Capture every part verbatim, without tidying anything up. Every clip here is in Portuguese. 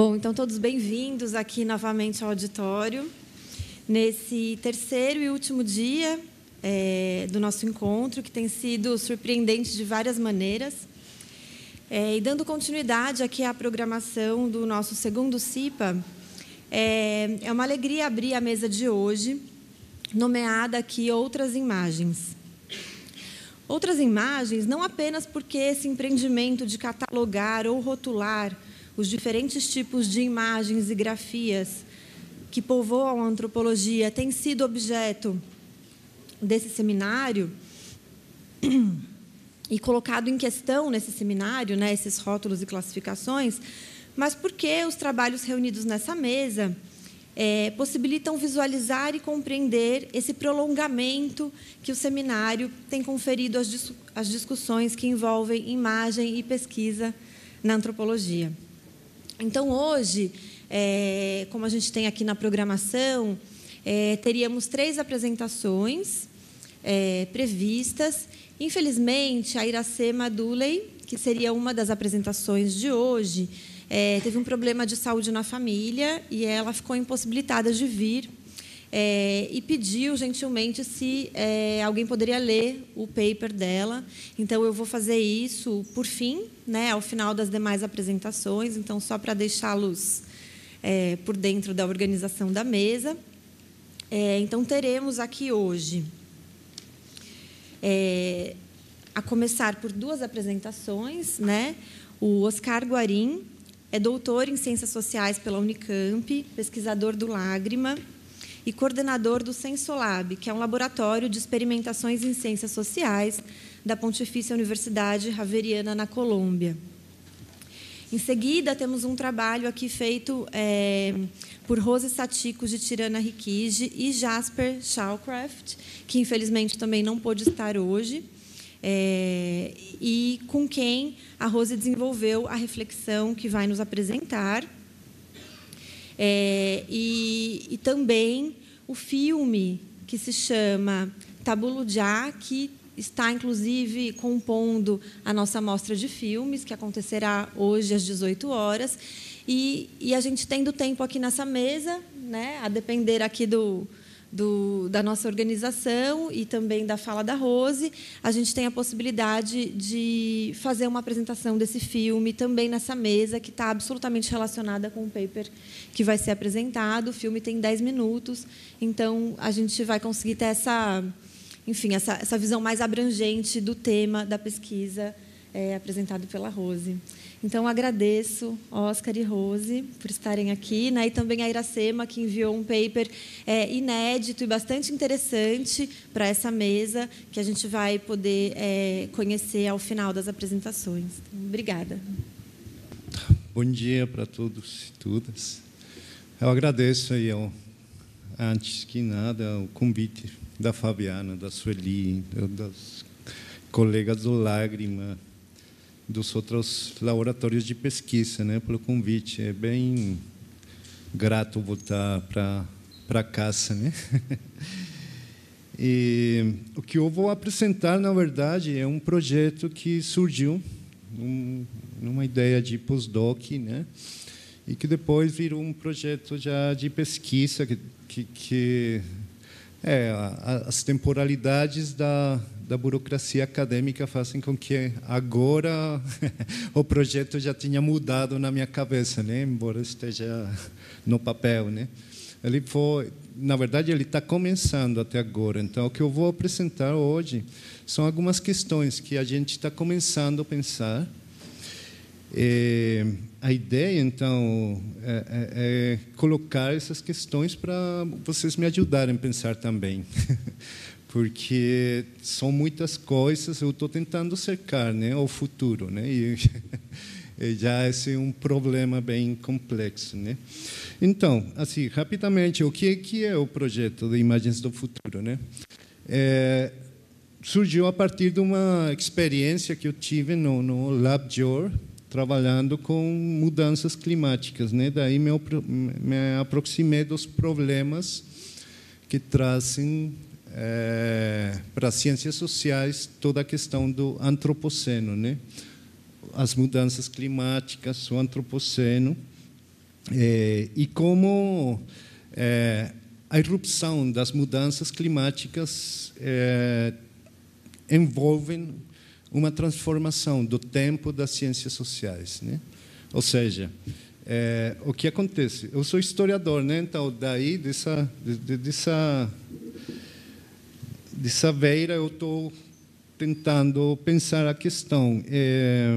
Bom, então, todos bem-vindos aqui novamente ao auditório, nesse terceiro e último dia é, do nosso encontro, que tem sido surpreendente de várias maneiras. É, e dando continuidade aqui à programação do nosso segundo C I P A, é, é uma alegria abrir a mesa de hoje, nomeada aqui Outras Imagens. Outras Imagens, não apenas porque esse empreendimento de catalogar ou rotular os diferentes tipos de imagens e grafias que povoam a antropologia têm sido objeto desse seminário e colocado em questão nesse seminário, né, esses rótulos e classificações, mas porque os trabalhos reunidos nessa mesa é, possibilitam visualizar e compreender esse prolongamento que o seminário tem conferido às, dis- às discussões que envolvem imagem e pesquisa na antropologia. Então, hoje, é, como a gente tem aqui na programação, é, teríamos três apresentações é, previstas. Infelizmente, a Iracema Dulley, que seria uma das apresentações de hoje, é, teve um problema de saúde na família e ela ficou impossibilitada de vir é, e pediu, gentilmente, se é, alguém poderia ler o paper dela. Então, eu vou fazer isso por fim, né, ao final das demais apresentações, então, só para deixá-los é, por dentro da organização da mesa. É, então, teremos aqui hoje, é, a começar por duas apresentações, né? O Oscar Guarin é doutor em Ciências Sociais pela Unicamp, pesquisador do Lágrima e coordenador do Sensolab, que é um laboratório de experimentações em Ciências Sociais da Pontifícia Universidade Javeriana, na Colômbia. Em seguida, temos um trabalho aqui feito é, por Rose Satiko G. Hikiji e Jasper Chalcraft, que, infelizmente, também não pôde estar hoje, é, e com quem a Rose desenvolveu a reflexão que vai nos apresentar. É, e, e também o filme que se chama Tabuluja, que está, inclusive, compondo a nossa mostra de filmes, que acontecerá hoje às dezoito horas. E, e a gente tendo tempo aqui nessa mesa, né, a depender aqui do, do, da nossa organização e também da fala da Rose, a gente tem a possibilidade de fazer uma apresentação desse filme também nessa mesa, que está absolutamente relacionada com o paper que vai ser apresentado. O filme tem dez minutos, então a gente vai conseguir ter essa... Enfim, essa, essa visão mais abrangente do tema da pesquisa é, apresentado pela Rose. Então, agradeço, Oscar e Rose, por estarem aqui, né? E também a Iracema, que enviou um paper é, inédito e bastante interessante para essa mesa, que a gente vai poder é, conhecer ao final das apresentações. Então, obrigada. Bom dia para todos e todas. Eu agradeço, aí, eu, antes que nada, o convite da Fabiana, da Sueli, das colegas do Lágrima, dos outros laboratórios de pesquisa, né, pelo convite. É bem grato voltar para para casa, né? E o que eu vou apresentar, na verdade, é um projeto que surgiu num, numa ideia de pós-doc, né, e que depois virou um projeto já de pesquisa que, que, que É, as temporalidades da, da burocracia acadêmica fazem com que agora o projeto já tenha mudado na minha cabeça, né? Embora esteja no papel, né? Ele foi, na verdade, ele está começando até agora. Então, o que eu vou apresentar hoje são algumas questões que a gente está começando a pensar. É, a ideia, então, é, é, é colocar essas questões para vocês me ajudarem a pensar também, porque são muitas coisas. Eu estou tentando cercar, né, o futuro, né, e, e já esse é um problema bem complexo, né. Então, assim, rapidamente, o que é, que é o projeto de Imagens do Futuro, né? É, surgiu a partir de uma experiência que eu tive no, no LabJOR, trabalhando com mudanças climáticas, né? Daí me, me aproximei dos problemas que trazem é, para as ciências sociais toda a questão do antropoceno, né? As mudanças climáticas, o antropoceno, É, e como é, a irrupção das mudanças climáticas é, envolvem uma transformação do tempo das ciências sociais, né? Ou seja, é, o que acontece? Eu sou historiador, né? Então daí dessa dessa dessa veira eu estou tentando pensar a questão. É,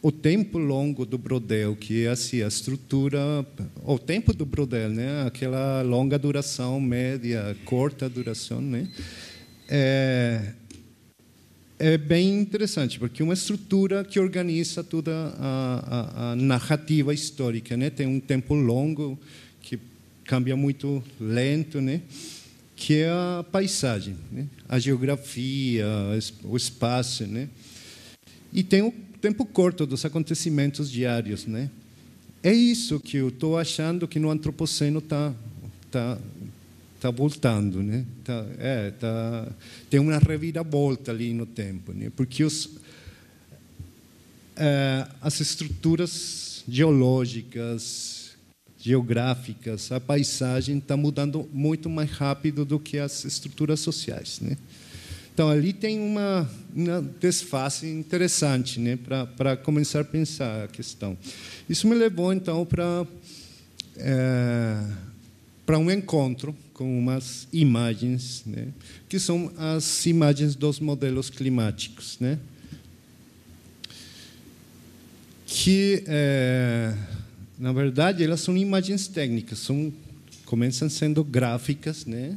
o tempo longo do Braudel, que é assim, a estrutura, o tempo do Braudel, né? Aquela longa duração, média, curta duração, né? É, é bem interessante, porque é uma estrutura que organiza toda a, a, a narrativa histórica, né? Tem um tempo longo que cambia muito lento, né? Que é a paisagem, né? A geografia, o espaço, né? E tem o tempo curto dos acontecimentos diários, né? É isso que eu estou achando que no antropoceno está tá, tá voltando, né? Tá, é, tá, tem uma reviravolta ali no tempo, né? Porque os, é, as estruturas geológicas, geográficas, a paisagem está mudando muito mais rápido do que as estruturas sociais, né? Então, ali tem uma, uma desface interessante, né, para começar a pensar a questão. Isso me levou, então, para é, para um encontro com umas imagens, né, que são as imagens dos modelos climáticos, né, que, é, na verdade, elas são imagens técnicas, são, começam sendo gráficas, né,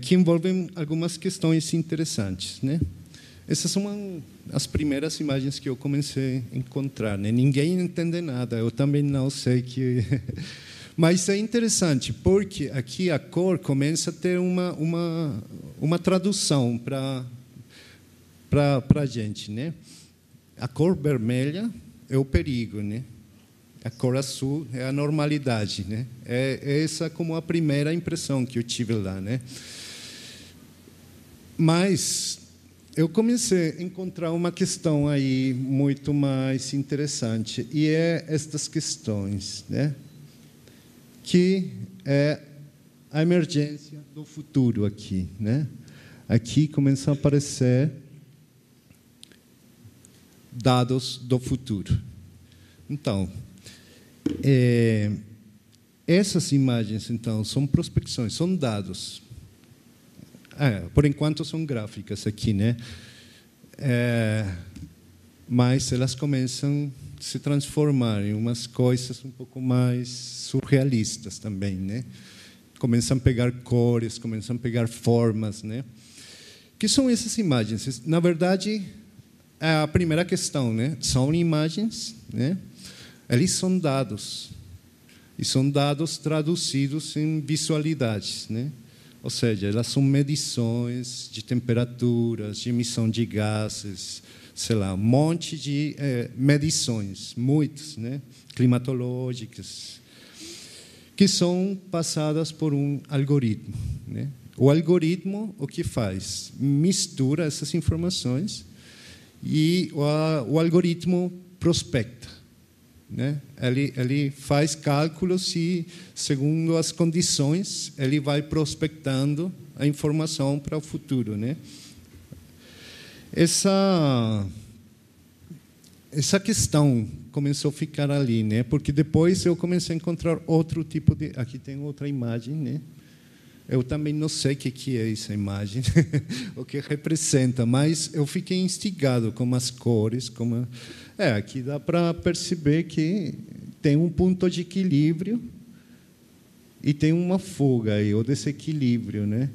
que envolvem algumas questões interessantes, né? Essas são as primeiras imagens que eu comecei a encontrar, né? Ninguém entende nada, eu também não sei que, mas é interessante porque aqui a cor começa a ter uma uma uma tradução para para para a gente, né? A cor vermelha é o perigo, né? A cor azul é a normalidade, né? É essa como a primeira impressão que eu tive lá, né? Mas eu comecei a encontrar uma questão aí muito mais interessante e é estas questões, né? Que é a emergência do futuro aqui, né? Aqui começam a aparecer dados do futuro. Então É, essas imagens, então, são prospecções, são dados. Ah, por enquanto, são gráficas aqui, né? É, mas elas começam a se transformar em umas coisas um pouco mais surrealistas também, né? Começam a pegar cores, começam a pegar formas, né? Que são essas imagens? Na verdade, a primeira questão, né? São imagens, né? Eles são dados, e são dados traduzidos em visualidades, né? Ou seja, elas são medições de temperaturas, de emissão de gases, sei lá, um monte de é, medições, muitas, né? Climatológicas, que são passadas por um algoritmo, né? O algoritmo, o que faz? Mistura essas informações e o, o algoritmo prospecta, né? Ele, ele faz cálculos e, segundo as condições, ele vai prospectando a informação para o futuro, né? Essa, essa questão começou a ficar ali, né? Porque depois eu comecei a encontrar outro tipo de... Aqui tem outra imagem, né? Eu também não sei o que é essa imagem, o que representa, mas eu fiquei instigado com as cores, com a... É, aqui dá para perceber que tem um ponto de equilíbrio e tem uma fuga aí, ou desequilíbrio, né?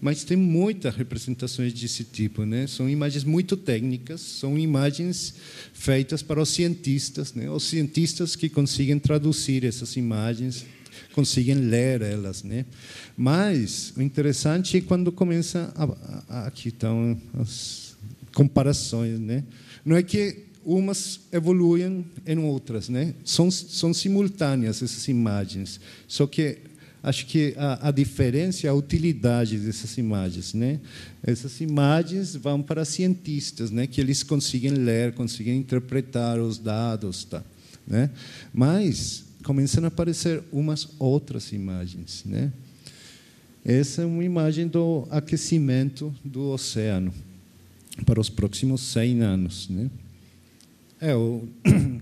Mas tem muitas representações desse tipo, né? São imagens muito técnicas, são imagens feitas para os cientistas, né? Os cientistas que conseguem traduzir essas imagens, conseguem ler elas, né? Mas o interessante é quando começa a, a, aqui estão as comparações, né? Não é que umas evoluem em outras, né? São são simultâneas essas imagens. Só que acho que a, a diferença é a utilidade dessas imagens, né? Essas imagens vão para cientistas, né? Que eles conseguem ler, conseguem interpretar os dados, tá? né? Mas começam a aparecer umas outras imagens, né? Essa é uma imagem do aquecimento do oceano para os próximos cem anos, né? É, eu,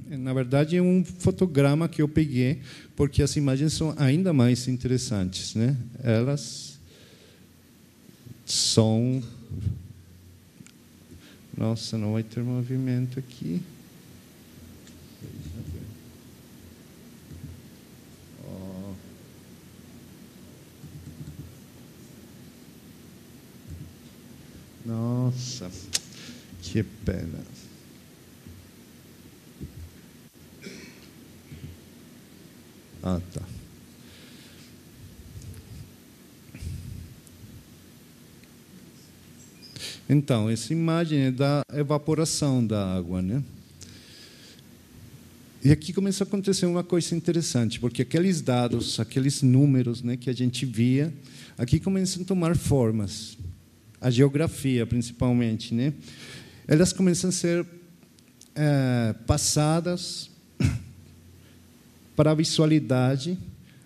na verdade, é um fotograma que eu peguei, porque as imagens são ainda mais interessantes, né? Elas são... Nossa, não vai ter movimento aqui. Oh. Nossa, que pena. Ah, tá. Então, essa imagem é da evaporação da água, né? E aqui começa a acontecer uma coisa interessante, porque aqueles dados, aqueles números, né, que a gente via, aqui começam a tomar formas. A geografia, principalmente, né? Elas começam a ser é, passadas para a visualidade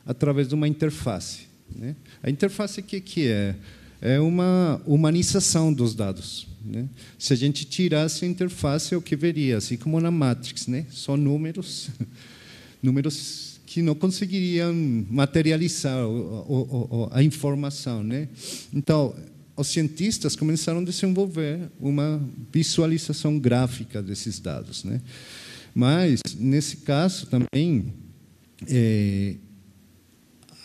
através de uma interface, né? A interface, que que é? É uma humanização dos dados, né? Se a gente tirasse a interface, o que veria? Assim como na Matrix, né? Só números, números que não conseguiriam materializar a, a, a informação, né? Então, os cientistas começaram a desenvolver uma visualização gráfica desses dados, né? Mas nesse caso também É,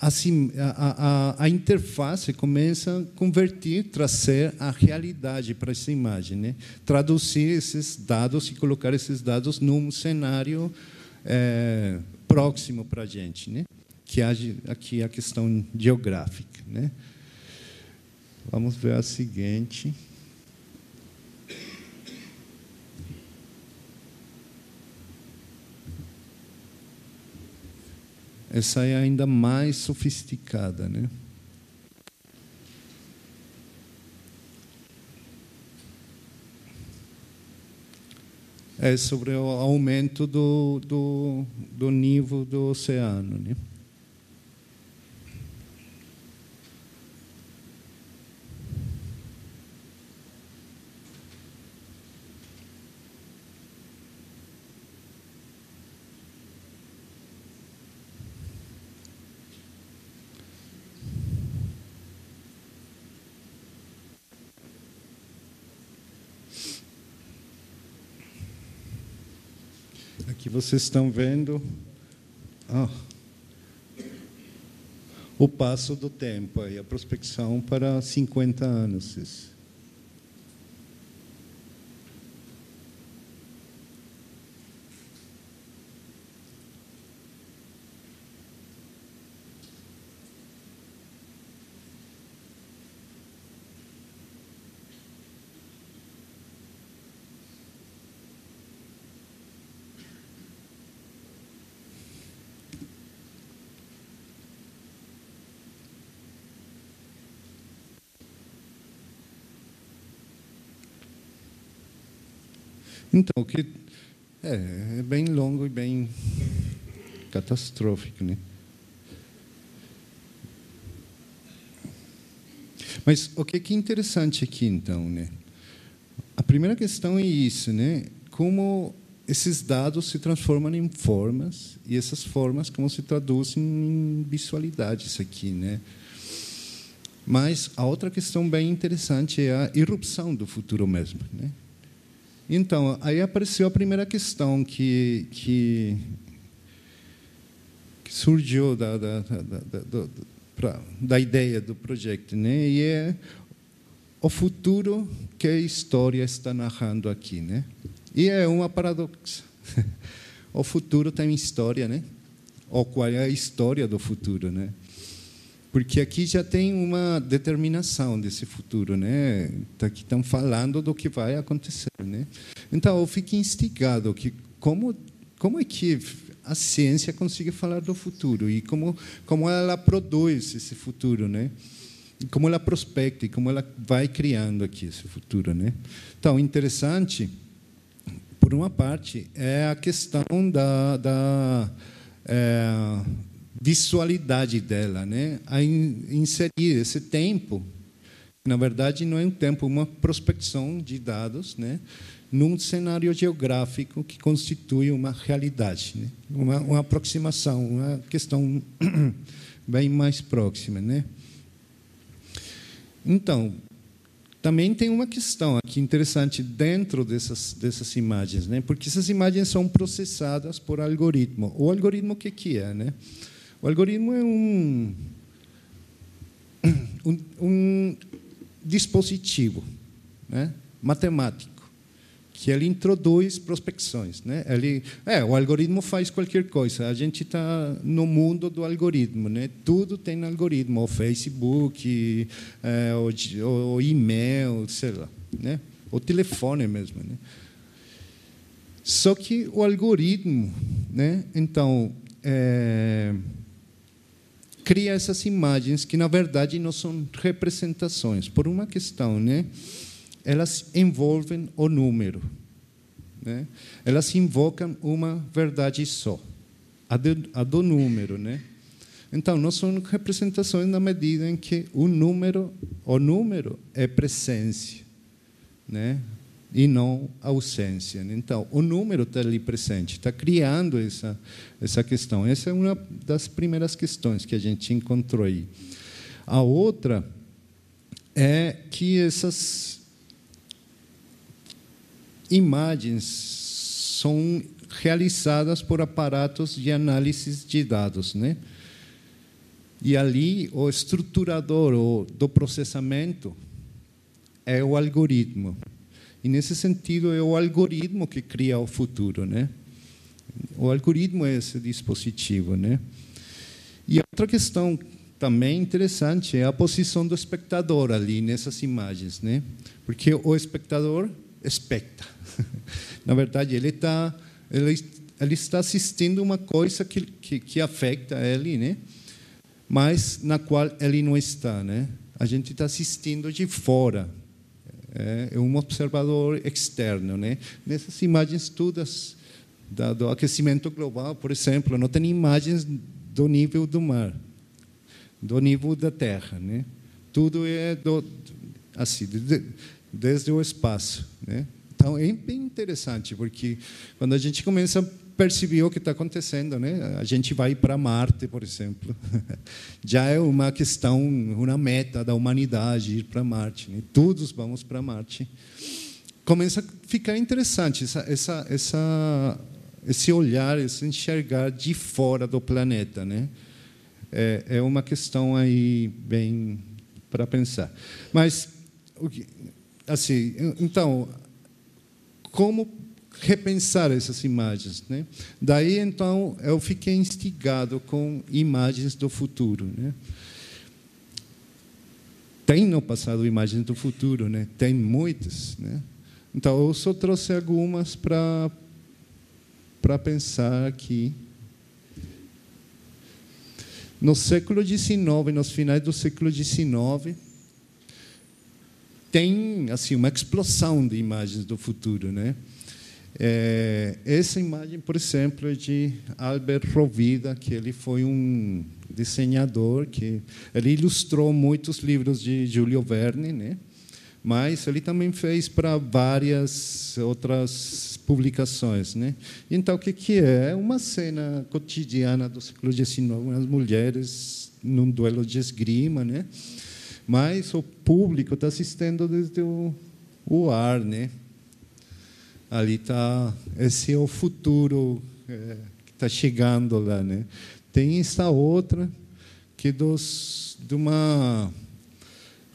assim, a, a, a interface começa a convertir, trazer a realidade para essa imagem, né? Traduzir esses dados e colocar esses dados num cenário é, próximo para a gente, né? Que há aqui a questão geográfica, né? Vamos ver a seguinte. Essa é ainda mais sofisticada, né? É sobre o aumento do, do, do nível do oceano, né? Vocês estão vendo ah, o passo do tempo, aí, a prospecção para cinquenta anos. Então, que é, é bem longo e bem catastrófico, né? Mas o que é interessante aqui, então, né? A primeira questão é isso, né? Como esses dados se transformam em formas e essas formas como se traduzem em visualidades aqui, né? Mas a outra questão bem interessante é a irrupção do futuro mesmo, né? Então, aí apareceu a primeira questão que, que, que surgiu da, da, da, da, da, pra, da ideia do projeto, né? E é o futuro que a história está narrando aqui, né? E é uma paradoxo. O futuro tem história, né? Ou qual é a história do futuro, né? Porque aqui já tem uma determinação desse futuro, né? Aqui estão falando do que vai acontecer, né? Então eu fico instigado que como como é que a ciência consegue falar do futuro e como como ela produz esse futuro, né? E como ela prospecta e como ela vai criando aqui esse futuro, né? Então interessante por uma parte, é a questão da, da é, visualidade dela, né? A in, inserir esse tempo, que, na verdade, não é um tempo, uma prospecção de dados, né? Num cenário geográfico que constitui uma realidade, né? uma, uma aproximação, uma questão bem mais próxima, né? Então, também tem uma questão aqui interessante dentro dessas dessas imagens, né? Porque essas imagens são processadas por algoritmo. O algoritmo o que que é, né? O algoritmo é um um, um dispositivo, né? Matemático, que ele introduz prospecções, né? Ele, é, o algoritmo faz qualquer coisa. A gente está no mundo do algoritmo, né? Tudo tem algoritmo, o Facebook, é, o, o e-mail, sei lá, né? O telefone mesmo, né? Só que o algoritmo, né? Então, é, cria essas imagens que na verdade não são representações, por uma questão, né? Elas envolvem o número, né? Elas invocam uma verdade só, a do, a do número, né? Então, não são representações na medida em que o número, o número é presença, né? E não ausência. Então, o número está ali presente, está criando essa essa questão. Essa é uma das primeiras questões que a gente encontrou aí. A outra é que essas imagens são realizadas por aparatos de análise de dados, né? E ali o estruturador do processamento é o algoritmo. E nesse sentido é o algoritmo que cria o futuro, né? O algoritmo é esse dispositivo, né? E outra questão também interessante é a posição do espectador ali nessas imagens, né? Porque o espectador especta. Na verdade, ele está ele, ele está assistindo uma coisa que, que que afeta ele, né? Mas na qual ele não está, né? A gente está assistindo de fora, é, é um observador externo, né? Nessas imagens todas da, do aquecimento global, por exemplo, não tem imagens do nível do mar, do nível da terra, né? Tudo é do assim de, desde o espaço, né? Então, é bem interessante, porque quando a gente começa a perceber o que está acontecendo, né? A gente vai para Marte, por exemplo. Já é uma questão, uma meta da humanidade ir para Marte, né? Todos vamos para Marte. Começa a ficar interessante essa, essa, essa, esse olhar, esse enxergar de fora do planeta, né? É, é uma questão aí bem para pensar. Mas, o que... Assim, então, como repensar essas imagens, né? Daí, então, eu fiquei instigado com imagens do futuro, né? Tem no passado imagens do futuro, né? Tem muitas, né? Então, eu só trouxe algumas para para pensar aqui. No século dezenove, nos finais do século dezenove, tem assim uma explosão de imagens do futuro, né? É, essa imagem, por exemplo, é de Albert Robida, que ele foi um desenhador que ele ilustrou muitos livros de Júlio Verne, né? Mas ele também fez para várias outras publicações, né? Então, o que que é? É uma cena cotidiana do século dezenove, as mulheres num duelo de esgrima, né? Mas o público está assistindo desde o, o ar, né? Ali está, esse é o futuro é, que está chegando lá, né? Tem essa outra que dos de uma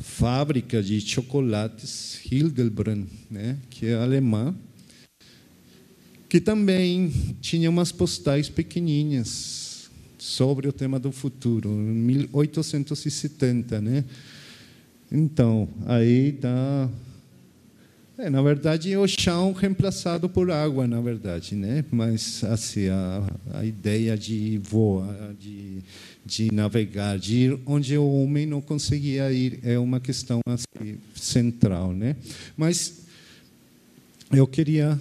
fábrica de chocolates Hildebrand, né? Que é alemã, que também tinha umas postais pequenininhas sobre o tema do futuro, em mil oitocentos e setenta, né? Então, aí tá, é, na verdade, o chão reemplaçado por água, na verdade, né? Mas assim a, a ideia de voar, de de navegar, de ir onde o homem não conseguia ir é uma questão assim, central, né? Mas eu queria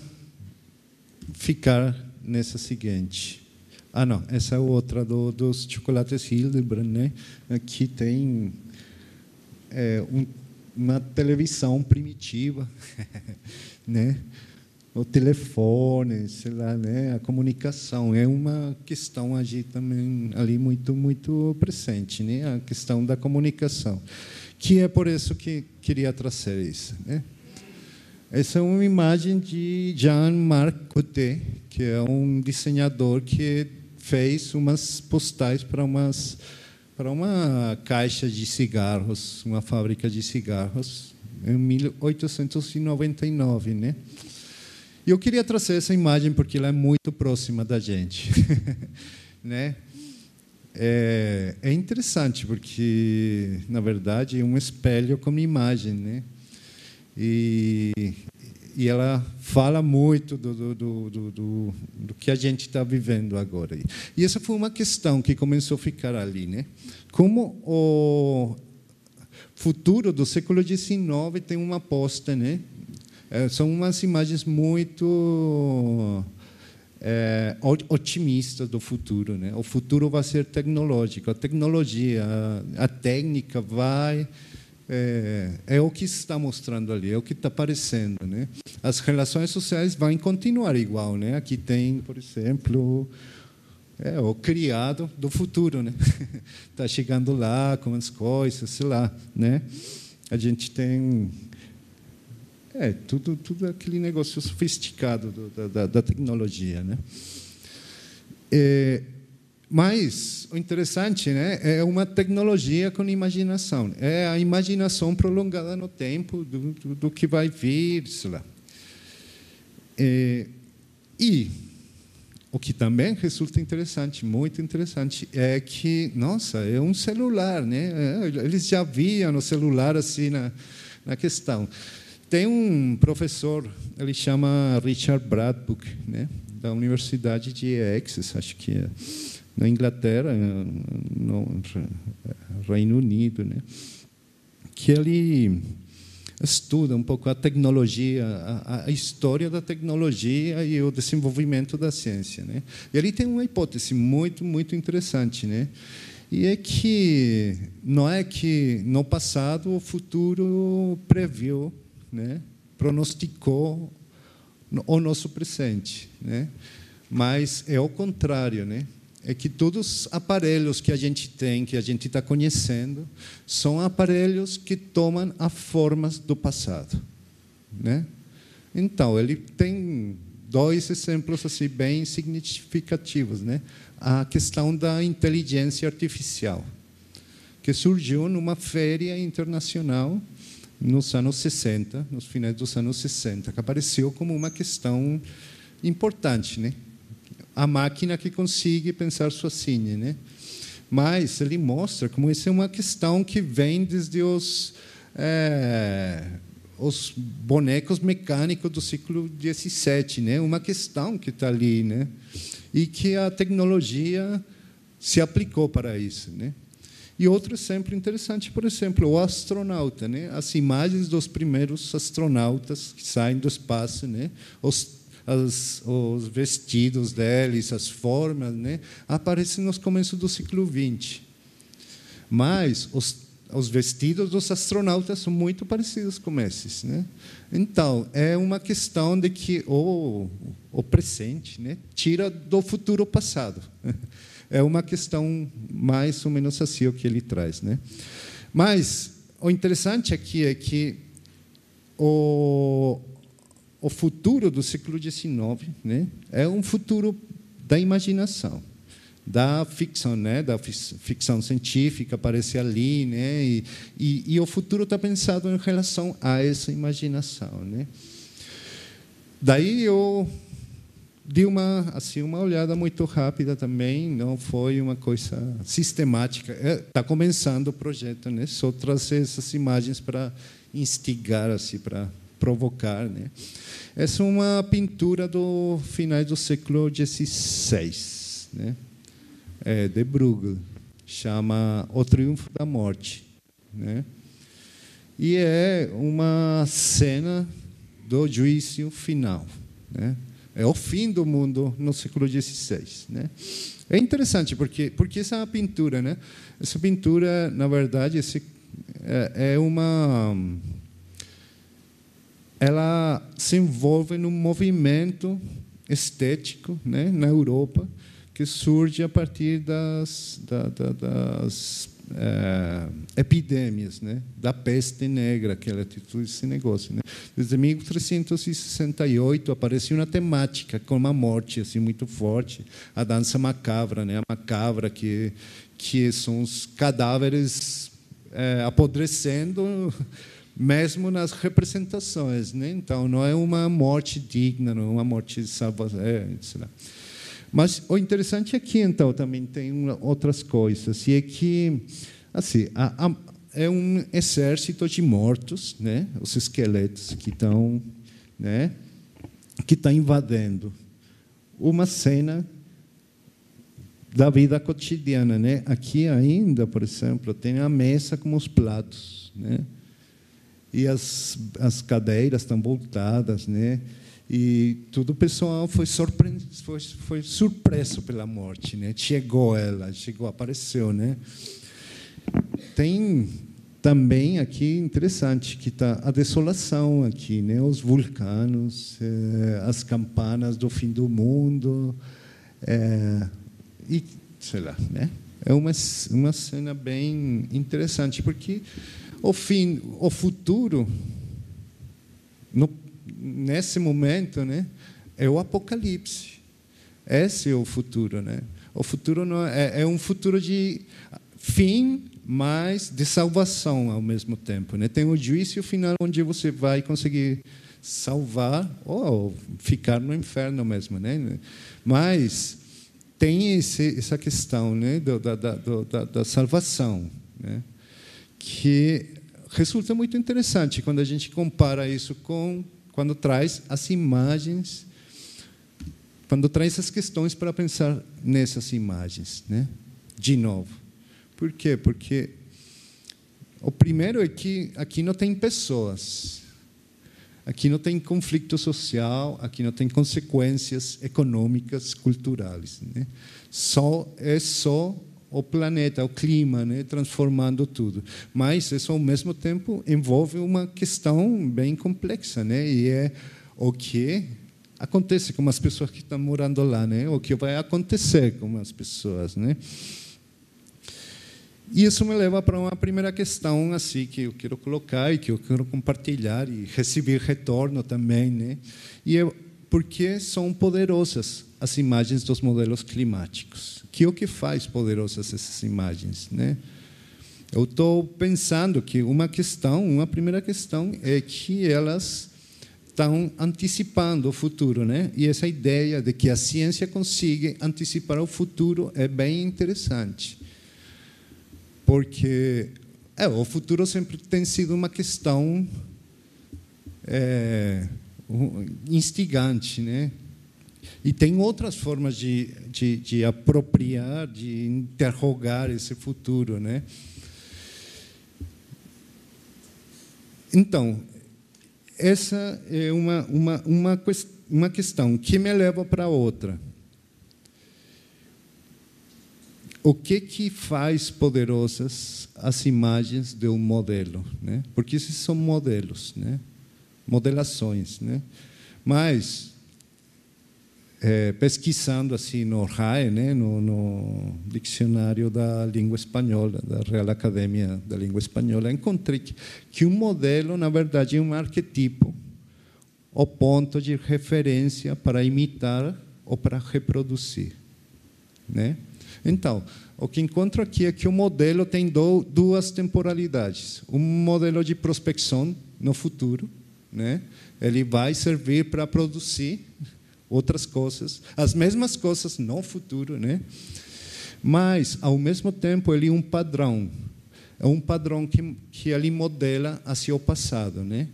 ficar nessa seguinte. Ah, não, essa é outra do, dos chocolates Hildebrand, né? Que tem é, um, uma televisão primitiva, né? O telefone, sei lá, né? A comunicação é uma questão ali também ali muito muito presente, né? A questão da comunicação, que é por isso que queria trazer isso, né? Essa é uma imagem de Jean-Marc Côté, que é um desenhador que fez umas postais para umas para uma caixa de cigarros, uma fábrica de cigarros em mil oitocentos e noventa e nove, né? E eu queria trazer essa imagem porque ela é muito próxima da gente, né? É, é interessante porque, na verdade, é um espelho como imagem, né? E, e ela fala muito do, do, do, do, do, do que a gente está vivendo agora. E essa foi uma questão que começou a ficar ali, né? Como o futuro do século dezenove tem uma aposta, né? São umas imagens muito é, otimistas do futuro, né? O futuro vai ser tecnológico, a tecnologia, a, a técnica vai é, é o que está mostrando ali, é o que está aparecendo, né? As relações sociais vão continuar igual, né? Aqui tem, por exemplo, é, o criado do futuro, né? Tá chegando lá com as coisas, sei lá, né? A gente tem É, tudo, tudo aquele negócio sofisticado do, da, da, da tecnologia, né? É, mas o interessante, né, é uma tecnologia com imaginação. É a imaginação prolongada no tempo do, do, do que vai vir, sei lá. É, e o que também resulta interessante, muito interessante, é que, nossa, é um celular, né? Eles já viam o celular assim na, na questão. Tem um professor, ele chama Richard Bradbury, né, da Universidade de Essex, acho que é, na Inglaterra, no Reino Unido, né, que ele estuda um pouco a tecnologia, a, a história da tecnologia e o desenvolvimento da ciência, né. E ele tem uma hipótese muito, muito interessante, né. E é que não é que no passado o futuro previu, né, pronosticou o nosso presente, né? Mas é o contrário, né? É que todos os aparelhos que a gente tem, que a gente está conhecendo, são aparelhos que tomam as formas do passado, né? Então ele tem dois exemplos assim bem significativos, né? A questão da inteligência artificial, que surgiu numa feira internacional nos anos sessenta, nos finais dos anos sessenta, que apareceu como uma questão importante, né? A máquina que consegue pensar sozinha, né? Mas ele mostra como isso é uma questão que vem desde os é, os bonecos mecânicos do século dezessete, né? Uma questão que está ali, né? E que a tecnologia se aplicou para isso, né? E outro exemplo interessante, por exemplo, o astronauta, né? As imagens dos primeiros astronautas que saem do espaço, né? Os, as, os vestidos deles, as formas, né? Aparecem nos começos do século vinte. Mas os, os vestidos dos astronautas são muito parecidos com esses, né? Então é uma questão de que o, o presente, né? Tira do futuro passado. É uma questão mais ou menos assim o que ele traz, né? Mas o interessante aqui é que o, o futuro do século dezenove, né, é um futuro da imaginação, da ficção, né, da ficção científica aparece ali, né? E, e, e o futuro está pensado em relação a essa imaginação, né? Daí eu Dei uma, assim, uma olhada muito rápida também, não foi uma coisa sistemática. Está é, começando o projeto, né? Só trazer essas imagens para instigar, assim, para provocar, né? Essa é uma pintura do final do século dezesseis, né? É, de Bruegel, chama O Triunfo da Morte, né? E é uma cena do juízo final, né? é o fim do mundo no século dezesseis. Né? É interessante, porque, porque essa pintura, né? Essa pintura, na verdade, esse, é, é uma... Ela se envolve num movimento estético, né, na Europa, que surge a partir das, da, da, das é, epidemias, né, da peste negra, que ela titula esse negócio. Né. Desde mil trezentos e sessenta e oito apareceu uma temática com uma morte assim muito forte, a dança macabra, né, a macabra que que são os cadáveres é, apodrecendo. Mesmo nas representações, né? Então não é uma morte digna, não é uma morte salva, é, sei lá. Mas o interessante é que então também tem uma, outras coisas, e é que assim a, a, é um exército de mortos, né? Os esqueletos que estão, né? Que tá invadindo uma cena da vida cotidiana, né? Aqui ainda, por exemplo, tem a mesa com os pratos, né? E as, as cadeiras estão voltadas, né? E todo o pessoal foi, surpre foi, foi surpreso pela morte, né? Chegou ela, chegou, apareceu, né? Tem também aqui interessante que tá a desolação aqui, né? Os vulcanos, eh, as campanas do fim do mundo, eh, e sei lá, né? É uma uma cena bem interessante porque o fim, o futuro, no, nesse momento, né, é o apocalipse. Esse é o futuro, né? O futuro não é, é um futuro de fim, mas de salvação ao mesmo tempo, né? Tem o juízo final onde você vai conseguir salvar ou ficar no inferno mesmo, né? Mas tem esse, essa questão, né, da, da, da, da salvação, né? Que resulta muito interessante quando a gente compara isso com quando traz as imagens, quando traz as questões para pensar nessas imagens, né? De novo. Por quê? Porque o primeiro é que aqui não tem pessoas, aqui não tem conflito social, aqui não tem consequências econômicas, culturais, né? Só é só o planeta, o clima, né, transformando tudo. Mas isso, ao mesmo tempo, envolve uma questão bem complexa, né? E é o que acontece com as pessoas que estão morando lá, né? O que vai acontecer com as pessoas, né? E isso me leva para uma primeira questão assim que eu quero colocar e que eu quero compartilhar e receber retorno também, né? E é porque são poderosas as imagens dos modelos climáticos. Que é o que faz poderosas essas imagens, né? Eu estou pensando que uma questão, uma primeira questão é que elas estão antecipando o futuro, né? E essa ideia de que a ciência consiga antecipar o futuro é bem interessante, porque é, o futuro sempre tem sido uma questão é, instigante, né? E tem outras formas de, de, de apropriar, de interrogar esse futuro, né? Então, essa é uma, uma, uma, uma questão que me leva para outra. O que, que faz poderosas as imagens de um modelo, né? Porque esses são modelos, né? Modelações, né? Mas... É, pesquisando assim no R A E, né, no, no dicionário da língua espanhola, da Real Academia da Língua Espanhola, encontrei que, que um modelo, na verdade, é um arquetipo, o ponto de referência para imitar ou para reproduzir, né? Então, o que encontro aqui é que o modelo tem do, duas temporalidades. Um modelo de prospecção no futuro, né? Ele vai servir para produzir outras coisas, as mesmas coisas no futuro, né? Mas, ao mesmo tempo, ele é um padrão. É um padrão que, que ele modela hacia o passado, né?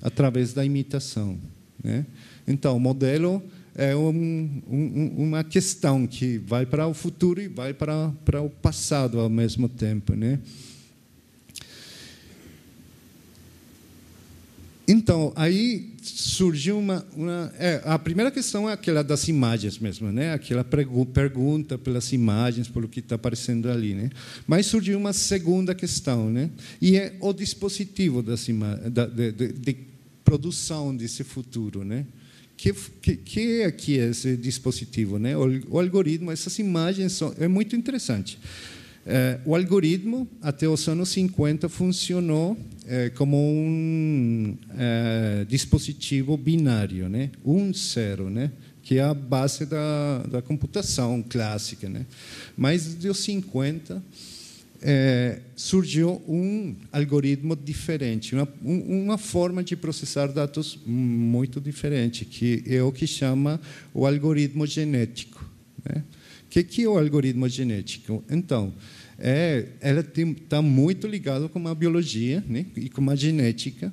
Através da imitação, né? Então, o modelo é um, um, uma questão que vai para o futuro e vai para, para o passado ao mesmo tempo, né? Então, aí surgiu uma... uma é, a primeira questão é aquela das imagens mesmo, né? Aquela pregu- pergunta pelas imagens, pelo que está aparecendo ali, né? Mas surgiu uma segunda questão, né? E é o dispositivo das ima- da, de, de, de produção desse futuro, né? Que, que, que é aqui esse dispositivo, né? O, o algoritmo, essas imagens são, é muito interessante. É, o algoritmo até os anos cinquenta funcionou é, como um é, dispositivo binário, né? Um zero, né? Que é a base da, da computação clássica, né? Mas dos cinquenta é, surgiu um algoritmo diferente, uma, uma forma de processar dados muito diferente, que é o que chama o algoritmo genético, né? O que, que é o algoritmo genético? Então, é, ela está muito ligada com a biologia, né, e com a genética,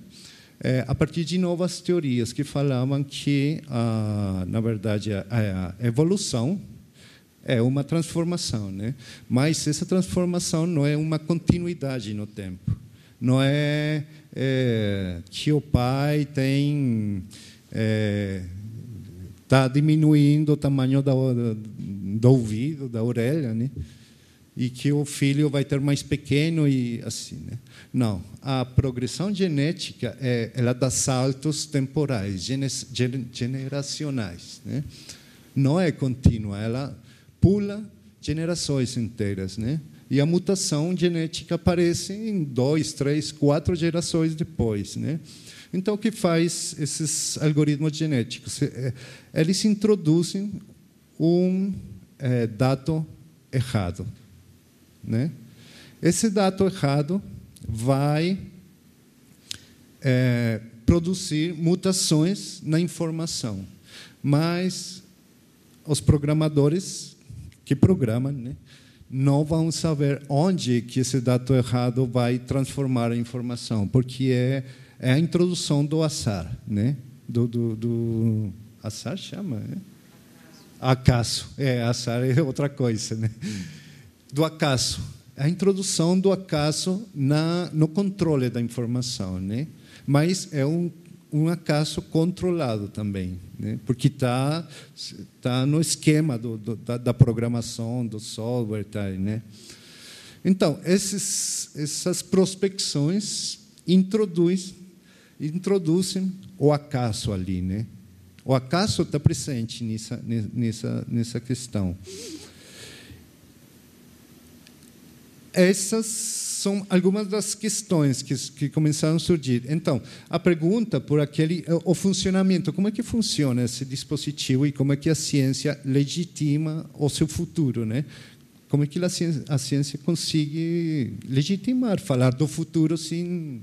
é, a partir de novas teorias que falavam que, a, na verdade, a, a evolução é uma transformação, né? Mas essa transformação não é uma continuidade no tempo. Não é, é que o pai tem... É, está diminuindo o tamanho da, da, do ouvido, da orelha, né? E que o filho vai ter mais pequeno e assim, né? Não, a progressão genética é, ela dá saltos temporais, gene, geracionais, né? Não é contínua, ela pula gerações inteiras, né? E a mutação genética aparece em dois, três, quatro gerações depois, né? Então, o que faz esses algoritmos genéticos? Eles introduzem um é, dado errado, né? Esse dado errado vai é, produzir mutações na informação, mas os programadores que programam, né, não vão saber onde que esse dado errado vai transformar a informação, porque é É a introdução do azar, né? Do, do, do... azar chama, né? Acaso. É, azar é outra coisa, né? Hum. Do acaso. A introdução do acaso na, no controle da informação, né? Mas é um, um acaso controlado também, né? Porque está tá no esquema do, do, da, da programação, do software, tá, né? Então, esses, essas prospecções introduz introduzem o acaso ali, né? O acaso está presente nessa nessa nessa questão. Essas são algumas das questões que que começaram a surgir. Então, a pergunta por aquele o funcionamento, como é que funciona esse dispositivo e como é que a ciência legitima o seu futuro, né? Como é que a ciência, a ciência consegue legitimar falar do futuro sem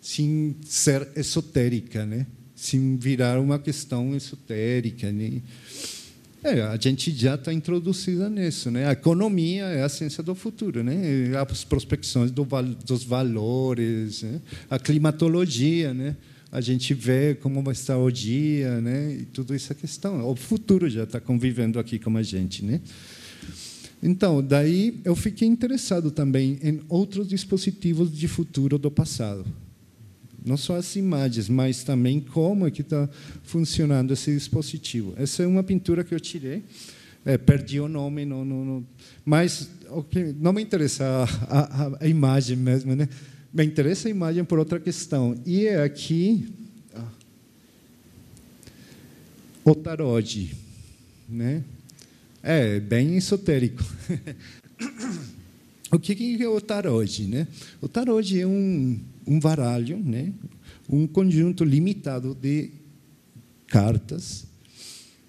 sem ser esotérica, né? Sem virar uma questão esotérica, né? É, a gente já está introduzida nisso, né? A economia é a ciência do futuro, né? As prospecções do, dos valores, né? A climatologia, né? A gente vê como vai estar o dia, né? E tudo essa questão, o futuro já está convivendo aqui com a gente, né? Então, daí eu fiquei interessado também em outros dispositivos de futuro do passado. Não só as imagens, mas também como é que está funcionando esse dispositivo. Essa é uma pintura que eu tirei, é, perdi o nome, não, não, não, mas não me interessa a, a, a imagem mesmo, né? Me interessa a imagem por outra questão. E é aqui o tarot, né? É, bem esotérico. O que é o tarot, né? O tarot é um, um baralho, né? Um conjunto limitado de cartas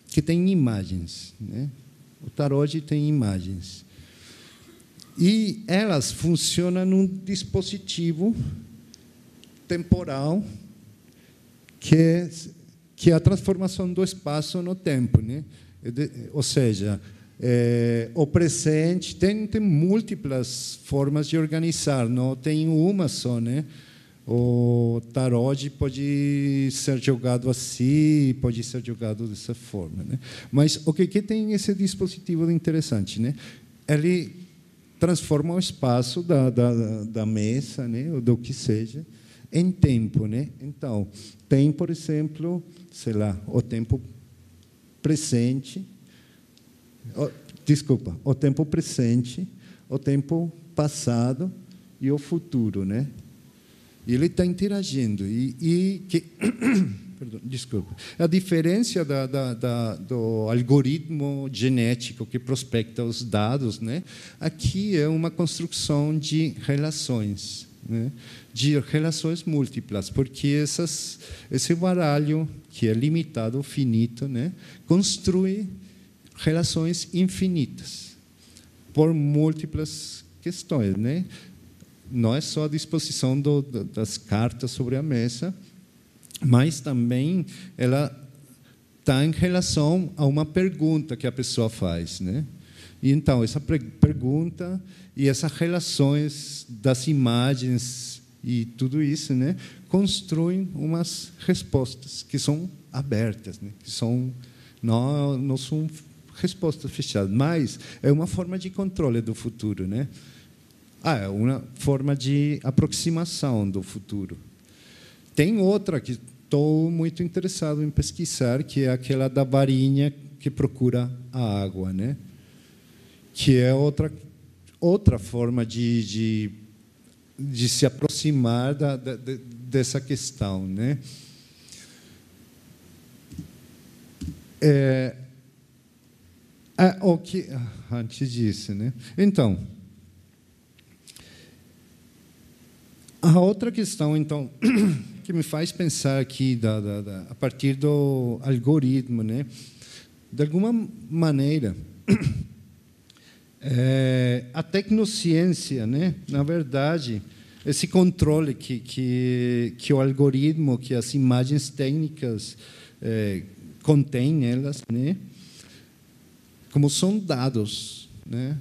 que tem imagens, né? O tarot tem imagens. E elas funcionam num dispositivo temporal que é, que é a transformação do espaço no tempo, né? Ou seja, é, o presente tem, tem múltiplas formas de organizar, não tem uma só, né? O tarot pode ser jogado assim, pode ser jogado dessa forma, né? Mas o que, que tem esse dispositivo interessante, né? Ele transforma o espaço da, da, da mesa, né? Ou do que seja, em tempo, né? Então, tem, por exemplo, sei lá, o tempo presente, o, desculpa, o tempo presente, o tempo passado e o futuro, né? E ele está interagindo e, e que perdão, desculpa. A diferença da, da, da, do algoritmo genético que prospecta os dados, né? Aqui é uma construção de relações, né? De relações múltiplas, porque essas, esse baralho, que é limitado, finito, né? Construi relações infinitas por múltiplas questões, né? Não é só a disposição do, das cartas sobre a mesa, mas também ela está em relação a uma pergunta que a pessoa faz, né? E então essa pergunta e essas relações das imagens e tudo isso, né, construem umas respostas que são abertas, né? Que são não não são respostas fechadas, mas é uma forma de controle do futuro, né? Ah, é uma forma de aproximação do futuro. Tem outra que estou muito interessado em pesquisar, que é aquela da varinha que procura a água, né? Que é outra outra forma de, de, de se aproximar da, da, dessa questão, né? É, ah, o que antes disso, né? Então, a outra questão, então, que me faz pensar aqui, da, da, da, a partir do algoritmo, né? De alguma maneira, é, a tecnociência, né? Na verdade, esse controle que, que, que o algoritmo, que as imagens técnicas é, contêm, elas, né? Como são dados, né?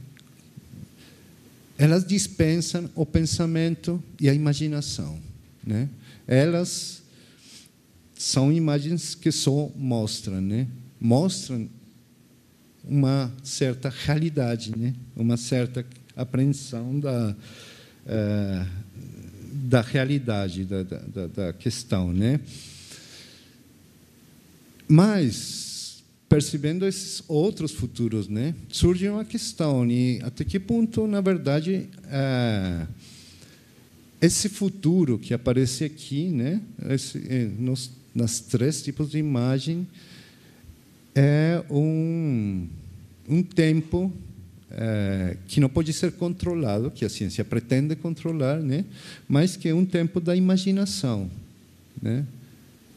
Elas dispensam o pensamento e a imaginação, né? Elas são imagens que só mostram, né? Mostram uma certa realidade, né? Uma certa apreensão da é, da realidade da, da, da questão, né? Mas percebendo esses outros futuros, né? Surge uma questão e até que ponto, na verdade, é, esse futuro que aparece aqui, né, esse, nos, nas três tipos de imagem, é um, um tempo é, que não pode ser controlado, que a ciência pretende controlar, né, mas que é um tempo da imaginação, né?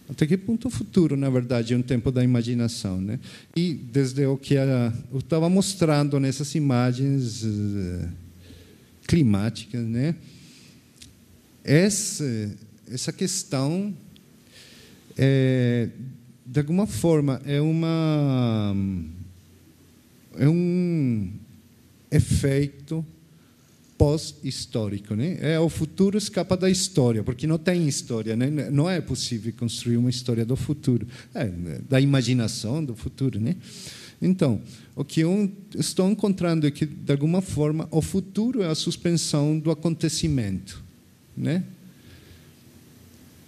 Até que ponto o futuro, na verdade, é um tempo da imaginação, né? E desde o que a, eu estava mostrando nessas imagens uh, climáticas, né? Essa, essa questão, é, de alguma forma, é, uma, é um efeito pós-histórico, né? É o futuro escapa da história, porque não tem história, né? Não é possível construir uma história do futuro, é, da imaginação do futuro, né? Então, o que eu estou encontrando é que, de alguma forma, o futuro é a suspensão do acontecimento, né?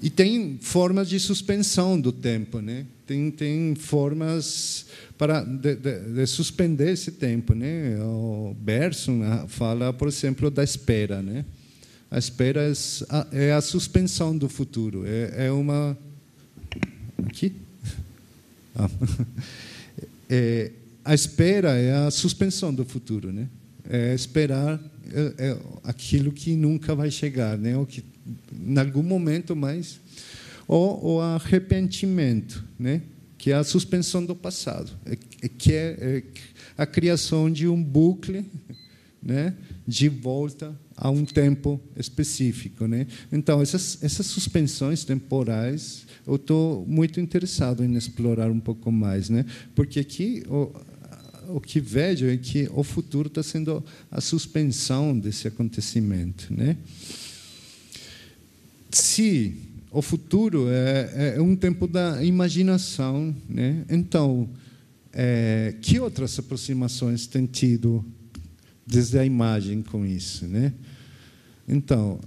E tem formas de suspensão do tempo, né? Tem tem formas para de, de, de suspender esse tempo, né? O Berson fala, por exemplo, da espera, né? A espera é a, é a suspensão do futuro, é, é uma aqui ah. é, a espera é a suspensão do futuro, né? É esperar é, é aquilo que nunca vai chegar, né? Ou que em algum momento mais, ou o arrependimento, né? Que é a suspensão do passado, é, que é, é a criação de um bucle, né? De volta a um tempo específico, né? Então essas essas suspensões temporais eu estou muito interessado em explorar um pouco mais, né? Porque aqui o, o que vejo é que o futuro está sendo a suspensão desse acontecimento, né? Se o futuro é, é um tempo da imaginação, né? Então, é, que outras aproximações tem tido desde a imagem com isso, né? Então,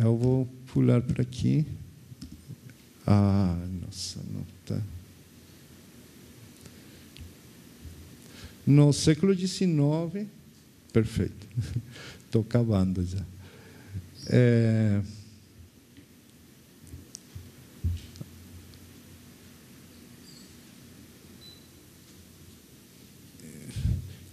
eu vou pular para aqui. Ah, nossa, não está. No século dezenove, perfeito, estou acabando já. É...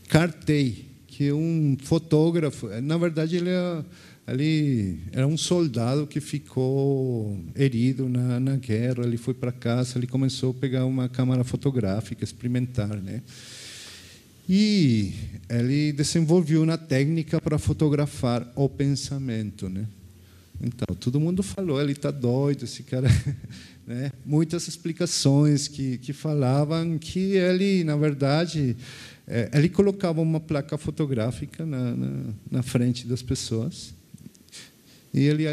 Cartei, que é um fotógrafo, na verdade ele é, ele era um soldado que ficou herido na, na guerra, ele foi para casa, ele começou a pegar uma câmera fotográfica, experimentar, né? E ele desenvolveu uma técnica para fotografar o pensamento, né? Então, todo mundo falou, ele está doido, esse cara, né? Muitas explicações que que falavam que ele, na verdade, é, ele colocava uma placa fotográfica na, na, na frente das pessoas e ele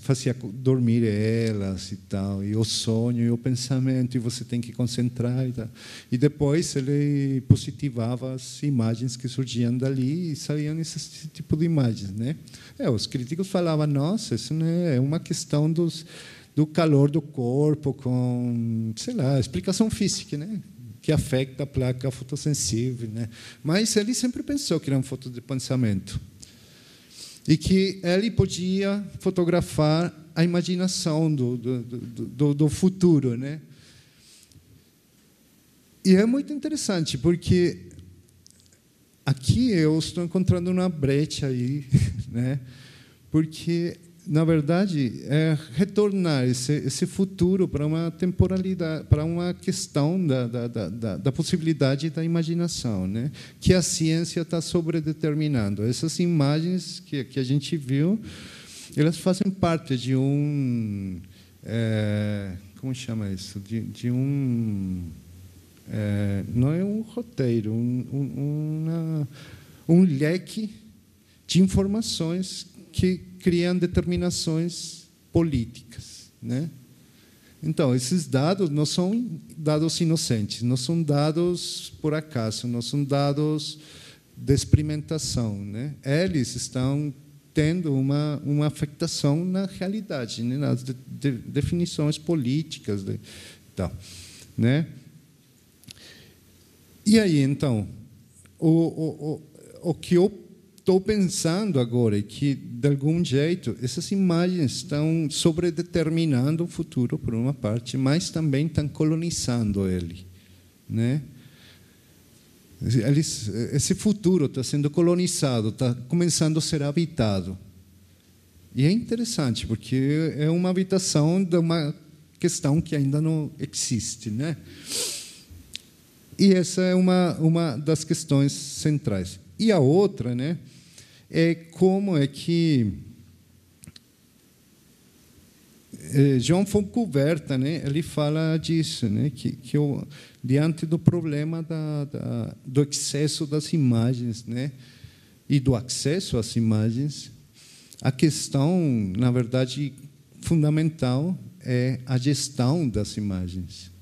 fazia dormir elas e tal, e o sonho e o pensamento, e você tem que concentrar e tal. E depois ele positivava as imagens que surgiam dali e saíam esse tipo de imagens, né? É, os críticos falavam, nossa, isso não é uma questão dos do calor do corpo com, sei lá, explicação física, né? Que afeta a placa fotossensível, né? Mas ele sempre pensou que eram fotos de pensamento e que ele podia fotografar a imaginação do do, do, do futuro, né? E é muito interessante porque aqui eu estou encontrando uma brecha aí, né? Porque na verdade é retornar esse esse futuro para uma temporalidade, para uma questão da da, da da possibilidade da imaginação, né? Que a ciência está sobredeterminando. Essas imagens que que a gente viu, elas fazem parte de um é, como chama isso, de, de um é, não é um roteiro, um um, uma, um leque de informações que criam determinações políticas, né? Então, esses dados não são dados inocentes, não são dados por acaso, não são dados de experimentação, né? Eles estão tendo uma uma afetação na realidade, né? Nas de, de, definições políticas, de, tal, né? E aí, então, o o o, o que eu estou pensando agora que, de algum jeito, essas imagens estão sobredeterminando o futuro, por uma parte, mas também estão colonizando ele, né? Eles, esse futuro está sendo colonizado, está começando a ser habitado. E é interessante, porque é uma habitação de uma questão que ainda não existe, né? E essa é uma, uma das questões centrais. E a outra, né, é como é que João Foncuberta, né, ele fala disso, né, que, que o, diante do problema da, da, do excesso das imagens, né, e do acesso às imagens, a questão, na verdade, fundamental é a gestão das imagens.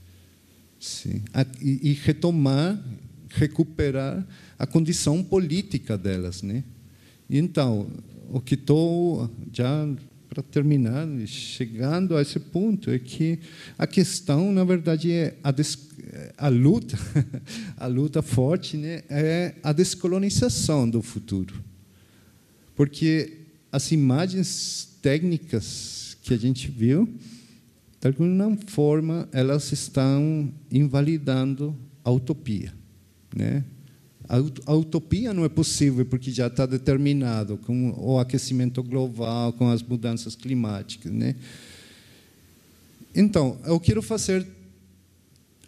Sim. A, e, e retomar, recuperar a condição política delas, né? E então, o que estou já para terminar, chegando a esse ponto, é que a questão, na verdade, é a, a luta, a luta forte, né? É a descolonização do futuro, porque as imagens técnicas que a gente viu, de alguma forma, elas estão invalidando a utopia, né? A utopia não é possível, porque já está determinado com o aquecimento global, com as mudanças climáticas, né? Então, eu quero fazer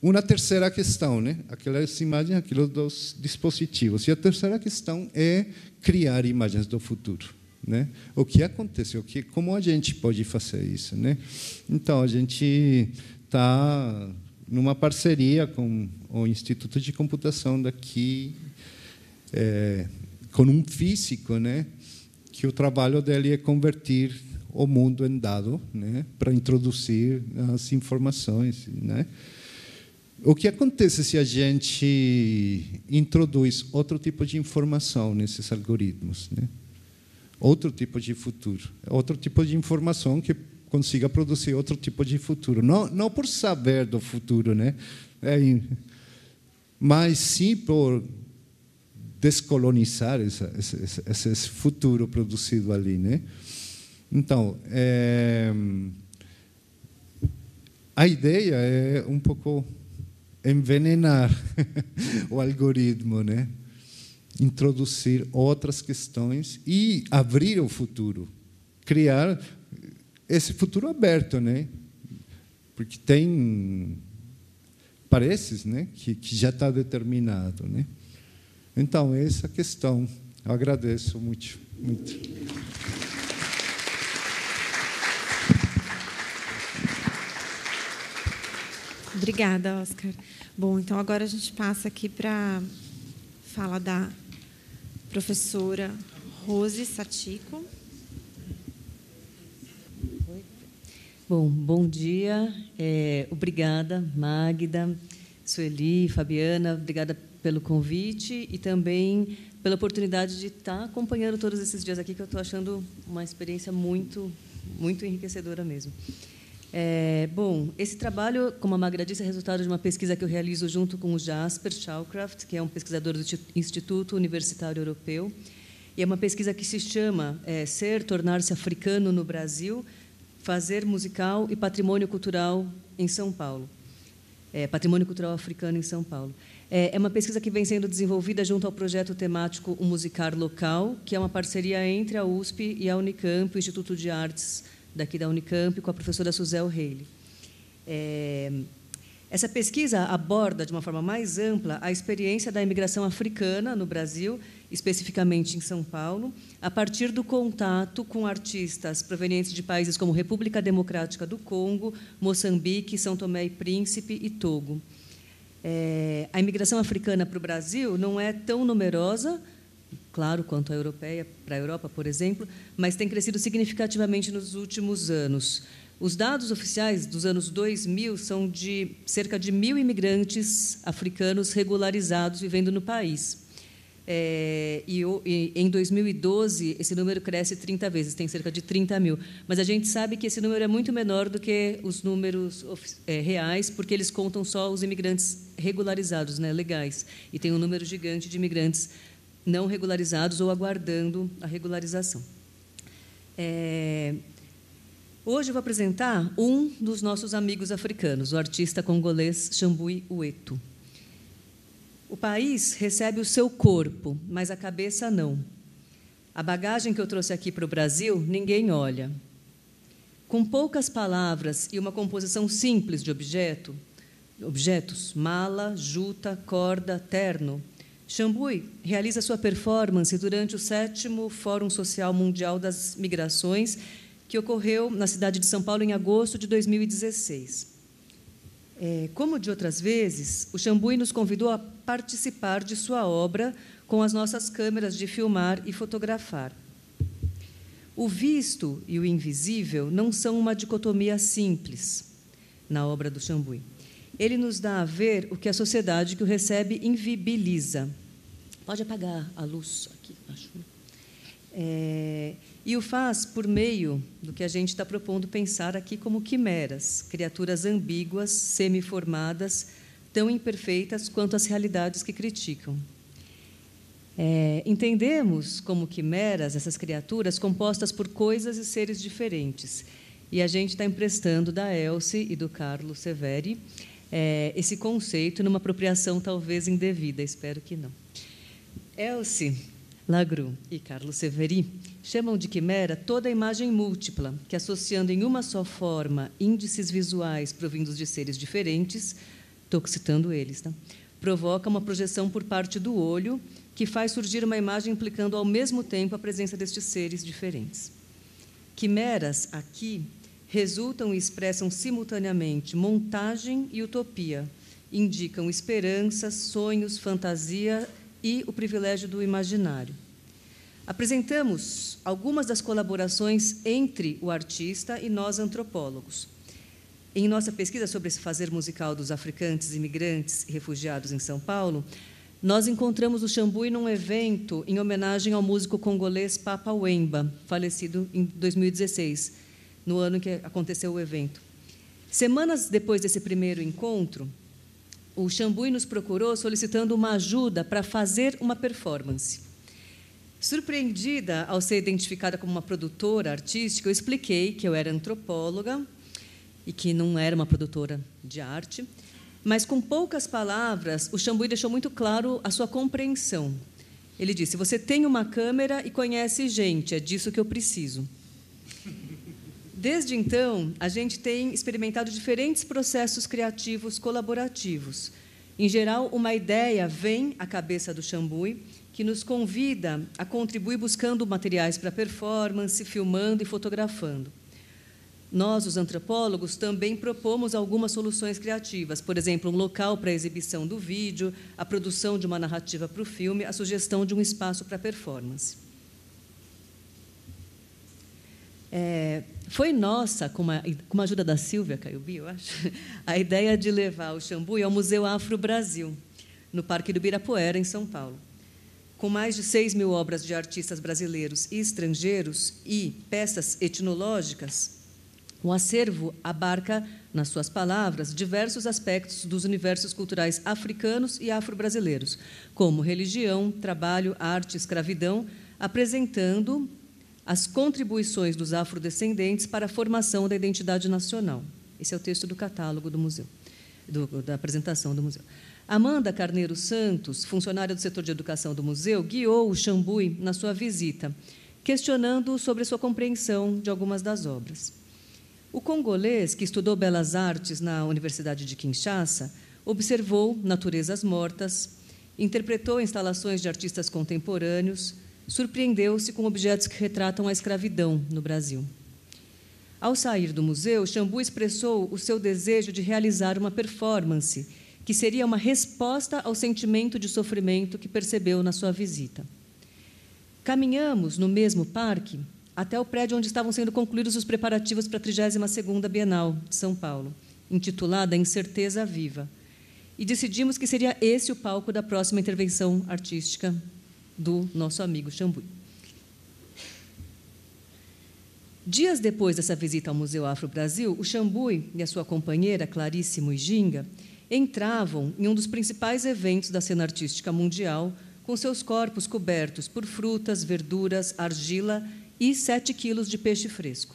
uma terceira questão, né? Aquelas imagens, aqueles dos dispositivos. E a terceira questão é criar imagens do futuro, né? O que acontece, o que, como a gente pode fazer isso, né? Então, a gente está numa parceria com o Instituto de Computação daqui, é, com um físico, né, que o trabalho dele é converter o mundo em dado, né, para introduzir as informações, né? O que acontece se a gente introduz outro tipo de informação nesses algoritmos, né? Outro tipo de futuro, outro tipo de informação que consiga produzir outro tipo de futuro. Não, não por saber do futuro, né? É, mas sim por descolonizar essa, esse, esse futuro produzido ali, né? Então, é, a ideia é um pouco envenenar o algoritmo, né? Introduzir outras questões e abrir o futuro, criar esse futuro aberto, né? Porque tem parece, né, que, que já está determinado, né? Então essa questão. Eu agradeço muito, muito. Obrigada, Oscar. Bom, então agora a gente passa aqui para fala da professora Rose Satiko. Bom, bom dia. É, obrigada, Magda, Sueli, Fabiana. Obrigada pelo convite e também pela oportunidade de estar acompanhando todos esses dias aqui, que eu estou achando uma experiência muito, muito enriquecedora mesmo. É, bom, esse trabalho, como a Magda disse, é resultado de uma pesquisa que eu realizo junto com o Jasper Chalcraft, que é um pesquisador do Instituto Universitário Europeu, e é uma pesquisa que se chama é, Ser, Tornar-se Africano no Brasil, Fazer Musical e Patrimônio Cultural em São Paulo. É, Patrimônio Cultural Africano em São Paulo. É, é uma pesquisa que vem sendo desenvolvida junto ao projeto temático O Musicar Local, que é uma parceria entre a U S P e a Unicamp, o Instituto de Artes daqui da Unicamp, com a professora Suzel Reilly. É, essa pesquisa aborda, de uma forma mais ampla, a experiência da imigração africana no Brasil, especificamente em São Paulo, a partir do contato com artistas provenientes de países como República Democrática do Congo, Moçambique, São Tomé e Príncipe e Togo. É, a imigração africana para o Brasil não é tão numerosa, claro, quanto a europeia, para a Europa, por exemplo, mas tem crescido significativamente nos últimos anos. Os dados oficiais dos anos dois mil são de cerca de mil imigrantes africanos regularizados vivendo no país. É, e, e em dois mil e doze, esse número cresce trinta vezes, tem cerca de trinta mil. Mas a gente sabe que esse número é muito menor do que os números é, reais, porque eles contam só os imigrantes regularizados, né, legais. E tem um número gigante de imigrantes não regularizados ou aguardando a regularização. É... Hoje eu vou apresentar um dos nossos amigos africanos, o artista congolês Tshambui Ueto. O país recebe o seu corpo, mas a cabeça não. A bagagem que eu trouxe aqui para o Brasil, ninguém olha. Com poucas palavras e uma composição simples de objeto, objetos, mala, juta, corda, terno, Tshambui realiza sua performance durante o sétimo Fórum Social Mundial das Migrações, que ocorreu na cidade de São Paulo em agosto de dois mil e dezesseis. É, como de outras vezes, o Tshambui nos convidou a participar de sua obra com as nossas câmeras de filmar e fotografar. O visto e o invisível não são uma dicotomia simples na obra do Tshambui. Ele nos dá a ver o que a sociedade que o recebe invibiliza. Pode apagar a luz aqui, acho. É, e o faz por meio do que a gente está propondo pensar aqui como quimeras, criaturas ambíguas, semiformadas, tão imperfeitas quanto as realidades que criticam. É, entendemos como quimeras essas criaturas compostas por coisas e seres diferentes. E a gente está emprestando da Elsie e do Carlos Severi é, esse conceito numa apropriação talvez indevida, espero que não. Elsie Lagru e Carlos Severi chamam de quimera toda a imagem múltipla, que, associando em uma só forma índices visuais provindos de seres diferentes, estou citando eles, tá? Provoca uma projeção por parte do olho, que faz surgir uma imagem implicando ao mesmo tempo a presença destes seres diferentes. Quimeras, aqui, resultam e expressam simultaneamente montagem e utopia, indicam esperanças, sonhos, fantasia e o privilégio do imaginário. Apresentamos algumas das colaborações entre o artista e nós, antropólogos. Em nossa pesquisa sobre esse fazer musical dos africanos, imigrantes e refugiados em São Paulo, nós encontramos o Tshambui num evento em homenagem ao músico congolês Papa Wemba, falecido em dois mil e dezesseis, no ano que aconteceu o evento. Semanas depois desse primeiro encontro, o Tshambui nos procurou solicitando uma ajuda para fazer uma performance. Surpreendida ao ser identificada como uma produtora artística, eu expliquei que eu era antropóloga e que não era uma produtora de arte, mas, com poucas palavras, o Tshambui deixou muito claro a sua compreensão. Ele disse, você tem uma câmera e conhece gente, é disso que eu preciso. Desde então, a gente tem experimentado diferentes processos criativos colaborativos. Em geral, uma ideia vem à cabeça do Tshambui, que nos convida a contribuir buscando materiais para performance, filmando e fotografando. Nós, os antropólogos, também propomos algumas soluções criativas, por exemplo, um local para a exibição do vídeo, a produção de uma narrativa para o filme, a sugestão de um espaço para performance. É, foi nossa, com a, com a ajuda da Silvia Caiubi, eu acho, a ideia de levar o Tshambui ao Museu Afro Brasil, no Parque do Ibirapuera, em São Paulo. Com mais de seis mil obras de artistas brasileiros e estrangeiros e peças etnológicas, o acervo abarca, nas suas palavras, diversos aspectos dos universos culturais africanos e afro-brasileiros, como religião, trabalho, arte, escravidão, apresentando as contribuições dos afrodescendentes para a formação da identidade nacional. Esse é o texto do catálogo do museu, do, da apresentação do museu. Amanda Carneiro Santos, funcionária do setor de educação do museu, guiou o Tshambui na sua visita, questionando sobre a sua compreensão de algumas das obras. O congolês, que estudou belas artes na Universidade de Kinshasa, observou naturezas mortas, interpretou instalações de artistas contemporâneos, surpreendeu-se com objetos que retratam a escravidão no Brasil. Ao sair do museu, Tshambui expressou o seu desejo de realizar uma performance, que seria uma resposta ao sentimento de sofrimento que percebeu na sua visita. Caminhamos no mesmo parque até o prédio onde estavam sendo concluídos os preparativos para a trigésima segunda Bienal de São Paulo, intitulada Incerteza Viva, e decidimos que seria esse o palco da próxima intervenção artística do nosso amigo Tshambui. Dias depois dessa visita ao Museu Afro Brasil, o Tshambui e a sua companheira, Clarice Mujinga, entravam em um dos principais eventos da cena artística mundial, com seus corpos cobertos por frutas, verduras, argila e sete quilos de peixe fresco.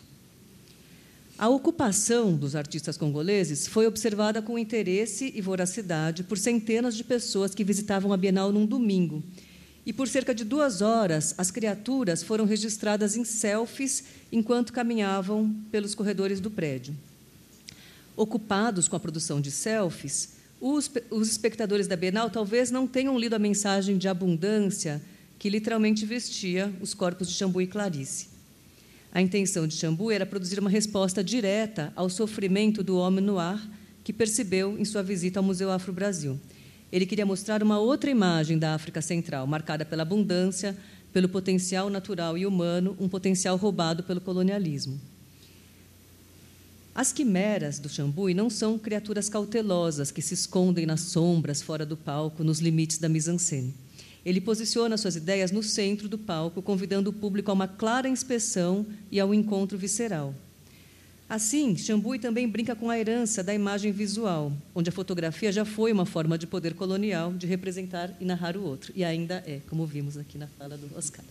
A ocupação dos artistas congoleses foi observada com interesse e voracidade por centenas de pessoas que visitavam a Bienal num domingo. E, por cerca de duas horas, as criaturas foram registradas em selfies enquanto caminhavam pelos corredores do prédio. Ocupados com a produção de selfies, os, os espectadores da Bienal talvez não tenham lido a mensagem de abundância que literalmente vestia os corpos de Tshambui e Clarice. A intenção de Tshambui era produzir uma resposta direta ao sofrimento do homem noir que percebeu em sua visita ao Museu Afro Brasil. Ele queria mostrar uma outra imagem da África Central, marcada pela abundância, pelo potencial natural e humano, um potencial roubado pelo colonialismo. As quimeras do Tshambui não são criaturas cautelosas que se escondem nas sombras fora do palco, nos limites da mise-en-scène. Ele posiciona suas ideias no centro do palco, convidando o público a uma clara inspeção e ao encontro visceral. Assim, Tshambui também brinca com a herança da imagem visual, onde a fotografia já foi uma forma de poder colonial, de representar e narrar o outro, e ainda é, como vimos aqui na fala do Oscar.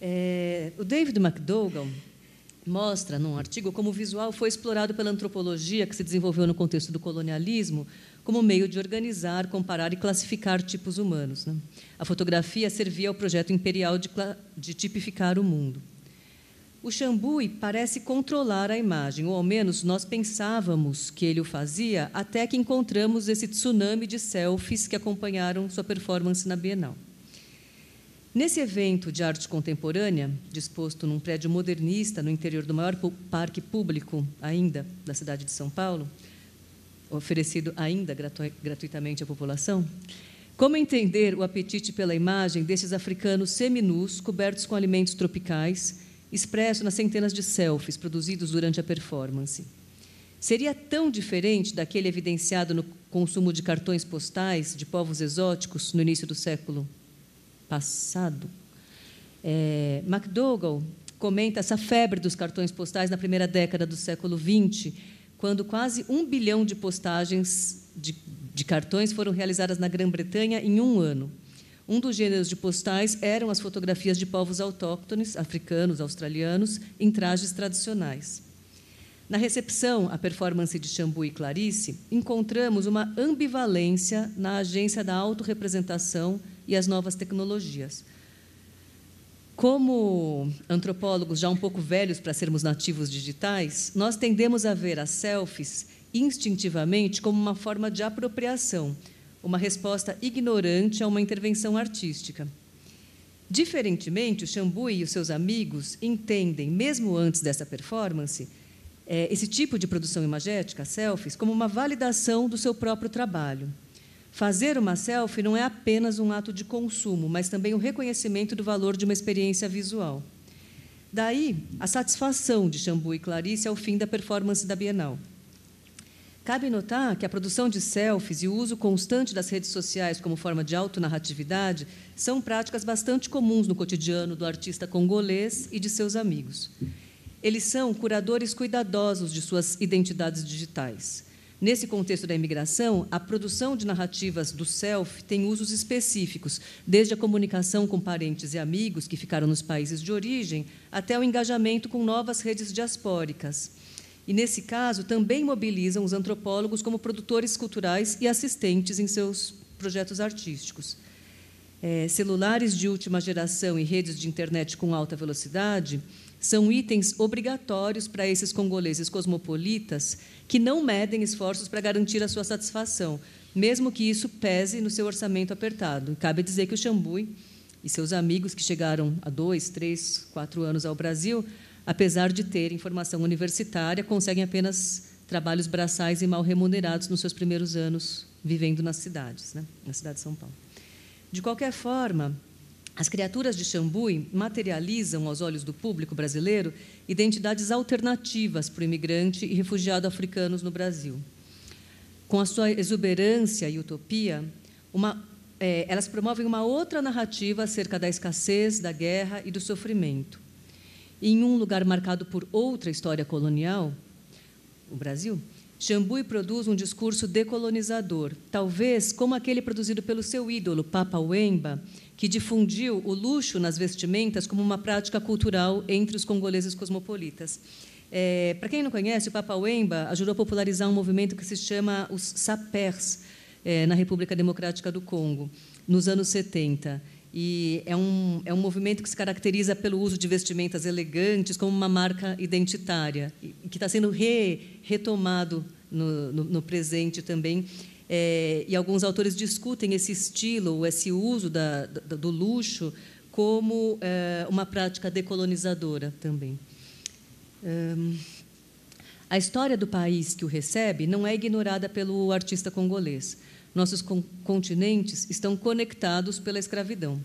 É, o David McDougall mostra, num artigo, como o visual foi explorado pela antropologia que se desenvolveu no contexto do colonialismo, como meio de organizar, comparar e classificar tipos humanos, né? A fotografia servia ao projeto imperial de, de tipificar o mundo. O Tshambui parece controlar a imagem, ou, ao menos, nós pensávamos que ele o fazia, até que encontramos esse tsunami de selfies que acompanharam sua performance na Bienal. Nesse evento de arte contemporânea, disposto num prédio modernista no interior do maior parque público ainda da cidade de São Paulo, oferecido ainda gratuitamente à população, como entender o apetite pela imagem destes africanos seminus cobertos com alimentos tropicais, expresso nas centenas de selfies produzidos durante a performance? Seria tão diferente daquele evidenciado no consumo de cartões postais de povos exóticos no início do século passado? É, McDougall comenta essa febre dos cartões postais na primeira década do século vinte, quando quase um bilhão de postagens de, de cartões foram realizadas na Grã-Bretanha em um ano. Um dos gêneros de postais eram as fotografias de povos autóctones, africanos, australianos, em trajes tradicionais. Na recepção à performance de Tshambui e Clarice, encontramos uma ambivalência na agência da autorrepresentação e as novas tecnologias. Como antropólogos já um pouco velhos para sermos nativos digitais, nós tendemos a ver as selfies instintivamente como uma forma de apropriação, uma resposta ignorante a uma intervenção artística. Diferentemente, o Tshambui e os seus amigos entendem, mesmo antes dessa performance, esse tipo de produção imagética, selfies, como uma validação do seu próprio trabalho. Fazer uma selfie não é apenas um ato de consumo, mas também um reconhecimento do valor de uma experiência visual. Daí, a satisfação de Tshambui e Clarice ao fim da performance da Bienal. Cabe notar que a produção de selfies e o uso constante das redes sociais como forma de autonarratividade são práticas bastante comuns no cotidiano do artista congolês e de seus amigos. Eles são curadores cuidadosos de suas identidades digitais. Nesse contexto da imigração, a produção de narrativas do selfie tem usos específicos, desde a comunicação com parentes e amigos que ficaram nos países de origem, até o engajamento com novas redes diaspóricas. E, nesse caso, também mobilizam os antropólogos como produtores culturais e assistentes em seus projetos artísticos. É, celulares de última geração e redes de internet com alta velocidade são itens obrigatórios para esses congoleses cosmopolitas que não medem esforços para garantir a sua satisfação, mesmo que isso pese no seu orçamento apertado. Cabe dizer que o Tshambui e seus amigos que chegaram há dois, três, quatro anos ao Brasil, apesar de terem formação universitária, conseguem apenas trabalhos braçais e mal remunerados nos seus primeiros anos vivendo nas cidades, né? Na cidade de São Paulo. De qualquer forma, as criaturas de Tshambui materializam, aos olhos do público brasileiro, identidades alternativas para o imigrante e refugiado africanos no Brasil. Com a sua exuberância e utopia, uma, é, elas promovem uma outra narrativa acerca da escassez, da guerra e do sofrimento. Em um lugar marcado por outra história colonial, o Brasil, Tshambui produz um discurso decolonizador, talvez como aquele produzido pelo seu ídolo, Papa Wemba, que difundiu o luxo nas vestimentas como uma prática cultural entre os congoleses cosmopolitas. É, para quem não conhece, o Papa Wemba ajudou a popularizar um movimento que se chama os sapers, é, na República Democrática do Congo, nos anos setenta. E é um, é um movimento que se caracteriza pelo uso de vestimentas elegantes como uma marca identitária, que está sendo re, retomado no, no, no presente também. É, e alguns autores discutem esse estilo, ou esse uso da, da, do luxo, como é, uma prática decolonizadora também. É, a história do país que o recebe não é ignorada pelo artista congolês. Nossos continentes estão conectados pela escravidão.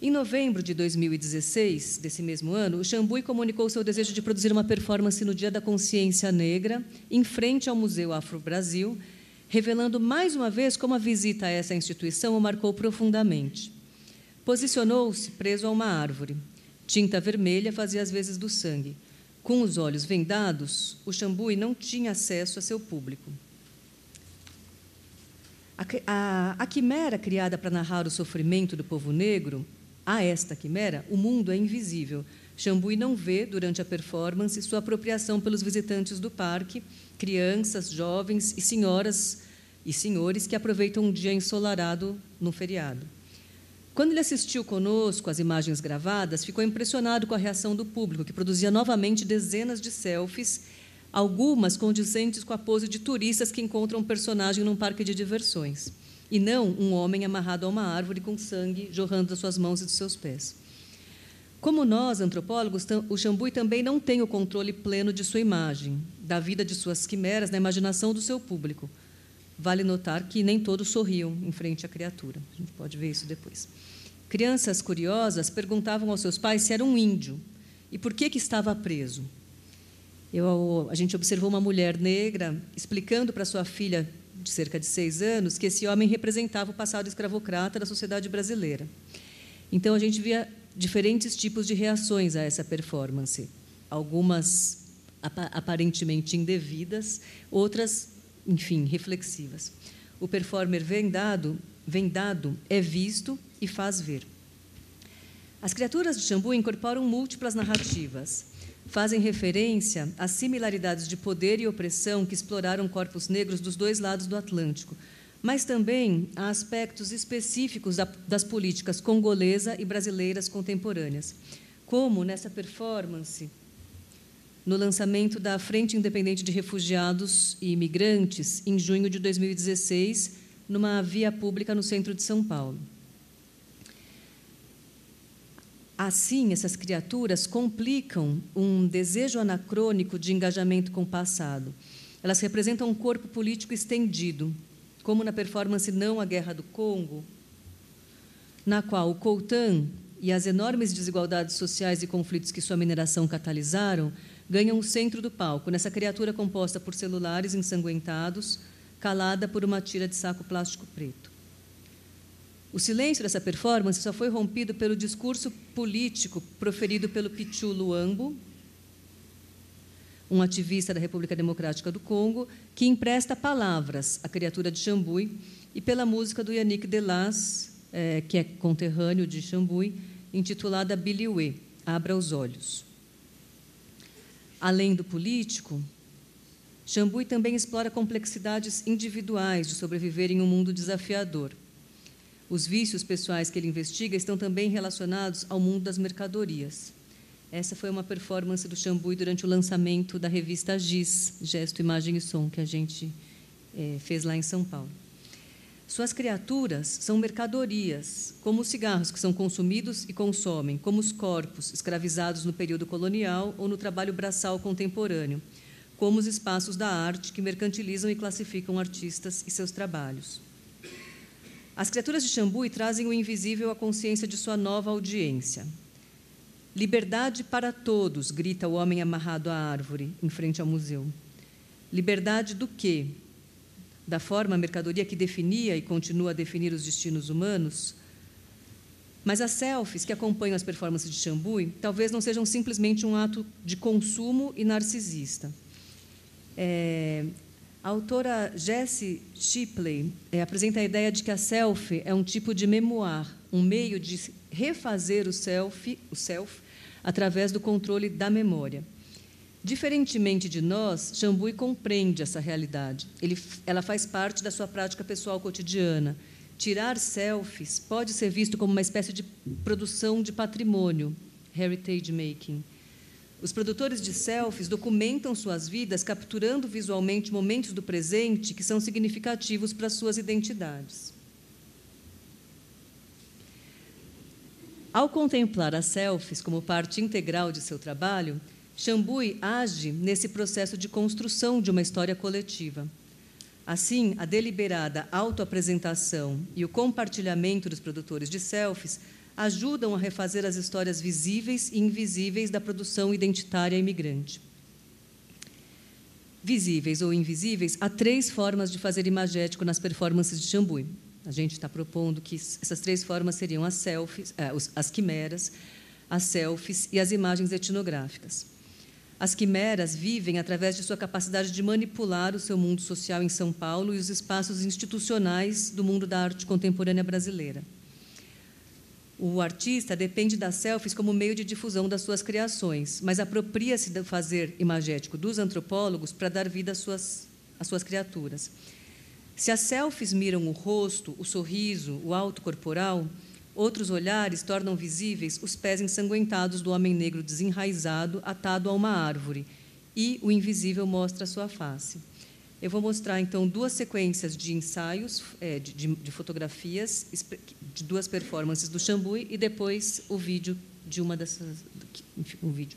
Em novembro de dois mil e dezesseis, desse mesmo ano, o Tshambui comunicou seu desejo de produzir uma performance no Dia da Consciência Negra, em frente ao Museu Afro Brasil, revelando mais uma vez como a visita a essa instituição o marcou profundamente. Posicionou-se preso a uma árvore. Tinta vermelha fazia as vezes do sangue. Com os olhos vendados, o Tshambui não tinha acesso a seu público. A, a, a quimera criada para narrar o sofrimento do povo negro, a esta quimera, o mundo é invisível. Tshambui não vê, durante a performance, sua apropriação pelos visitantes do parque, crianças, jovens e senhoras e senhores que aproveitam um dia ensolarado num feriado. Quando ele assistiu conosco às imagens gravadas, ficou impressionado com a reação do público, que produzia novamente dezenas de selfies, algumas condizentes com a pose de turistas que encontram um personagem num parque de diversões, e não um homem amarrado a uma árvore com sangue jorrando das suas mãos e dos seus pés. Como nós, antropólogos, o Tshambui também não tem o controle pleno de sua imagem, da vida de suas quimeras, na imaginação do seu público. Vale notar que nem todos sorriam em frente à criatura. A gente pode ver isso depois. Crianças curiosas perguntavam aos seus pais se era um índio e por que que estava preso. Eu, a gente observou uma mulher negra explicando para sua filha, de cerca de seis anos, que esse homem representava o passado escravocrata da sociedade brasileira. Então, a gente via diferentes tipos de reações a essa performance, algumas aparentemente indevidas, outras, enfim, reflexivas. O performer vendado, vendado é visto e faz ver. As criaturas de Tshambui incorporam múltiplas narrativas, fazem referência às similaridades de poder e opressão que exploraram corpos negros dos dois lados do Atlântico, mas também a aspectos específicos das políticas congolesa e brasileiras contemporâneas, como nessa performance, no lançamento da Frente Independente de Refugiados e Imigrantes, em junho de dois mil e dezesseis, numa via pública no centro de São Paulo. Assim, essas criaturas complicam um desejo anacrônico de engajamento com o passado. Elas representam um corpo político estendido, como na performance Não à Guerra do Congo, na qual o coltan e as enormes desigualdades sociais e conflitos que sua mineração catalisaram ganham o centro do palco, nessa criatura composta por celulares ensanguentados, calada por uma tira de saco plástico preto. O silêncio dessa performance só foi rompido pelo discurso político proferido pelo Pichu Luambo, um ativista da República Democrática do Congo, que empresta palavras à criatura de Tshambui, e pela música do Yannick Delas, é, que é conterrâneo de Tshambui, intitulada Biliuê, Abra os Olhos. Além do político, Tshambui também explora complexidades individuais de sobreviver em um mundo desafiador. Os vícios pessoais que ele investiga estão também relacionados ao mundo das mercadorias. Essa foi uma performance do Tshambui durante o lançamento da revista G I S, Gesto, Imagem e Som, que a gente é, fez lá em São Paulo. Suas criaturas são mercadorias, como os cigarros que são consumidos e consomem, como os corpos escravizados no período colonial ou no trabalho braçal contemporâneo, como os espaços da arte que mercantilizam e classificam artistas e seus trabalhos. As criaturas de Tshambui trazem o invisível à consciência de sua nova audiência. Liberdade para todos, grita o homem amarrado à árvore, em frente ao museu. Liberdade do quê? Da forma, a mercadoria que definia e continua a definir os destinos humanos. Mas as selfies que acompanham as performances de Tshambui talvez não sejam simplesmente um ato de consumo e narcisista. É, a autora Jessie Shipley é, apresenta a ideia de que a selfie é um tipo de memoir, um meio de refazer o self, o self através do controle da memória. Diferentemente de nós, Tshambui compreende essa realidade. Ele, ela faz parte da sua prática pessoal cotidiana. Tirar selfies pode ser visto como uma espécie de produção de patrimônio, heritage making. Os produtores de selfies documentam suas vidas capturando visualmente momentos do presente que são significativos para suas identidades. Ao contemplar as selfies como parte integral de seu trabalho, Tshambui age nesse processo de construção de uma história coletiva. Assim, a deliberada autoapresentação e o compartilhamento dos produtores de selfies ajudam a refazer as histórias visíveis e invisíveis da produção identitária imigrante. Visíveis ou invisíveis, há três formas de fazer imagético nas performances de Tshambui. A gente está propondo que essas três formas seriam as selfies, as quimeras, as selfies e as imagens etnográficas. As quimeras vivem através de sua capacidade de manipular o seu mundo social em São Paulo e os espaços institucionais do mundo da arte contemporânea brasileira. O artista depende das selfies como meio de difusão das suas criações, mas apropria-se do fazer imagético dos antropólogos para dar vida às suas, às suas criaturas. Se as selfies miram o rosto, o sorriso, o auto corporal, outros olhares tornam visíveis os pés ensanguentados do homem negro desenraizado, atado a uma árvore, e o invisível mostra a sua face. Eu vou mostrar, então, duas sequências de ensaios, é, de, de, de fotografias, de duas performances do Tshambui, e depois o vídeo de uma dessas... Enfim, um vídeo.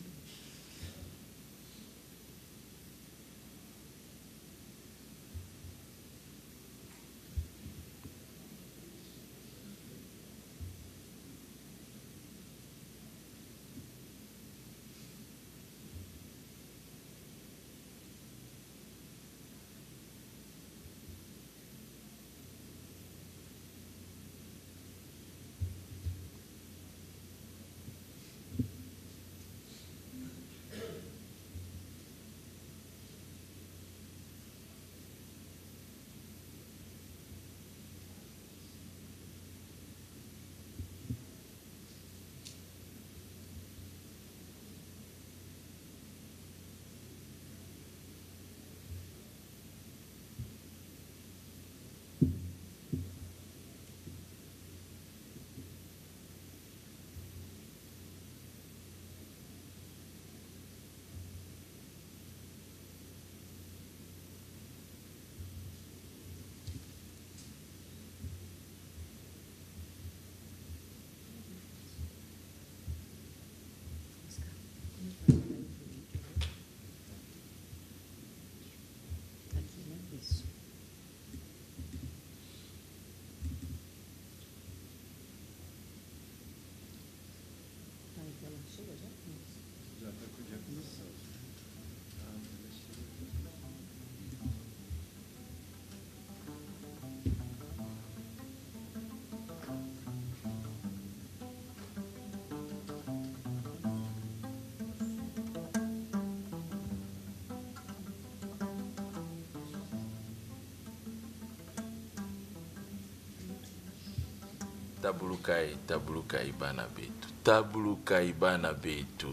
Tabulukai, tabulukai bana betu. Tabulukai bana betu.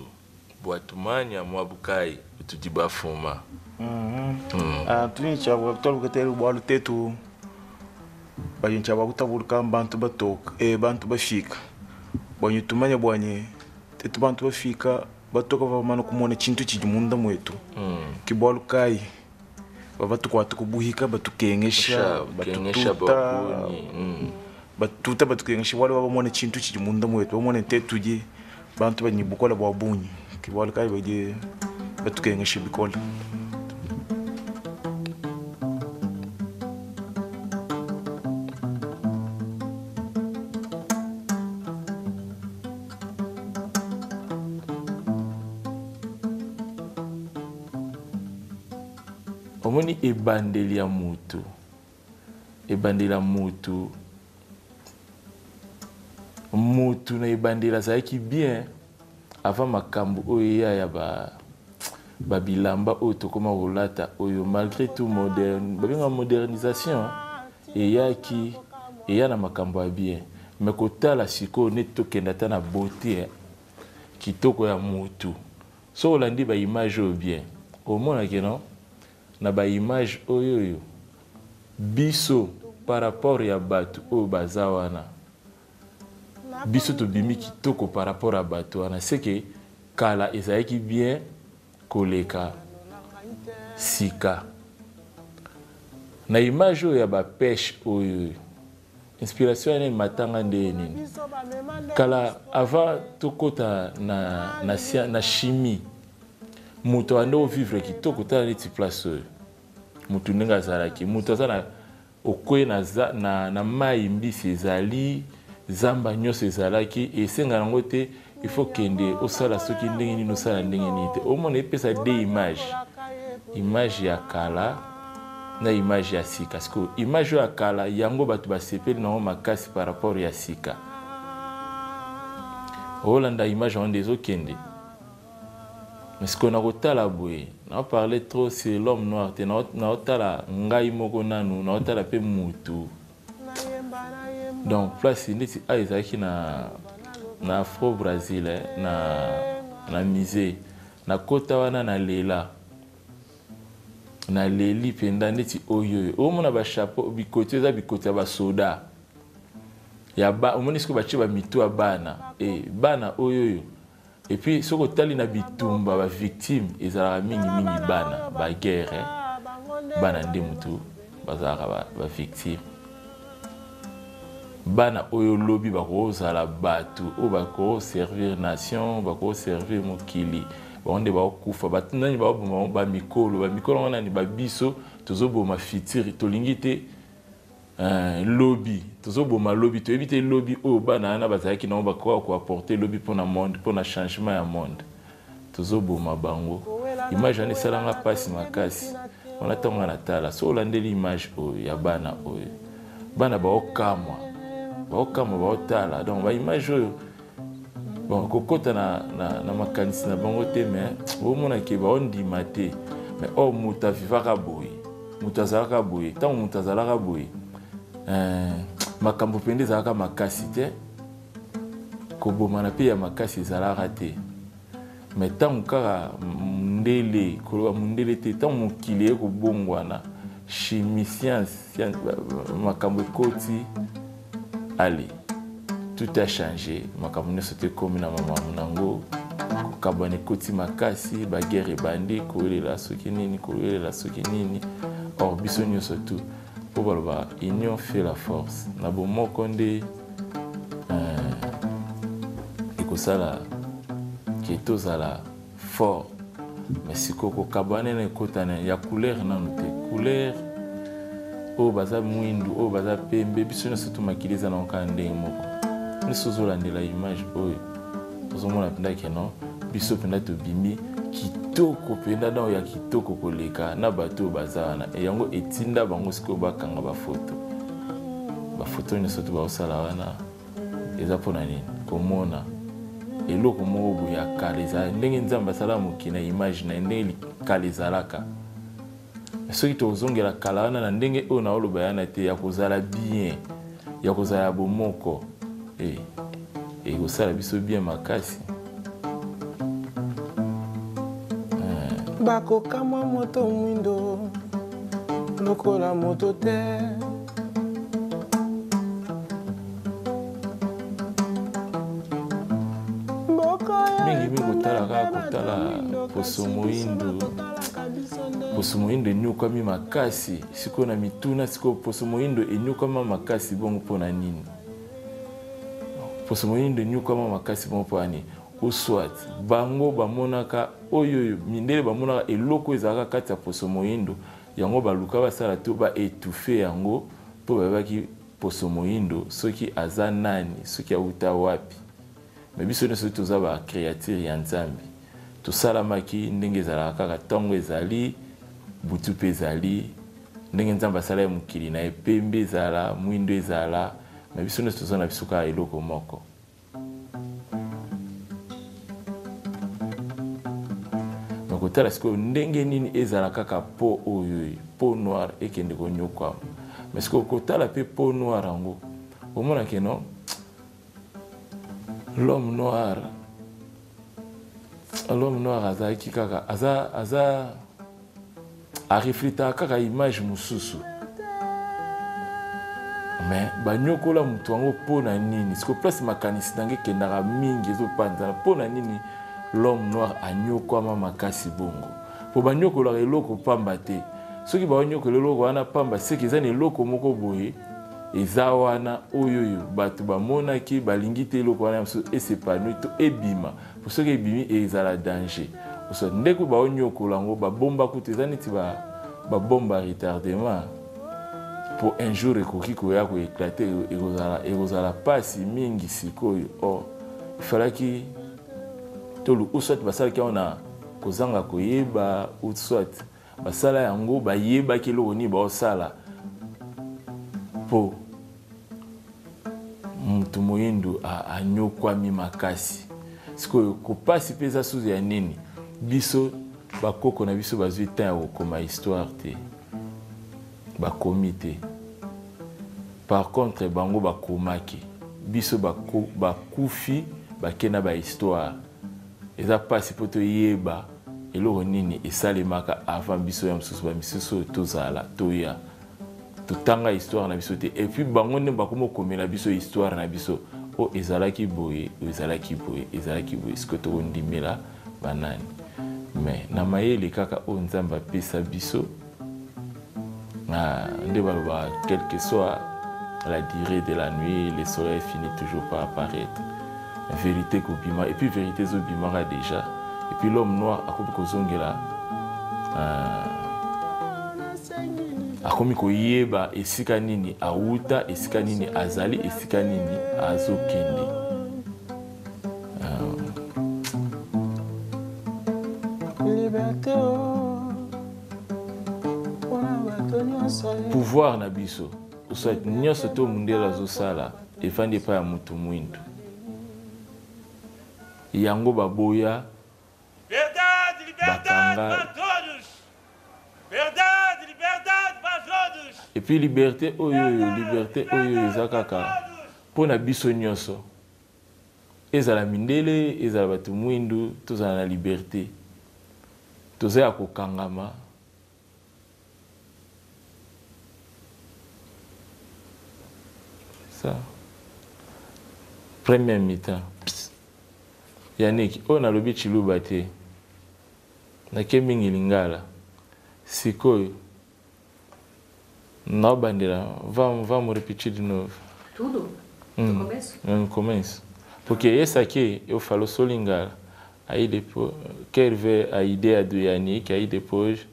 Boatumanya mwabukai utujibafuma. Mhm. Ah, twincha bwatolukatero bwalu tetu. Bajincha bwakutabuluka bantu batoka, e bantu bafika. Bonyutumanya bwanye tetu bantu bafika batoka vamano kumona chintu chijimunda mwetu. Mhm. Kibwalukai bavatukwatu kubuhika batukengesha, batukengesha babuni. Mhm. Batuta batukengesha wale babamona chintu chijimunda mwetu, babamona tetu je. Bantu ba nyibukola bwa bunyi kibalukai baje batukengesha bikola. Omoni ebandelia mutu ebandelia mutu mutu na ebandela zaiki bien avant makambo oya ya ba babilamba oto koma olata oyo malgré tout moderne babenga modernisation eya ki eya na makambo ya bien mais kotala siko neto kendata na beauté kitoko ya mutu so olandi ba image o bien au moins akeno na ba image oyoyo biso par rapport ya batu o bazawana bisoto bimi kitoko par rapport à bato ana seke kala ezaiki bien koleka sika na image ya ba pêche oyo inspiration ne matanga ndeni kala avant tokota na na na chimie muto ando vivre kitoko ta na ti place muto ninga zaraki muto sana okwe na na na mai mbisi ezali zamba nyose ezalaki esenga nango te il faut kende osala soki ndenge nini osala ndenge nini te omona epesa deux images image ya kala na image ya sika parce que image ya kala yango bato basepeli nango makasi par rapport ya sika olanda image on des okende mais ce qu'on a retala boye on parlait trop c'est l'homme noir te na otala ngai moko nanu na otala pe mutu. Donc, place ici, ah, ils sont na na Afro Brasil, na na musée, na kotawana na lela, na leli pendant ici oyoyo. Au moment ba chapeau, bikote za bikote ba soda. Ya ba, au moment isko ba chiba mitu abana, eh bana oyoyo. Et puis ce kotali na bitumba ba victime, ils ont mingi mingi bana, ba guerre, bana ndemutu, bazara ba victime. Bana oyo lobby bako zala batu o bako servir nation bako servir mokili bonde ba kufa batuna ni ba ba mikolo ba mikolo wana ni ba biso tozoboma fitiri tolingite euh lobby tozoboma lobby to evite lobby o bana na bazaki na ba ko ko apporter lobby pour na monde pour na changement ya monde tozoboma bango image ani salanga passe makasi on attend na tala so landeli image o ya bana o bana ba okamwa Okama baotala donc ba image bon kokota na na na makanisi na bango te mais bo mona ke ba ondi maté mais o muta vivaka boyi muta zaka boyi tant muta zalaka boyi euh makambo pendeza ka makasi te ko bomana pe ya makasi zalaka te mais tant ka ndele ko mundele te tant mukile ko bongwana chimie science makambo koti. Allez, tout a changé. Makamune sote komi na mama munango. Kabane koti makasi, bagere bandi, koule la soki nini, koule la soki nini. Or bisonyo soto. Po baloba, union fait la force. Na bomo konde euh ekosala ketozala fort. Mais sikoko kabane na kota na ya couleur na note couleur o baza mwindu o baza pembe biso nyonso tumakiliza na okande moko biso zolandela image oyo tozomona penda keno biso penda tobimi kitoko penda na ya kitoko koleka na bato bazana yango etinda bango siko bakanga bafoto bafoto nyonso tubawosala wana eza pona nini komona eloko moko boya kaleza ndenge nzamba sala mokina image na ndenge kalezalaka. Ceux qui ont zongué la calana, n'ont pas eu la bien, ils ont eu la bien, ils ont eu la bien, eh eh kosala biso bien makasi bakoka mwa moto mwindo lokola moto te mingi mikotala kakotala poso mwindo poso mwindo enyuka mi makasi siko na mituna siko poso mwindo enyuka ma makasi bongo pona nini poso mwindo enyuka ma makasi bongo pona nini Oswat bango bamonaka oyo mindele bamonaka eloko ezaka kati ya poso moyindo yango baluka basala to ba étouffer yango po babaki poso moyindo soki aza nani soki auta wapi mais biso nso toza ba créateur ya Nzambe to sala maki ndenge zalaka kaka tongo ezali butu pe ezali ndenge Nzambe asala mukili na epembe ezala mwindo ezala mais biso nso toza na bisuka eloko moko parce que ndenge nini ezala kaka po oyo po noir et que ndeko nyokwa mais ce que kota la pe po noir ango au mona que non l'homme noir l'homme noir aza ki kaka aza aza a refléter kaka image mususu mais banyoko la mutu ango po na nini ce que place makanisi ndenge ke ndara mingi zo panza po na nini l'homme noir a nyoko mama kasi bongo po banyoko la eloko pamba te soki ba nyoko eloko wana pamba se ki zani eloko moko boye ezawana oyoyo batu ba monaki balingi te eloko wana mso et s'épanouit to ebima po soki ebimi ezala danger oso ndeko ba nyoko lango ba bomba ku te zani ti ba ba bomba retardement po un jour ekoki ko ya ko éclater ekozala ekozala pasi mingi sikoyo or il fallait ki ou soit basala ki ona kozanga koyeba ou soit basala yango bayeba ki loni ba osala po mutu moyindo a nyokwa mi makasi siko ko pasi pesa suzu ya nini biso bakoko na biso bazwi tan okoma histoire te ba comité par contre bango bakomaki biso bako bakufi bakena ba histoire eza pasi poto yeba eloko nini esalemaka avant biso ya msusu ba misusu tozala toya totanga histoire na biso te et puis bango ne bakomo komela biso histoire na biso o ezalaki boye ezalaki boye ezalaki boye ce que to ndimela banani mais na mayele kaka o Nzambe apesa biso na ndeba ba quelle que soit la durée de la nuit le soleil finit toujours par apparaître. Vérité Kobima et puis vérité Zobimara déjà et puis l'homme noir a komi kozongela a komi koyeba esika nini auta esika nini azali esika nini azokende liberté pouvoir na biso soit nyonso to mundela zosala efandi pa ya mutu mwindu yango baboya verdade liberdade para todos verdade liberdade para todos et puis liberté oyoyo liberté oyoyo zakaka pona biso nyonso ezala mindele ezala batu mwindu tozala na liberté tozala kokangama ça premier mi-temps Yannick, on a lobi chilubate. Na kemingi lingala. Sikoyo. Na bandeira, vamos, vamos repetir de novo. Tudo? No hum. começo? No começo. Porque essa aqui eu falo só lingala. Aí depois, quero ver a ideia do Yannick, aí depois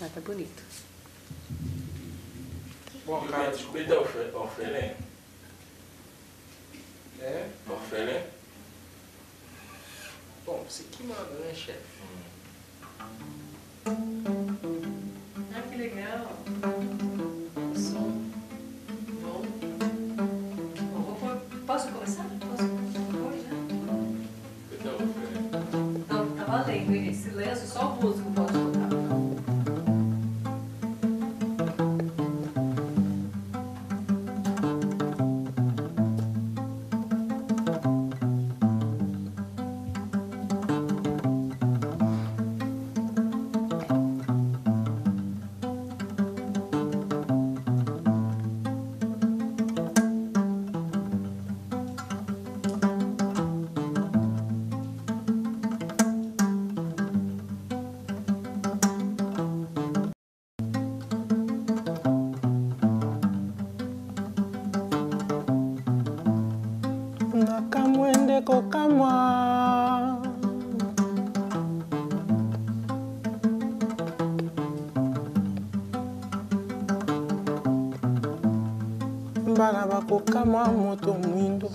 ah, tá bonito. Bom, cara, descoberta orfelém. É? Orfelém? Bom, você que manda, né, chefe? Ah, que legal. O som. Bom. Bom vou, posso começar? Posso começar? Descoberta orfelém. Não, tá valendo, hein? Silêncio, só o músico pode tocar. Nakamwendeko kamwa. Barabako kamwa moto mwindo.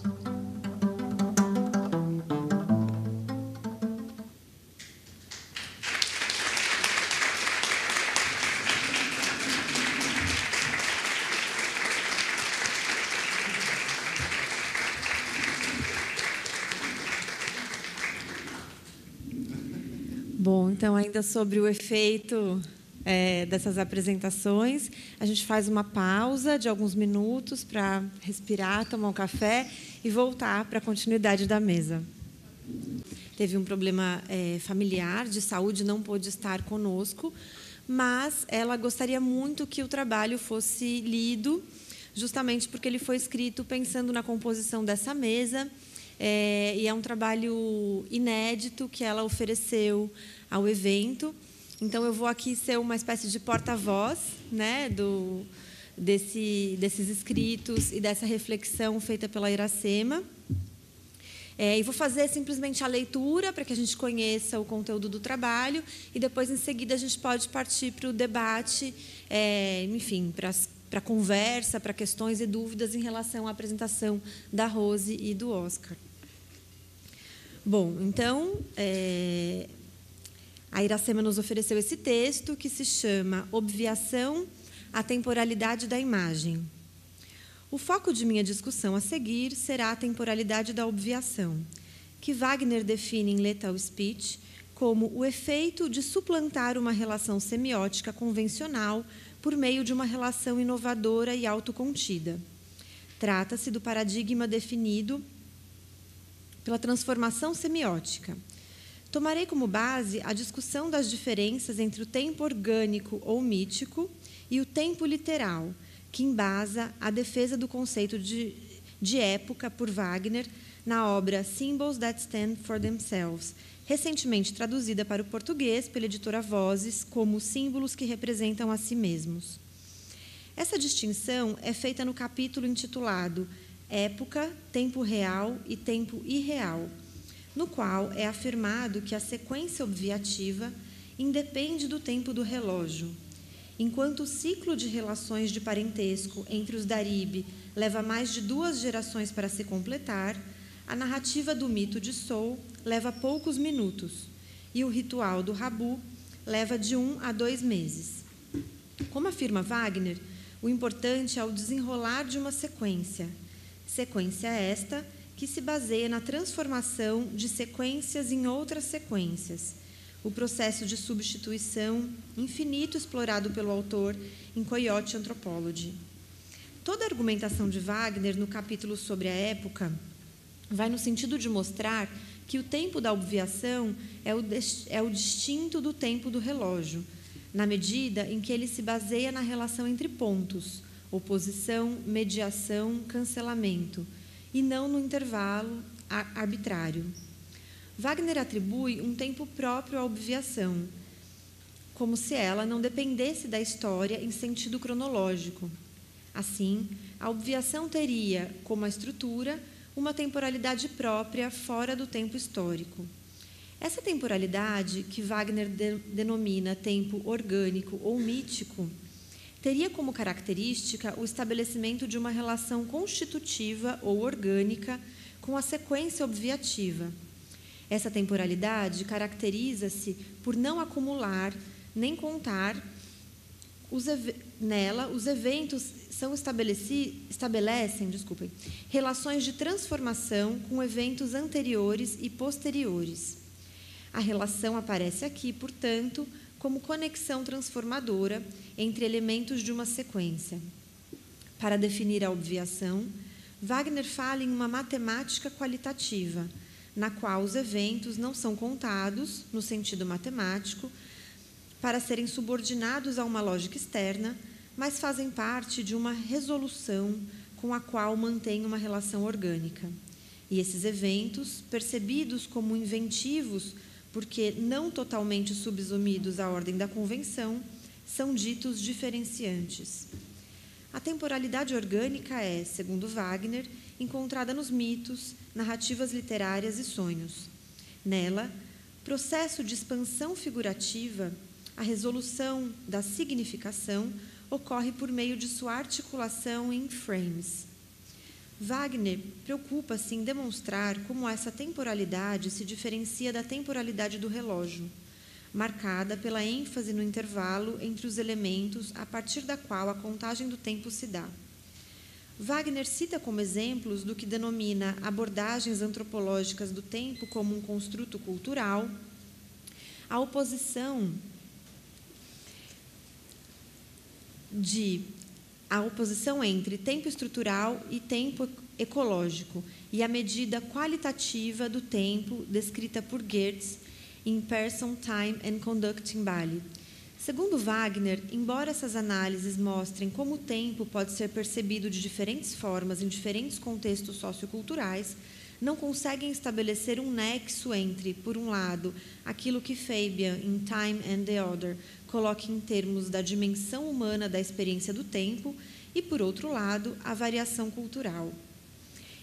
Bom, então, ainda sobre o efeito é, dessas apresentações, a gente faz uma pausa de alguns minutos para respirar, tomar um café e voltar para a continuidade da mesa. Teve um problema é, familiar, de saúde, não pôde estar conosco, mas ela gostaria muito que o trabalho fosse lido, justamente porque ele foi escrito pensando na composição dessa mesa. É, e é um trabalho inédito que ela ofereceu ao evento. Então, eu vou aqui ser uma espécie de porta-voz, né, do, desse, desses escritos e dessa reflexão feita pela Iracema. É, e vou fazer simplesmente a leitura para que a gente conheça o conteúdo do trabalho e depois, em seguida, a gente pode partir para o debate, é, enfim, para as para conversa, para questões e dúvidas em relação à apresentação da Rose e do Oscar. Bom, então, é, a Iracema nos ofereceu esse texto, que se chama Obviação à Temporalidade da Imagem. O foco de minha discussão a seguir será a temporalidade da obviação, que Wagner define em Lethal Speech como o efeito de suplantar uma relação semiótica convencional por meio de uma relação inovadora e autocontida. Trata-se do paradigma definido pela transformação semiótica. Tomarei como base a discussão das diferenças entre o tempo orgânico ou mítico e o tempo literal, que embasa a defesa do conceito de, de época por Wagner na obra Symbols that Stand for Themselves, recentemente traduzida para o português pela editora Vozes como símbolos que representam a si mesmos. Essa distinção é feita no capítulo intitulado Época, Tempo Real e Tempo Irreal, no qual é afirmado que a sequência obviativa independe do tempo do relógio. Enquanto o ciclo de relações de parentesco entre os Daribe leva mais de duas gerações para se completar, a narrativa do mito de Sou leva poucos minutos e o ritual do Rabu leva de um a dois meses. Como afirma Wagner, o importante é o desenrolar de uma sequência. Sequência esta que se baseia na transformação de sequências em outras sequências. O processo de substituição infinito explorado pelo autor em Coyote Anthropology. Toda a argumentação de Wagner no capítulo sobre a época vai no sentido de mostrar que o tempo da obviação é o, é o distinto do tempo do relógio, na medida em que ele se baseia na relação entre pontos, oposição, mediação, cancelamento, e não no intervalo arbitrário. Wagner atribui um tempo próprio à obviação, como se ela não dependesse da história em sentido cronológico. Assim, a obviação teria, como a estrutura, uma temporalidade própria fora do tempo histórico. Essa temporalidade, que Wagner de, denomina tempo orgânico ou mítico, teria como característica o estabelecimento de uma relação constitutiva ou orgânica com a sequência obviativa. Essa temporalidade caracteriza-se por não acumular nem contar os eventos. Nela, os eventos são estabeleci, estabelecem desculpem, relações de transformação com eventos anteriores e posteriores. A relação aparece aqui, portanto, como conexão transformadora entre elementos de uma sequência. Para definir a obviação, Wagner fala em uma matemática qualitativa, na qual os eventos não são contados, no sentido matemático, para serem subordinados a uma lógica externa, mas fazem parte de uma resolução com a qual mantém uma relação orgânica. E esses eventos, percebidos como inventivos, porque não totalmente subsumidos à ordem da convenção, são ditos diferenciantes. A temporalidade orgânica é, segundo Wagner, encontrada nos mitos, narrativas literárias e sonhos. Nela, processo de expansão figurativa, a resolução da significação ocorre por meio de sua articulação em frames. Wagner preocupa-se em demonstrar como essa temporalidade se diferencia da temporalidade do relógio, marcada pela ênfase no intervalo entre os elementos a partir da qual a contagem do tempo se dá. Wagner cita como exemplos do que denomina abordagens antropológicas do tempo como um construto cultural, a oposição de a oposição entre tempo estrutural e tempo ecológico e a medida qualitativa do tempo descrita por Geertz em Person, Time and Conduct in Bali. Segundo Wagner, embora essas análises mostrem como o tempo pode ser percebido de diferentes formas em diferentes contextos socioculturais, não conseguem estabelecer um nexo entre, por um lado, aquilo que Fabian, em Time and the Other, coloca em termos da dimensão humana da experiência do tempo e, por outro lado, a variação cultural.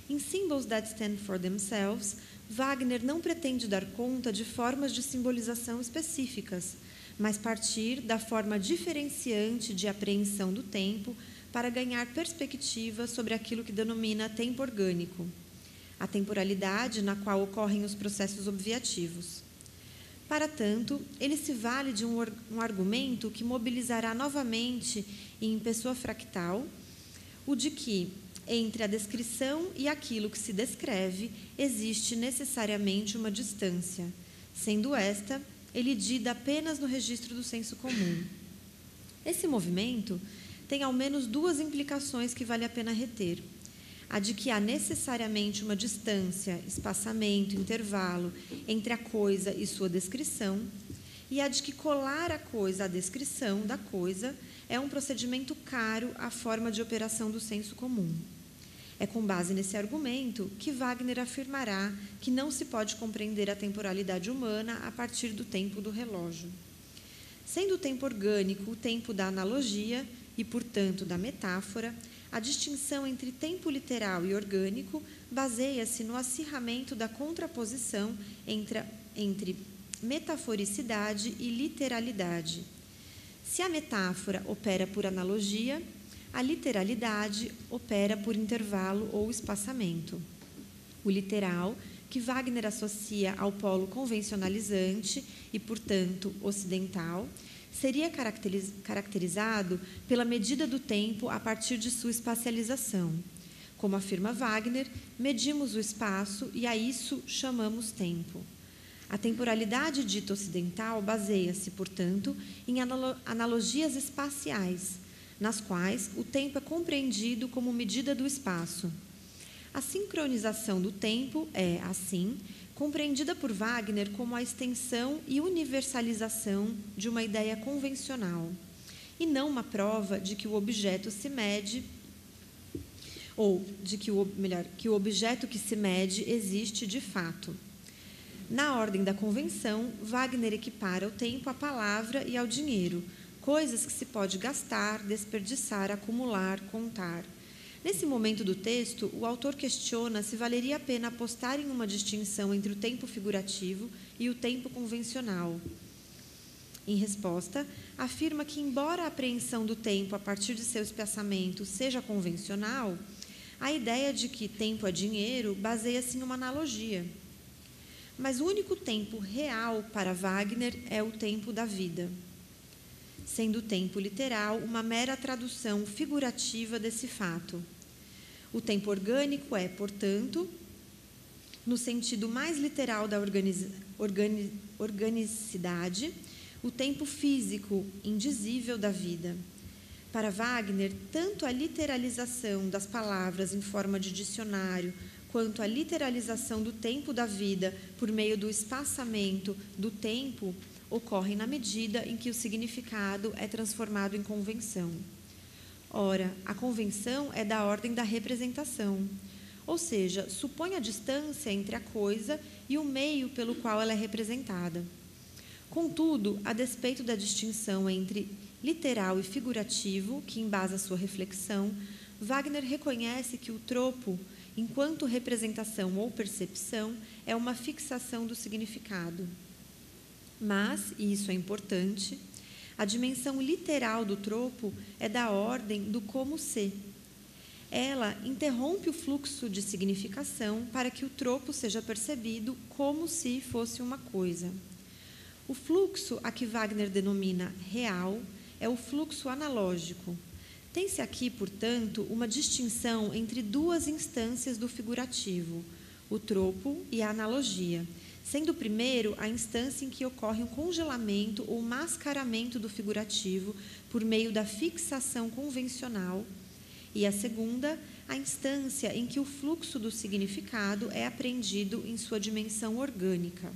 Em Symbols that Stand for Themselves, Wagner não pretende dar conta de formas de simbolização específicas, mas partir da forma diferenciante de apreensão do tempo para ganhar perspectiva sobre aquilo que denomina tempo orgânico, a temporalidade na qual ocorrem os processos obviativos. Para tanto, ele se vale de um, um argumento que mobilizará novamente em Pessoa Fractal, o de que, entre a descrição e aquilo que se descreve, existe necessariamente uma distância, sendo esta elidida apenas no registro do senso comum. Esse movimento tem ao menos duas implicações que vale a pena reter. A de que há necessariamente uma distância, espaçamento, intervalo entre a coisa e sua descrição, e a de que colar a coisa à descrição da coisa é um procedimento caro à forma de operação do senso comum. É com base nesse argumento que Wagner afirmará que não se pode compreender a temporalidade humana a partir do tempo do relógio. Sendo o tempo orgânico o tempo da analogia e, portanto, da metáfora, a distinção entre tempo literal e orgânico baseia-se no acirramento da contraposição entre, entre metaforicidade e literalidade. Se a metáfora opera por analogia, a literalidade opera por intervalo ou espaçamento. O literal, que Wagner associa ao polo convencionalizante e, portanto, ocidental, seria caracterizado pela medida do tempo a partir de sua espacialização. Como afirma Wagner, medimos o espaço e a isso chamamos tempo. A temporalidade dita ocidental baseia-se, portanto, em analogias espaciais, nas quais o tempo é compreendido como medida do espaço. A sincronização do tempo é, assim, compreendida por Wagner como a extensão e universalização de uma ideia convencional, e não uma prova de que o objeto se mede, ou de que o, melhor, que o objeto que se mede existe de fato. Na ordem da convenção, Wagner equipara o tempo à palavra e ao dinheiro, coisas que se pode gastar, desperdiçar, acumular, contar. Nesse momento do texto, o autor questiona se valeria a pena apostar em uma distinção entre o tempo figurativo e o tempo convencional. Em resposta, afirma que, embora a apreensão do tempo a partir de seu espaçamento seja convencional, a ideia de que tempo é dinheiro baseia-se em uma analogia. Mas o único tempo real para Wagner é o tempo da vida, sendo o tempo literal uma mera tradução figurativa desse fato. O tempo orgânico é, portanto, no sentido mais literal da organi- organi- organicidade, o tempo físico, indizível da vida. Para Wagner, tanto a literalização das palavras em forma de dicionário, quanto a literalização do tempo da vida por meio do espaçamento do tempo, ocorrem na medida em que o significado é transformado em convenção. Ora, a convenção é da ordem da representação, ou seja, supõe a distância entre a coisa e o meio pelo qual ela é representada. Contudo, a despeito da distinção entre literal e figurativo, que embasa sua reflexão, Wagner reconhece que o tropo enquanto representação ou percepção é uma fixação do significado. Mas, e isso é importante, a dimensão literal do tropo é da ordem do como ser. Ela interrompe o fluxo de significação para que o tropo seja percebido como se fosse uma coisa. O fluxo a que Wagner denomina real é o fluxo analógico. Tem-se aqui, portanto, uma distinção entre duas instâncias do figurativo, o tropo e a analogia, sendo o primeiro a instância em que ocorre um congelamento ou mascaramento do figurativo por meio da fixação convencional, e a segunda, a instância em que o fluxo do significado é apreendido em sua dimensão orgânica.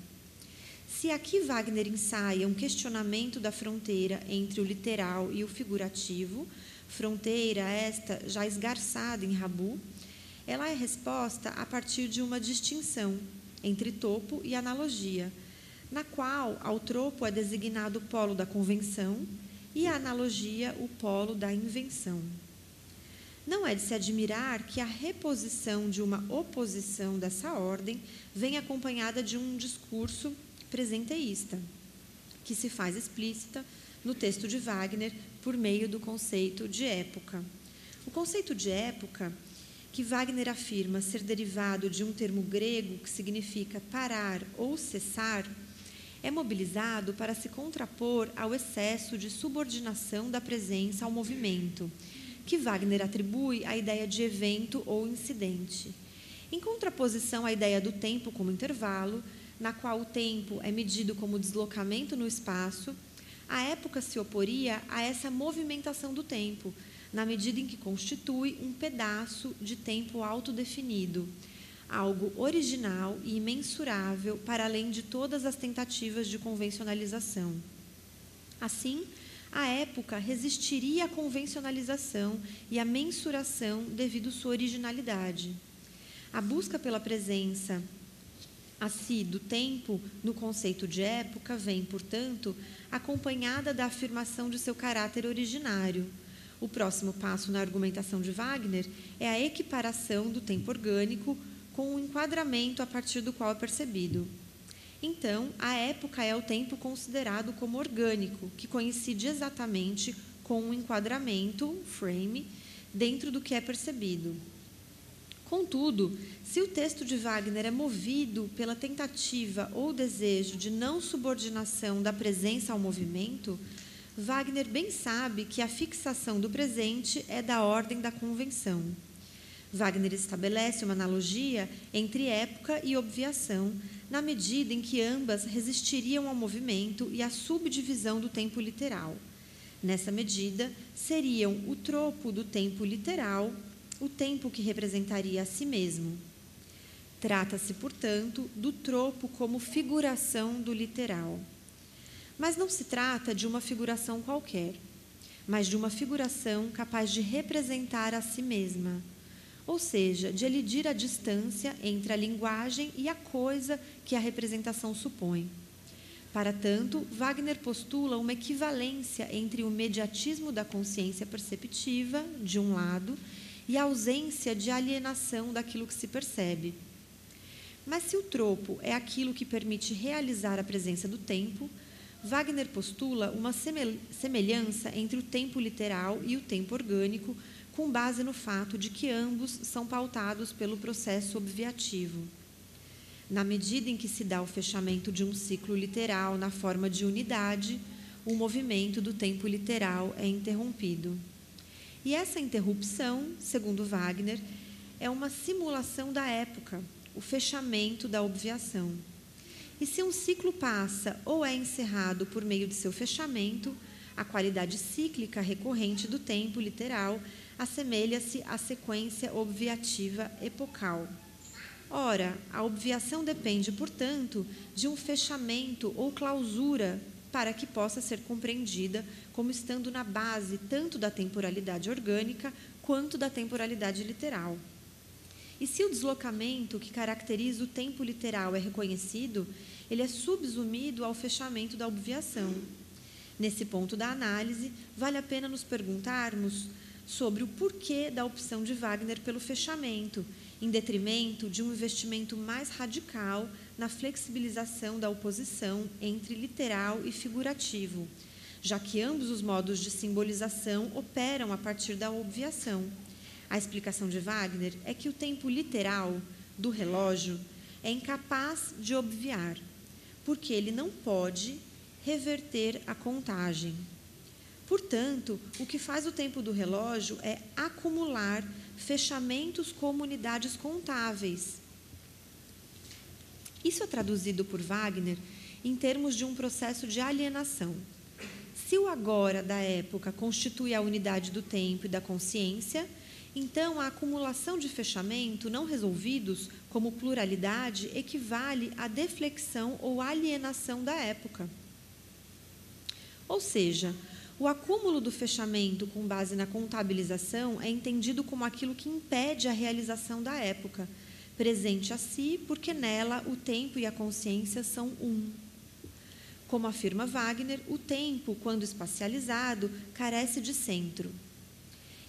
Se aqui Wagner ensaia um questionamento da fronteira entre o literal e o figurativo, fronteira esta já esgarçada em Rabu, ela é resposta a partir de uma distinção entre topo e analogia, na qual ao tropo é designado o polo da convenção e à analogia o polo da invenção. Não é de se admirar que a reposição de uma oposição dessa ordem vem acompanhada de um discurso presenteísta, que se faz explícita no texto de Wagner por meio do conceito de época. O conceito de época, que Wagner afirma ser derivado de um termo grego que significa parar ou cessar, é mobilizado para se contrapor ao excesso de subordinação da presença ao movimento, que Wagner atribui à ideia de evento ou incidente, em contraposição à ideia do tempo como intervalo, na qual o tempo é medido como deslocamento no espaço. A época se oporia a essa movimentação do tempo, na medida em que constitui um pedaço de tempo autodefinido, algo original e imensurável para além de todas as tentativas de convencionalização. Assim, a época resistiria à convencionalização e à mensuração devido à sua originalidade. A busca pela presença a si do tempo no conceito de época vem, portanto, acompanhada da afirmação de seu caráter originário. O próximo passo na argumentação de Wagner é a equiparação do tempo orgânico com o enquadramento a partir do qual é percebido. Então, a época é o tempo considerado como orgânico, que coincide exatamente com o enquadramento, frame, dentro do que é percebido. Contudo, se o texto de Wagner é movido pela tentativa ou desejo de não subordinação da presença ao movimento, Wagner bem sabe que a fixação do presente é da ordem da convenção. Wagner estabelece uma analogia entre época e obviação, na medida em que ambas resistiriam ao movimento e à subdivisão do tempo literal. Nessa medida, seriam o tropo do tempo literal, o tempo que representaria a si mesmo. Trata-se, portanto, do tropo como figuração do literal. Mas não se trata de uma figuração qualquer, mas de uma figuração capaz de representar a si mesma, ou seja, de elidir a distância entre a linguagem e a coisa que a representação supõe. Para tanto, Wagner postula uma equivalência entre o mediatismo da consciência perceptiva, de um lado, e a ausência de alienação daquilo que se percebe. Mas se o tropo é aquilo que permite realizar a presença do tempo, Wagner postula uma semelhança entre o tempo literal e o tempo orgânico, com base no fato de que ambos são pautados pelo processo obviativo. Na medida em que se dá o fechamento de um ciclo literal na forma de unidade, o movimento do tempo literal é interrompido. E essa interrupção, segundo Wagner, é uma simulação da época, o fechamento da obviação. E se um ciclo passa ou é encerrado por meio de seu fechamento, a qualidade cíclica recorrente do tempo literal assemelha-se à sequência obviativa epocal. Ora, a obviação depende, portanto, de um fechamento ou clausura para que possa ser compreendida como estando na base tanto da temporalidade orgânica quanto da temporalidade literal. E se o deslocamento que caracteriza o tempo literal é reconhecido, ele é subsumido ao fechamento da obviação. Nesse ponto da análise, vale a pena nos perguntarmos sobre o porquê da opção de Wagner pelo fechamento, em detrimento de um investimento mais radical na flexibilização da oposição entre literal e figurativo, já que ambos os modos de simbolização operam a partir da obviação. A explicação de Wagner é que o tempo literal do relógio é incapaz de obviar, porque ele não pode reverter a contagem. Portanto, o que faz o tempo do relógio é acumular fechamentos como unidades contáveis. Isso é traduzido por Wagner em termos de um processo de alienação. Se o agora da época constitui a unidade do tempo e da consciência, então a acumulação de fechamento não resolvidos, como pluralidade, equivale à deflexão ou alienação da época. Ou seja, o acúmulo do fechamento com base na contabilização é entendido como aquilo que impede a realização da época, presente a si, porque nela o tempo e a consciência são um. Como afirma Wagner, o tempo, quando espacializado, carece de centro.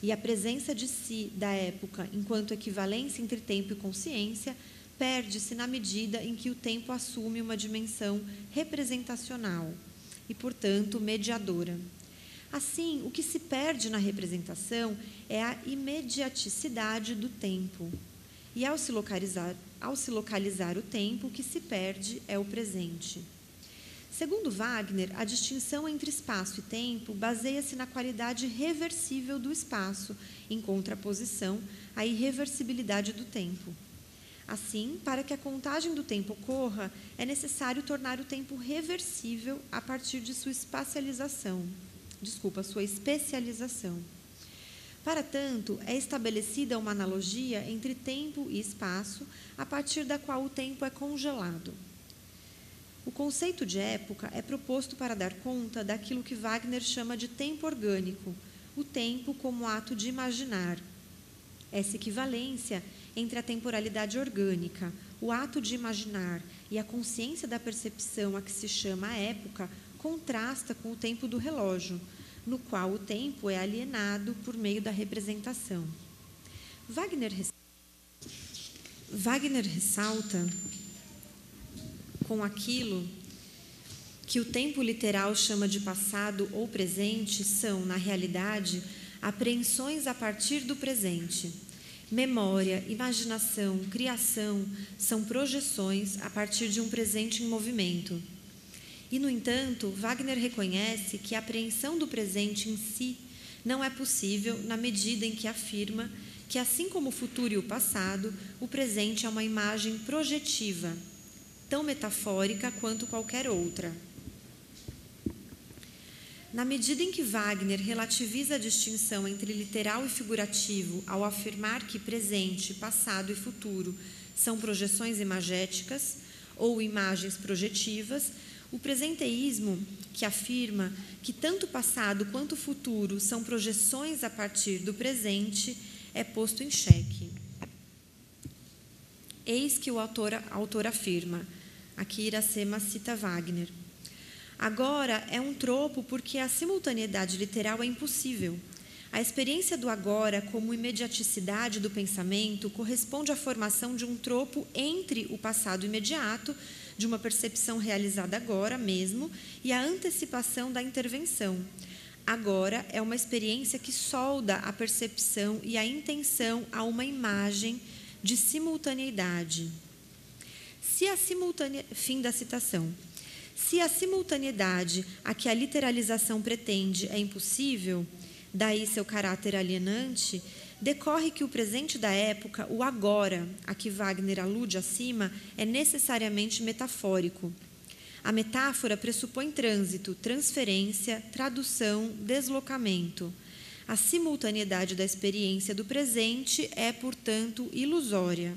E a presença de si da época, enquanto equivalência entre tempo e consciência, perde-se na medida em que o tempo assume uma dimensão representacional e, portanto, mediadora. Assim, o que se perde na representação é a imediaticidade do tempo. E, ao se localizar, ao se localizar o tempo, o que se perde é o presente. Segundo Wagner, a distinção entre espaço e tempo baseia-se na qualidade reversível do espaço, em contraposição à irreversibilidade do tempo. Assim, para que a contagem do tempo ocorra, é necessário tornar o tempo reversível a partir de sua espacialização, desculpa, sua especialização. Para tanto, é estabelecida uma analogia entre tempo e espaço, a partir da qual o tempo é congelado. O conceito de época é proposto para dar conta daquilo que Wagner chama de tempo orgânico, o tempo como ato de imaginar. Essa equivalência entre a temporalidade orgânica, o ato de imaginar e a consciência da percepção a que se chama a época contrasta com o tempo do relógio, no qual o tempo é alienado por meio da representação. Wagner, res... Wagner ressalta... com aquilo que o tempo literal chama de passado ou presente são, na realidade, apreensões a partir do presente. Memória, imaginação, criação são projeções a partir de um presente em movimento. E, no entanto, Wagner reconhece que a apreensão do presente em si não é possível na medida em que afirma que, assim como o futuro e o passado, o presente é uma imagem projetiva, tão metafórica quanto qualquer outra. Na medida em que Wagner relativiza a distinção entre literal e figurativo ao afirmar que presente, passado e futuro são projeções imagéticas ou imagens projetivas, o presenteísmo, que afirma que tanto passado quanto futuro são projeções a partir do presente, é posto em xeque. Eis que o autor, autor afirma, aqui Iracema cita Wagner, agora é um tropo porque a simultaneidade literal é impossível. A experiência do agora como imediaticidade do pensamento corresponde à formação de um tropo entre o passado imediato, de uma percepção realizada agora mesmo, e a antecipação da intervenção. Agora é uma experiência que solda a percepção e a intenção a uma imagem de simultaneidade. Se a simultane... Fim da citação. Se a simultaneidade a que a literalização pretende é impossível, daí seu caráter alienante, decorre que o presente da época, o agora, a que Wagner alude acima, é necessariamente metafórico. A metáfora pressupõe trânsito, transferência, tradução, deslocamento. A simultaneidade da experiência do presente é, portanto, ilusória.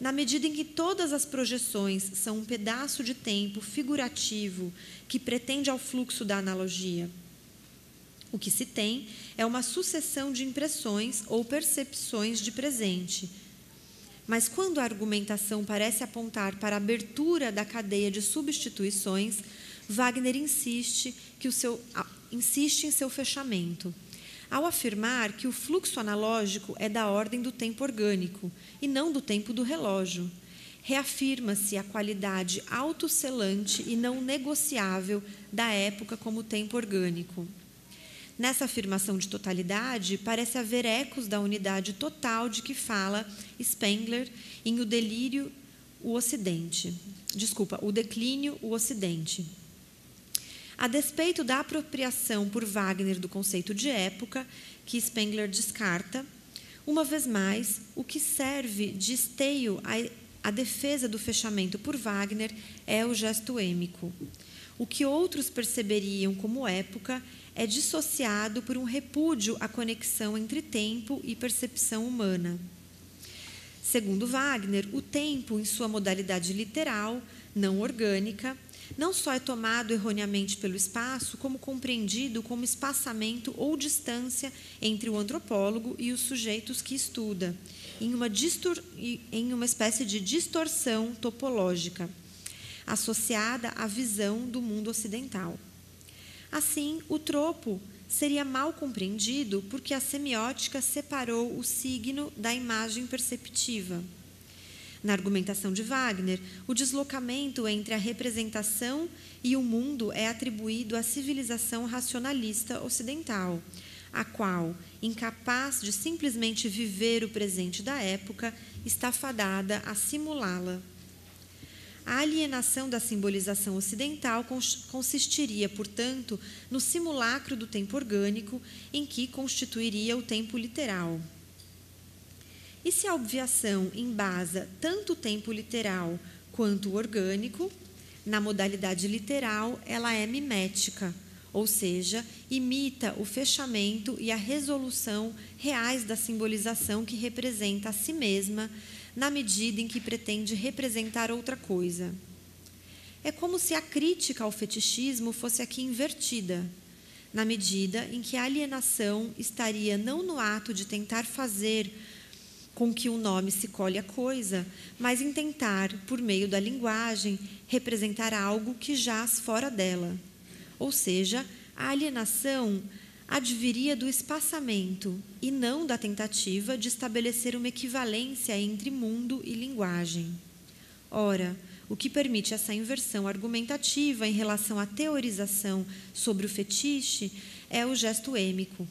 Na medida em que todas as projeções são um pedaço de tempo figurativo que pretende ao fluxo da analogia, o que se tem é uma sucessão de impressões ou percepções de presente. Mas quando a argumentação parece apontar para a abertura da cadeia de substituições, Wagner insiste que o seu, insiste em seu fechamento. ao afirmar que o fluxo analógico é da ordem do tempo orgânico e não do tempo do relógio. Reafirma-se a qualidade autocelante e não negociável da época como tempo orgânico. Nessa afirmação de totalidade, parece haver ecos da unidade total de que fala Spengler em O Delírio, o Ocidente. Desculpa, O Declínio, o Ocidente. A despeito da apropriação por Wagner do conceito de época, que Spengler descarta, uma vez mais, o que serve de esteio à, à defesa do fechamento por Wagner é o gesto êmico. O que outros perceberiam como época é dissociado por um repúdio à conexão entre tempo e percepção humana. Segundo Wagner, o tempo, em sua modalidade literal, não orgânica, não só é tomado erroneamente pelo espaço, como compreendido como espaçamento ou distância entre o antropólogo e os sujeitos que estuda, em uma, distor- em uma espécie de distorção topológica, associada à visão do mundo ocidental. Assim, o tropo seria mal compreendido porque a semiótica separou o signo da imagem perceptiva. Na argumentação de Wagner, o deslocamento entre a representação e o mundo é atribuído à civilização racionalista ocidental, a qual, incapaz de simplesmente viver o presente da época, está fadada a simulá-la. A alienação da simbolização ocidental consistiria, portanto, no simulacro do tempo orgânico, em que constituiria o tempo literal. E se a obviação embasa tanto o tempo literal quanto o orgânico, na modalidade literal ela é mimética, ou seja, imita o fechamento e a resolução reais da simbolização que representa a si mesma, na medida em que pretende representar outra coisa. É como se a crítica ao fetichismo fosse aqui invertida, na medida em que a alienação estaria não no ato de tentar fazer com que o nome se colhe a coisa, mas em tentar, por meio da linguagem, representar algo que jaz fora dela. Ou seja, a alienação adviria do espaçamento e não da tentativa de estabelecer uma equivalência entre mundo e linguagem. Ora, o que permite essa inversão argumentativa em relação à teorização sobre o fetiche é o gesto êmico.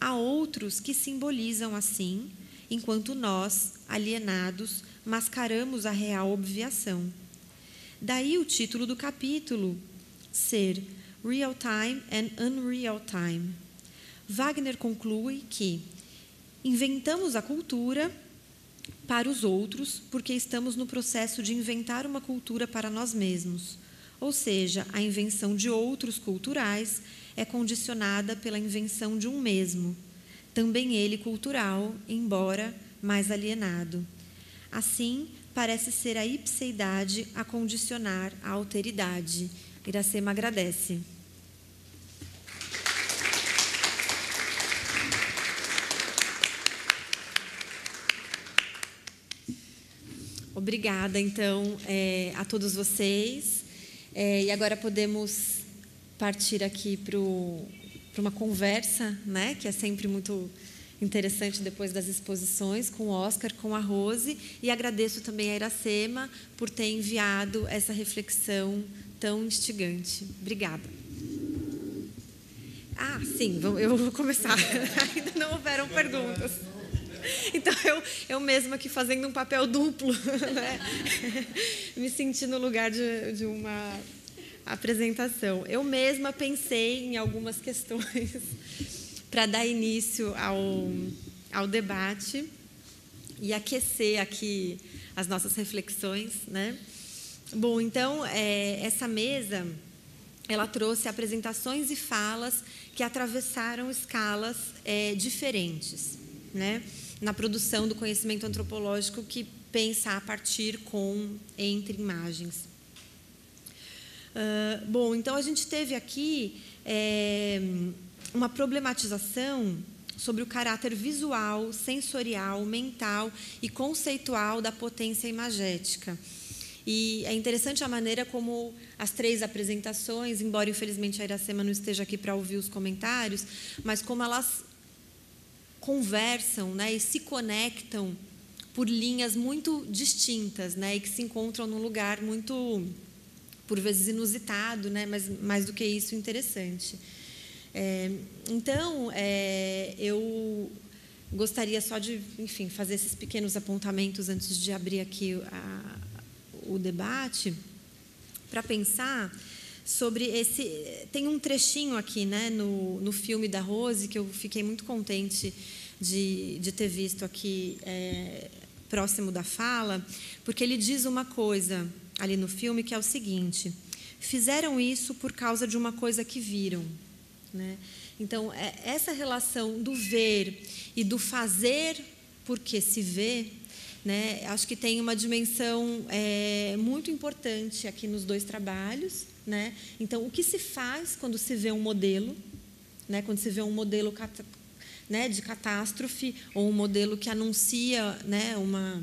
Há outros que simbolizam assim, enquanto nós, alienados, mascaramos a real obviação. Daí o título do capítulo ser Real Time and Unreal Time. Wagner conclui que inventamos a cultura para os outros porque estamos no processo de inventar uma cultura para nós mesmos, ou seja, a invenção de outros culturais é condicionada pela invenção de um mesmo, também ele cultural, embora mais alienado. Assim, parece ser a ipseidade a condicionar a alteridade. Iracema agradece. Obrigada, então, é, a todos vocês. É, e agora podemos partir aqui para uma conversa, né, que é sempre muito interessante depois das exposições, com o Oscar, com a Rose. E agradeço também a Iracema por ter enviado essa reflexão tão instigante. Obrigada. Ah, sim, eu vou começar. Ainda não houveram perguntas. Então, eu, eu mesma aqui fazendo um papel duplo, né? Me senti no lugar de, de uma apresentação. Eu mesma pensei em algumas questões para dar início ao, ao debate e aquecer aqui as nossas reflexões, né? Bom, então, é, essa mesa, ela trouxe apresentações e falas que atravessaram escalas é, diferentes, né, na produção do conhecimento antropológico que pensa a partir com, entre imagens. Uh, bom, então, a gente teve aqui é, uma problematização sobre o caráter visual, sensorial, mental e conceitual da potência imagética. E é interessante a maneira como as três apresentações, embora infelizmente a Iracema não esteja aqui para ouvir os comentários, mas como elas conversam, né, e se conectam por linhas muito distintas, né, e que se encontram num lugar muito, por vezes, inusitado, né, mas mais do que isso, interessante. É, então, é, eu gostaria só de, enfim, fazer esses pequenos apontamentos antes de abrir aqui a, o debate, para pensar sobre esse... Tem um trechinho aqui, né, no, no filme da Rose, que eu fiquei muito contente de, de ter visto aqui, é, próximo da fala, porque ele diz uma coisa ali no filme, que é o seguinte: fizeram isso por causa de uma coisa que viram, né? Então, é, essa relação do ver e do fazer porque se vê, né, acho que tem uma dimensão é, muito importante aqui nos dois trabalhos, né? Então, o que se faz quando se vê um modelo, né, quando se vê um modelo cat, né, de catástrofe, ou um modelo que anuncia, né, uma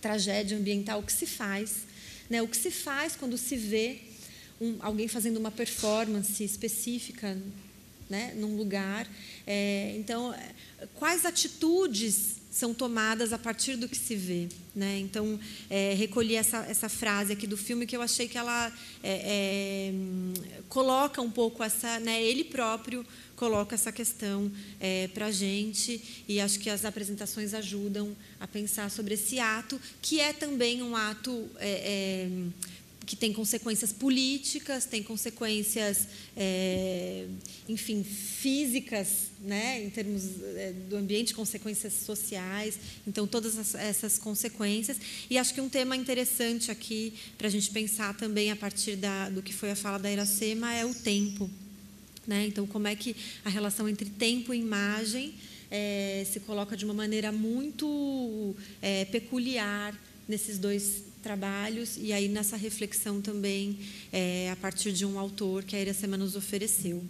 tragédia ambiental, o que se faz? Né, o que se faz quando se vê um, alguém fazendo uma performance específica, né, num lugar? É, então, quais atitudes são tomadas a partir do que se vê, né? Então, é, recolhi essa, essa frase aqui do filme, que eu achei que ela é, é, coloca um pouco essa... Né, ele próprio coloca essa questão é, para a gente, e acho que as apresentações ajudam a pensar sobre esse ato, que é também um ato é, é, que tem consequências políticas, tem consequências, é, enfim, físicas, né, em termos do ambiente, consequências sociais, então todas essas consequências. E acho que um tema interessante aqui para a gente pensar também a partir da, do que foi a fala da Iracema é o tempo, né? Então, como é que a relação entre tempo e imagem é, se coloca de uma maneira muito é, peculiar nesses dois trabalhos, e aí nessa reflexão também é, a partir de um autor que a Iracema nos ofereceu.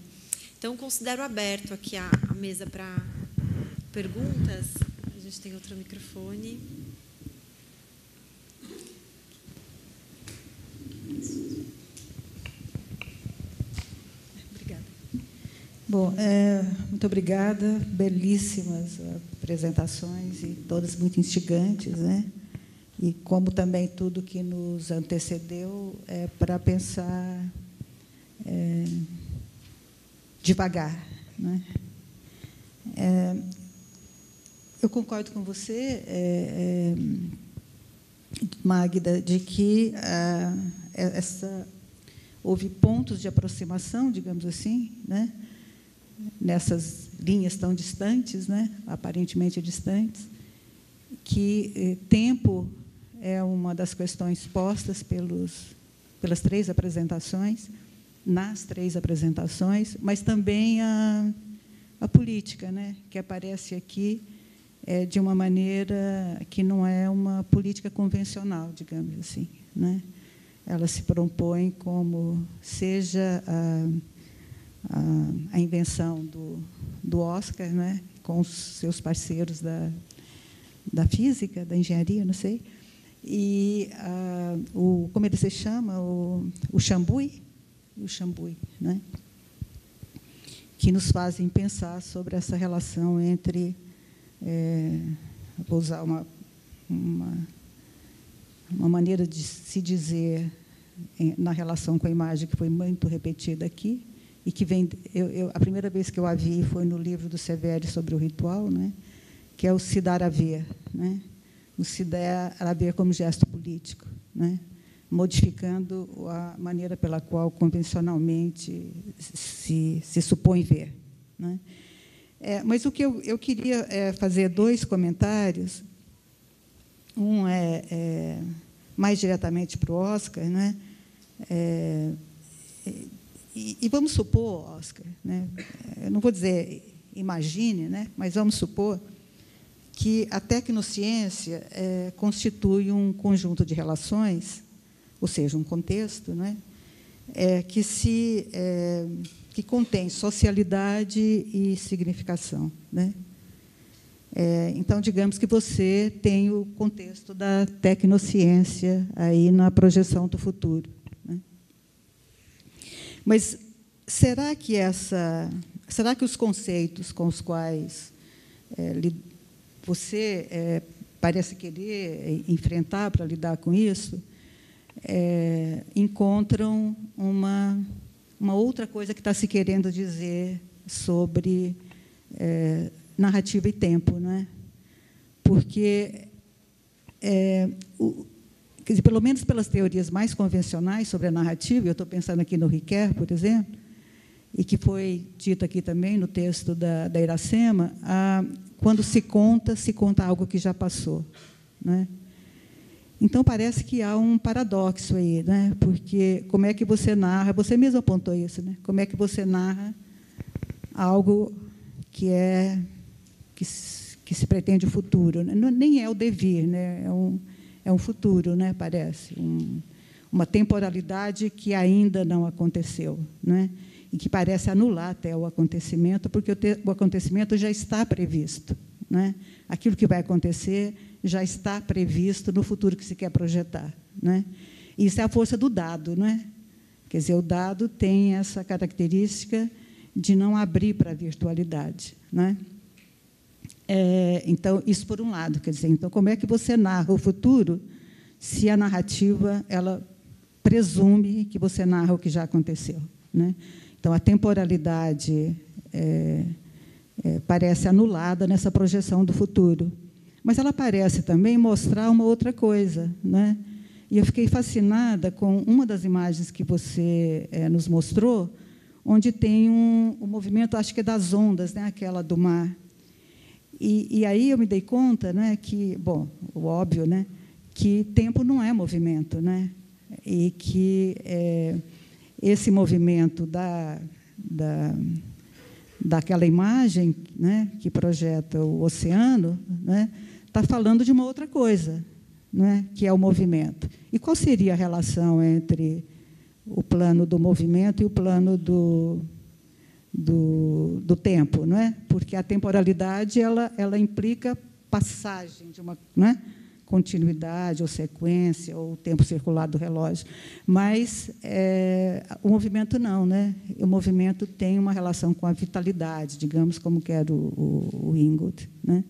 Então, considero aberto aqui a, a mesa para perguntas. A gente tem outro microfone. Bom, é, muito obrigada, belíssimas apresentações, e todas muito instigantes, né? E como também tudo que nos antecedeu, é para pensar é, devagar, né? É, eu concordo com você, é, é, Magda, de que a, essa, houve pontos de aproximação, digamos assim, né, nessas linhas tão distantes, né, aparentemente distantes, que eh, tempo é uma das questões postas pelos, pelas três apresentações, nas três apresentações, mas também a, a política, né, que aparece aqui é, de uma maneira que não é uma política convencional, digamos assim, né? Ela se propõe como seja a, a invenção do, do Oscar, né, com os seus parceiros da, da física, da engenharia, não sei, e a, o, como ele se chama, o, o Tshambui, o Tshambui, né, que nos fazem pensar sobre essa relação entre, é, vou usar uma, uma, uma maneira de se dizer na relação com a imagem que foi muito repetida aqui, e que vem, eu, eu, a primeira vez que eu a vi foi no livro do Severi sobre o ritual, né, que é o se dar a ver, né, o se dar a ver como gesto político, né, modificando a maneira pela qual convencionalmente se, se supõe ver, né. É, mas o que eu, eu queria é fazer dois comentários, um é, é mais diretamente para o Oscar, né, é, E, e vamos supor, Oscar, né, eu não vou dizer imagine, né, mas vamos supor que a tecnociência é, constitui um conjunto de relações, ou seja, um contexto, né, é, que, se, é, que contém socialidade e significação, né. É, então, digamos que você tem o contexto da tecnociência aí na projeção do futuro, né? Mas será que essa, será que os conceitos com os quais é, você é, parece querer enfrentar para lidar com isso é, encontram uma uma outra coisa que está se querendo dizer sobre é, narrativa e tempo, não é? Porque, é, o, quer dizer, pelo menos pelas teorias mais convencionais sobre a narrativa, eu estou pensando aqui no Ricoeur, por exemplo, e que foi dito aqui também no texto da, da Iracema, a, quando se conta, se conta algo que já passou, não é? Então, parece que há um paradoxo aí, né? Porque como é que você narra, você mesmo apontou isso, né? Como é que você narra algo que é que se, que se pretende o futuro? Não, nem é o devir, né? É um, é um futuro, né? Parece, um, uma temporalidade que ainda não aconteceu, né? E que parece anular até o acontecimento, porque o, te, o acontecimento já está previsto, né? Aquilo que vai acontecer já está previsto no futuro que se quer projetar, né? Isso é a força do dado, né? Quer dizer, o dado tem essa característica de não abrir para a virtualidade, né? É, então, isso por um lado, quer dizer, então como é que você narra o futuro se a narrativa ela presume que você narra o que já aconteceu, né? Então, a temporalidade é, é, parece anulada nessa projeção do futuro. Mas ela parece também mostrar uma outra coisa, né? E eu fiquei fascinada com uma das imagens que você é, nos mostrou, onde tem um, um movimento, acho que é das ondas, né? Aquela do mar. E, e aí eu me dei conta, né, que, bom, o óbvio, né, que tempo não é movimento, né? E que é, esse movimento da, da daquela imagem, né, que projeta o oceano, né? Está falando de uma outra coisa, né, que é o movimento. E qual seria a relação entre o plano do movimento e o plano do, do, do tempo, não é? Porque a temporalidade ela, ela implica passagem de uma, né, continuidade ou sequência ou tempo circular do relógio, mas é, o movimento não, né? O movimento tem uma relação com a vitalidade, digamos, como que era o, o, o Ingold, né?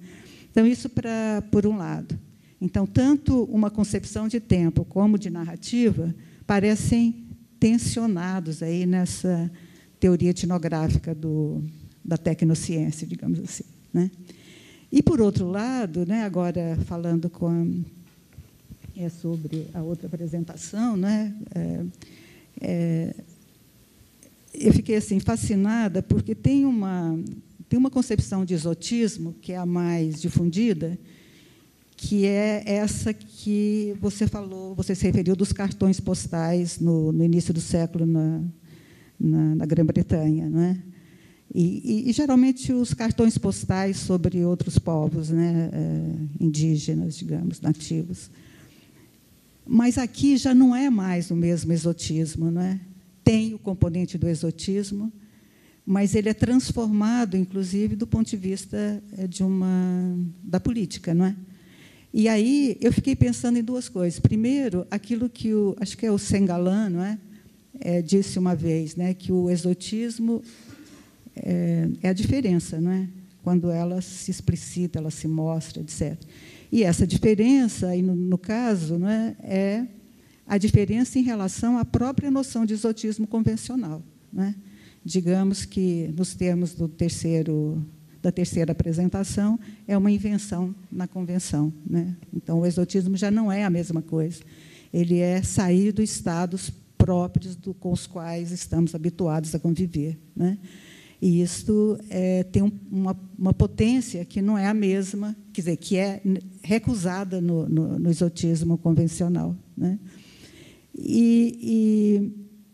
Então, isso para, por um lado. Então, tanto uma concepção de tempo como de narrativa parecem tensionados aí nessa teoria etnográfica do, da tecnociência, digamos assim, né? E, por outro lado, né, agora falando com a, é sobre a outra apresentação, né, é, é, eu fiquei assim, fascinada, porque tem uma... Tem uma concepção de exotismo, que é a mais difundida, que é essa que você falou, você se referiu dos cartões postais no, no início do século na, na, na Grã-Bretanha, né? E, e, e, geralmente, os cartões postais sobre outros povos, né, indígenas, digamos, nativos. Mas aqui já não é mais o mesmo exotismo, né? Tem o componente do exotismo, mas ele é transformado, inclusive, do ponto de vista de uma, da política, não é? E aí eu fiquei pensando em duas coisas. Primeiro, aquilo que o, acho que é o Sengalan, não é? É, disse uma vez, né, que o exotismo é, é a diferença, não é? Quando ela se explicita, ela se mostra, etcétera. E essa diferença, aí no, no caso, não é, é a diferença em relação à própria noção de exotismo convencional, não é? Digamos que, nos termos do terceiro, da terceira apresentação, é uma invenção na convenção, né? Então, o exotismo já não é a mesma coisa. Ele é sair dos estados próprios do, com os quais estamos habituados a conviver, né? E isto é, tem um, uma, uma potência que não é a mesma, quer dizer, que é recusada no, no, no exotismo convencional, né? E,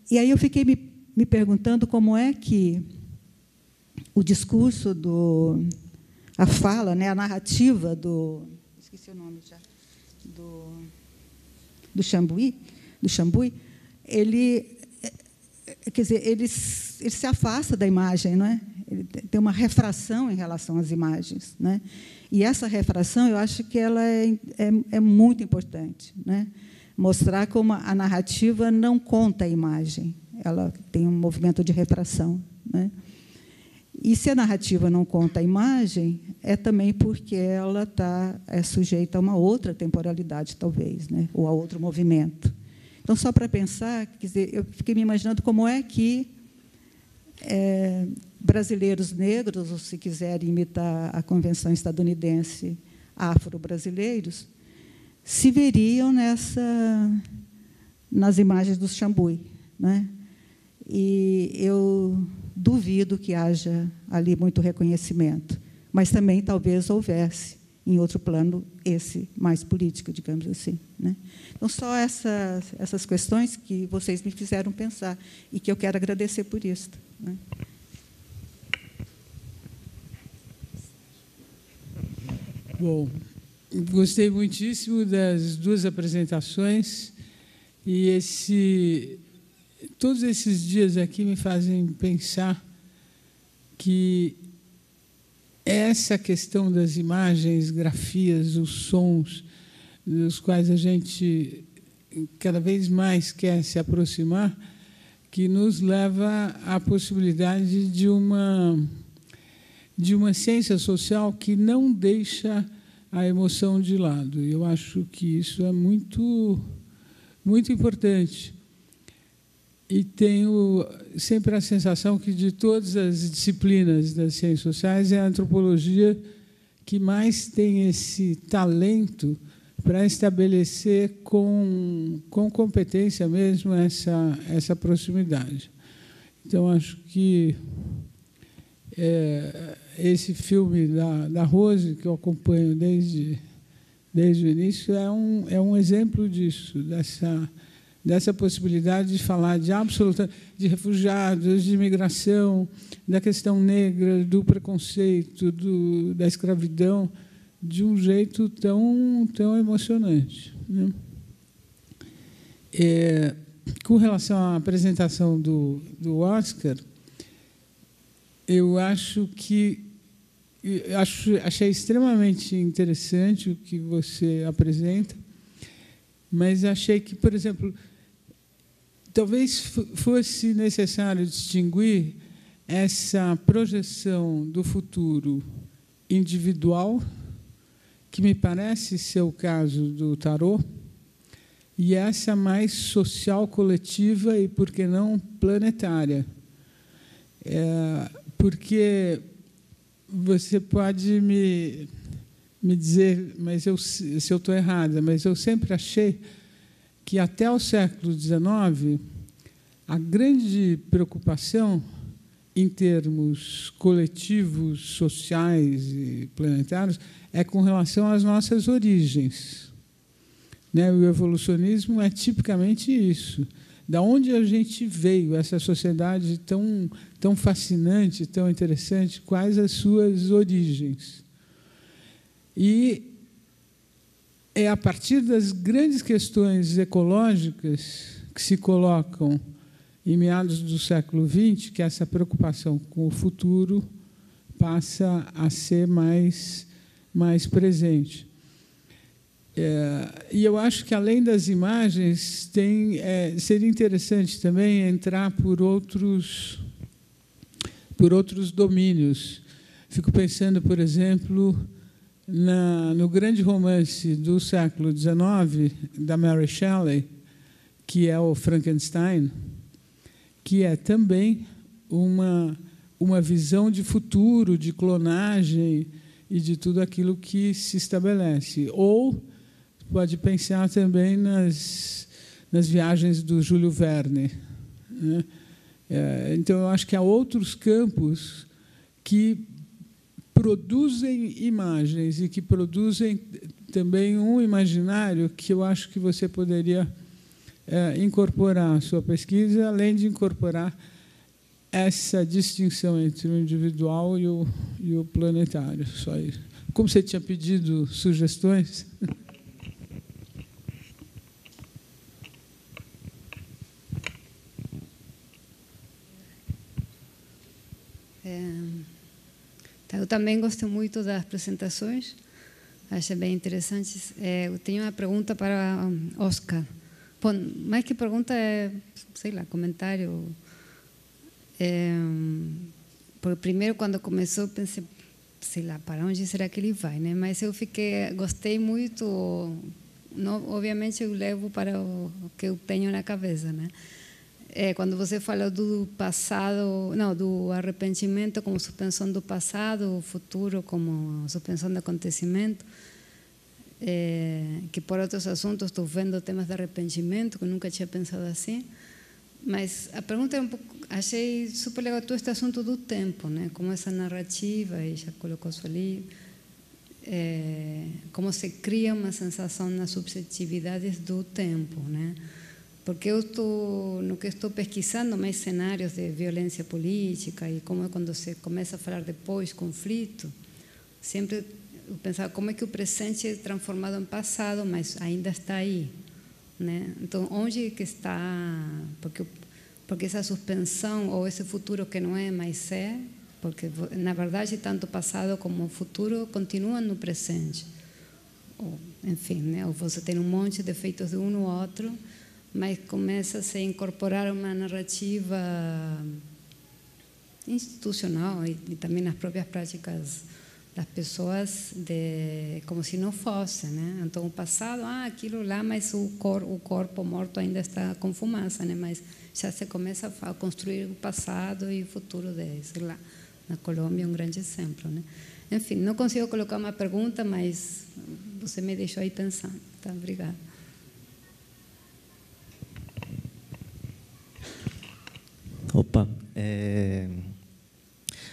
e, e aí eu fiquei me me perguntando como é que o discurso do a fala, né, a narrativa do esqueci o nome já do do Tshambui, do Tshambui, ele quer dizer, ele, ele se afasta da imagem, não é? ele tem uma refração em relação às imagens, né? E essa refração, eu acho que ela é, é, é muito importante, né? Mostrar como a narrativa não conta a imagem, ela tem um movimento de refração, né? E se a narrativa não conta a imagem, é também porque ela está é sujeita a uma outra temporalidade, talvez, né? Ou a outro movimento. Então, só para pensar, quer dizer, eu fiquei me imaginando como é que é, brasileiros negros, ou se quiserem imitar a convenção estadunidense, afro-brasileiros, se veriam nessa, nas imagens do Tshambui, né? E eu duvido que haja ali muito reconhecimento, mas também talvez houvesse, em outro plano, esse mais político, digamos assim, né? Então, só essas, essas questões que vocês me fizeram pensar e que eu quero agradecer por isso, né? Bom, gostei muitíssimo das duas apresentações e esse... Todos esses dias aqui me fazem pensar que essa questão das imagens, grafias, os sons, dos quais a gente cada vez mais quer se aproximar, que nos leva à possibilidade de uma, de uma ciência social que não deixa a emoção de lado. Eu acho que isso é muito, muito importante. E tenho sempre a sensação que, de todas as disciplinas das ciências sociais, é a antropologia que mais tem esse talento para estabelecer com, com competência mesmo essa, essa proximidade. Então, acho que é, esse filme da, da Rose, que eu acompanho desde, desde o início, é um, é um exemplo disso, dessa... dessa possibilidade de falar de absoluta, de refugiados, de imigração, da questão negra, do preconceito, do, da escravidão, de um jeito tão, tão emocionante, né? É, com relação à apresentação do, do Oscar, eu acho que acho, achei extremamente interessante o que você apresenta, mas achei que, por exemplo, talvez fosse necessário distinguir essa projeção do futuro individual, que me parece ser o caso do tarô, e essa mais social, coletiva e, por que não, planetária. É, porque você pode me, me dizer, mas eu, se eu estou errada, mas eu sempre achei que, até o século dezenove, a grande preocupação em termos coletivos, sociais e planetários é com relação às nossas origens, né? O evolucionismo é tipicamente isso. Da onde a gente veio, essa sociedade tão, tão fascinante, tão interessante, quais as suas origens? E é a partir das grandes questões ecológicas que se colocam em meados do século vinte que essa preocupação com o futuro passa a ser mais, mais presente. É, e eu acho que, além das imagens, tem, é, seria interessante também entrar por outros, por outros domínios. Fico pensando, por exemplo... Na, no grande romance do século dezenove, da Mary Shelley, que é o Frankenstein, que é também uma, uma visão de futuro, de clonagem e de tudo aquilo que se estabelece. Ou pode pensar também nas, nas viagens do Júlio Verne, né? É, então, eu acho que há outros campos que produzem imagens e que produzem também um imaginário que eu acho que você poderia é, incorporar à sua pesquisa, além de incorporar essa distinção entre o individual e o, e o planetário. Só isso. Como você tinha pedido sugestões... É... Eu também gosto muito das apresentações, achei bem interessantes. Eu tenho uma pergunta para Oscar. Bom, mais que pergunta, é, sei lá, comentário. É, porque primeiro, quando começou, pensei, sei lá, para onde será que ele vai, né? Mas eu fiquei, gostei muito. Não, obviamente, eu levo para o que eu tenho na cabeça, né? É, quando você falou do passado, não, do arrependimento como suspensão do passado, o futuro como suspensão do acontecimento, é, que por outros assuntos estou vendo temas de arrependimento, que eu nunca tinha pensado assim. Mas a pergunta é um pouco, achei super legal todo este assunto do tempo, né? Como essa narrativa, e já colocou isso ali, é, como se cria uma sensação nas subjetividades do tempo, né? Porque eu estou, no que estou pesquisando, mais cenários de violência política e como é quando se começa a falar depois conflito, sempre eu pensava como é que o presente é transformado em passado, mas ainda está aí, né? Então, onde que está? Porque porque essa suspensão ou esse futuro que não é mais é, porque na verdade tanto passado como futuro continuam no presente. Ou, enfim, né? Ou você tem um monte de efeitos de um ou outro, mas começa a se incorporar uma narrativa institucional e, e também nas próprias práticas das pessoas, de como se não fosse, né? Então o passado, ah, aquilo lá, mas o cor, o corpo morto ainda está com fumaça, né? Mas já se começa a construir o passado e o futuro de, sei lá, na Colômbia é um grande exemplo, né? Enfim, não consigo colocar uma pergunta, mas você me deixou aí pensando, tá? Obrigada. Opa, é,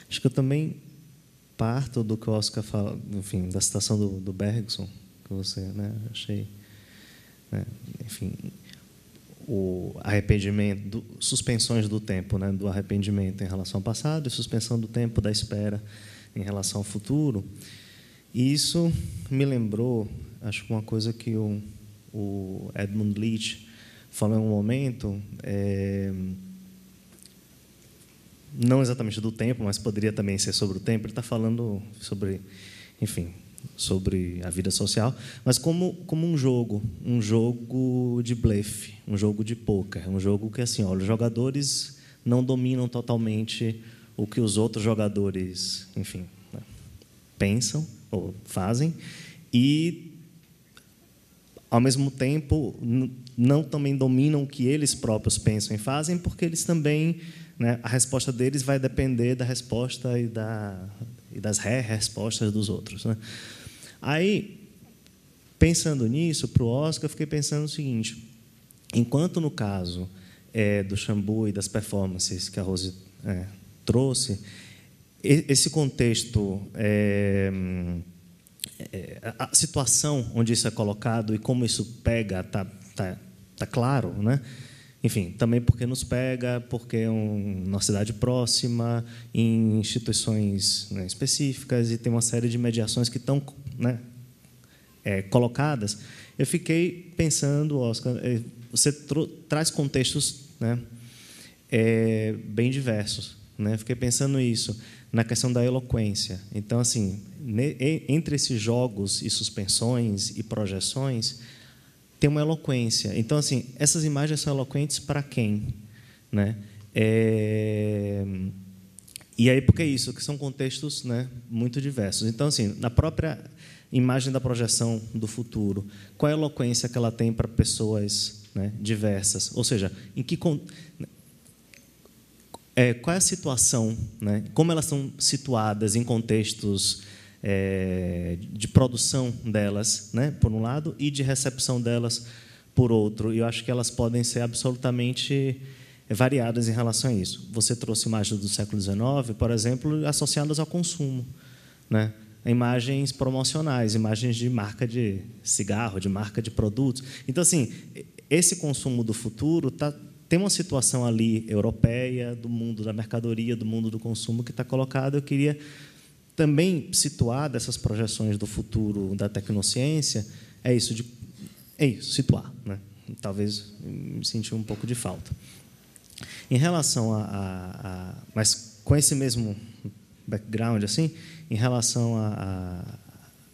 acho que eu também parto do que o Oscar fala, enfim, da citação do, do Bergson, que você, né, achei, né, enfim, o arrependimento, do, suspensões do tempo, né, do arrependimento em relação ao passado e suspensão do tempo da espera em relação ao futuro. E isso me lembrou, acho que uma coisa que o, o Edmund Leach falou em um momento, é, não exatamente do tempo, mas poderia também ser sobre o tempo. Ele está falando sobre, enfim, sobre a vida social, mas como como um jogo, um jogo de blefe, um jogo de pôquer, um jogo que assim, olha, os jogadores não dominam totalmente o que os outros jogadores, enfim, né, pensam ou fazem, e ao mesmo tempo não também dominam o que eles próprios pensam e fazem, porque eles também, né, a resposta deles vai depender da resposta e, da, e das ré-respostas dos outros, né? Aí, pensando nisso, para o Oscar, eu fiquei pensando o seguinte: enquanto no caso é, do Tshambui e das performances que a Rose é, trouxe, esse contexto, é, é, a situação onde isso é colocado e como isso pega, tá, tá, tá claro, né? Enfim, também porque nos pega, porque é um, uma cidade próxima, em instituições, né, específicas, e tem uma série de mediações que estão, né, é, colocadas. Eu fiquei pensando, Oscar, você traz contextos, né, é, bem diversos, né? Fiquei pensando isso, na questão da eloquência. Então, assim, entre esses jogos e suspensões e projeções, tem uma eloquência. Então, assim, essas imagens são eloquentes para quem, né? É... E aí, porque é isso, que são contextos, né, muito diversos. Então, assim, na própria imagem da projeção do futuro, qual é a eloquência que ela tem para pessoas, né, diversas? Ou seja, em que con... é, qual é a situação, né? Como elas são situadas em contextos, É, de produção delas, né, por um lado, e de recepção delas por outro. E eu acho que elas podem ser absolutamente variadas em relação a isso. Você trouxe imagens do século dezenove, por exemplo, associadas ao consumo, né? Imagens promocionais, imagens de marca de cigarro, de marca de produtos. Então, assim, esse consumo do futuro tá, tem uma situação ali europeia, do mundo da mercadoria, do mundo do consumo, que está colocada. Eu queria também situar dessas projeções do futuro da tecnociência, é isso, de, é isso, situar, né? Talvez me senti um pouco de falta. Em relação a, a, a... Mas, com esse mesmo background assim, em relação à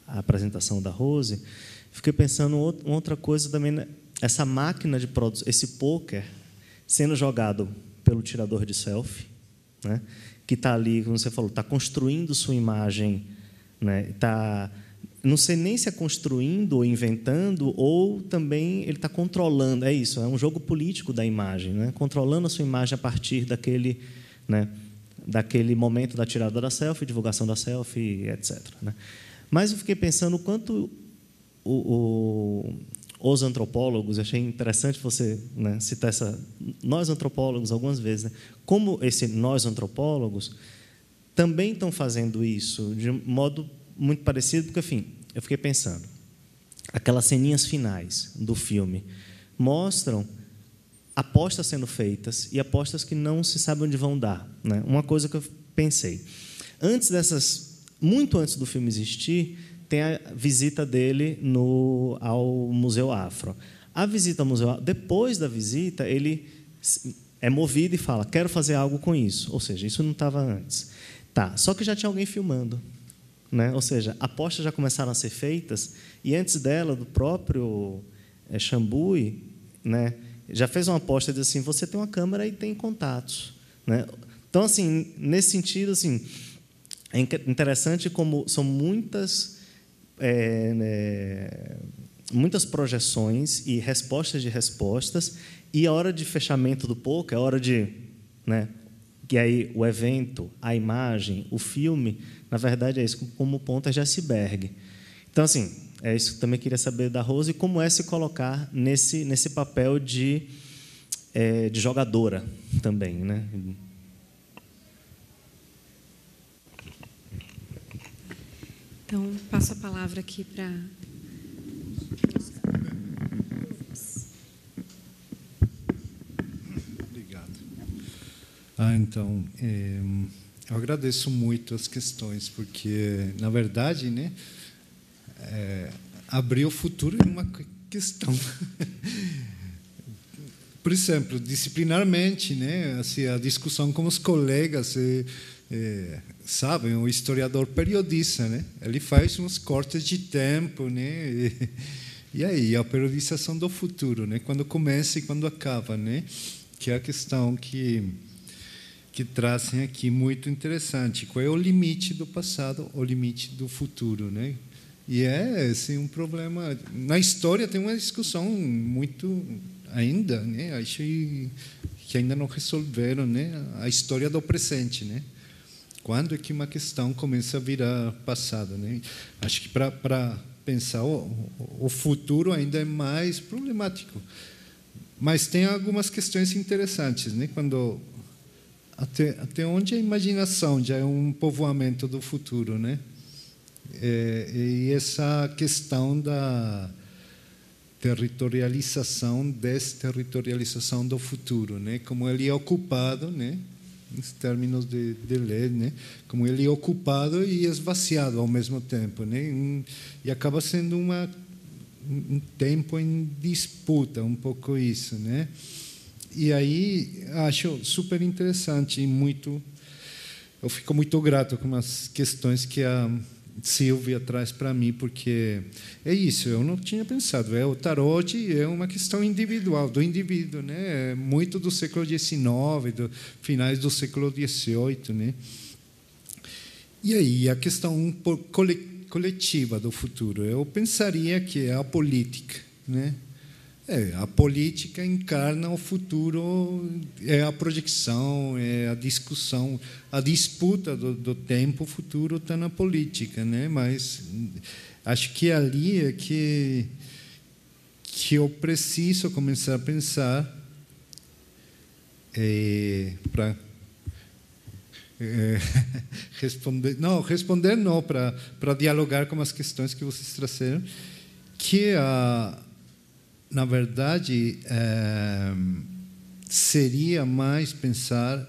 apresentação da Rose, fiquei pensando em outra coisa também, essa máquina de produção, esse pôquer sendo jogado pelo tirador de selfie, né, que está ali, como você falou, está construindo sua imagem, né, está... Não sei nem se é construindo ou inventando, ou também ele está controlando. É isso, é um jogo político da imagem, né? Controlando a sua imagem a partir daquele, né, daquele momento da tirada da selfie, divulgação da selfie, etcétera. Mas eu fiquei pensando o quanto o, o, os antropólogos, achei interessante você, né, citar essa, nós antropólogos algumas vezes, né, como esse nós antropólogos também estão fazendo isso de modo muito parecido, porque, enfim, eu fiquei pensando. Aquelas ceninhas finais do filme mostram apostas sendo feitas e apostas que não se sabe onde vão dar, né? Uma coisa que eu pensei. Antes dessas, muito antes do filme existir, tem a visita dele no, ao Museu Afro. A visita ao Museu Afro, depois da visita, ele é movido e fala, quero fazer algo com isso. Ou seja, isso não estava antes. Tá, só que já tinha alguém filmando. Né? Ou seja, apostas já começaram a ser feitas e antes dela, do próprio é, Tshambui, né, já fez uma aposta de assim, você tem uma câmera e tem contatos, né? Então, assim, nesse sentido, assim, é interessante como são muitas é, né, muitas projeções e respostas de respostas e a hora de fechamento do poker, a hora de, né, que aí o evento, a imagem, o filme, na verdade é isso, como ponta de iceberg. Então, assim, é isso que eu também queria saber da Rose, como é se colocar nesse, nesse papel de, é, de jogadora também, né? Então, passo a palavra aqui para... Ah, então, eh, eu agradeço muito as questões, porque, na verdade, né, eh, abrir o futuro é uma questão. Por exemplo, disciplinarmente, né, assim, a discussão com os colegas, eh, eh, sabem, o historiador periodiza, né, ele faz uns cortes de tempo, né, e, e aí a periodização do futuro, né, quando começa e quando acaba, né, que é a questão que... que trazem aqui, muito interessante. Qual é o limite do passado, o limite do futuro, né? E é assim, um problema... Na história tem uma discussão muito ainda, né? Acho que ainda não resolveram, né, a história do presente, né? Quando é que uma questão começa a virar passado, né? Acho que para para pensar o, o futuro ainda é mais problemático. Mas tem algumas questões interessantes, né? Quando... Até, até onde a imaginação já é um povoamento do futuro, né? É, e essa questão da territorialização, desterritorialização do futuro, né? Como ele é ocupado, né? Em termos de, de lei, né? Como ele é ocupado e esvaziado ao mesmo tempo, né? E acaba sendo uma um tempo em disputa, um pouco isso, né? E aí acho super interessante e muito, eu fico muito grato com as questões que a Silvia traz para mim, porque é isso, eu não tinha pensado, é o tarot é uma questão individual do indivíduo, né? É muito do século dezenove, do finais do século dezoito, né? E aí a questão coletiva do futuro, eu pensaria que é a política, né? É, a política encarna o futuro, é a projeção, é a discussão, a disputa do, do tempo futuro está na política, né? Mas acho que ali é que que eu preciso começar a pensar é, para é, responder, não, responder não, para para dialogar com as questões que vocês trouxeram, que a na verdade, é, seria mais pensar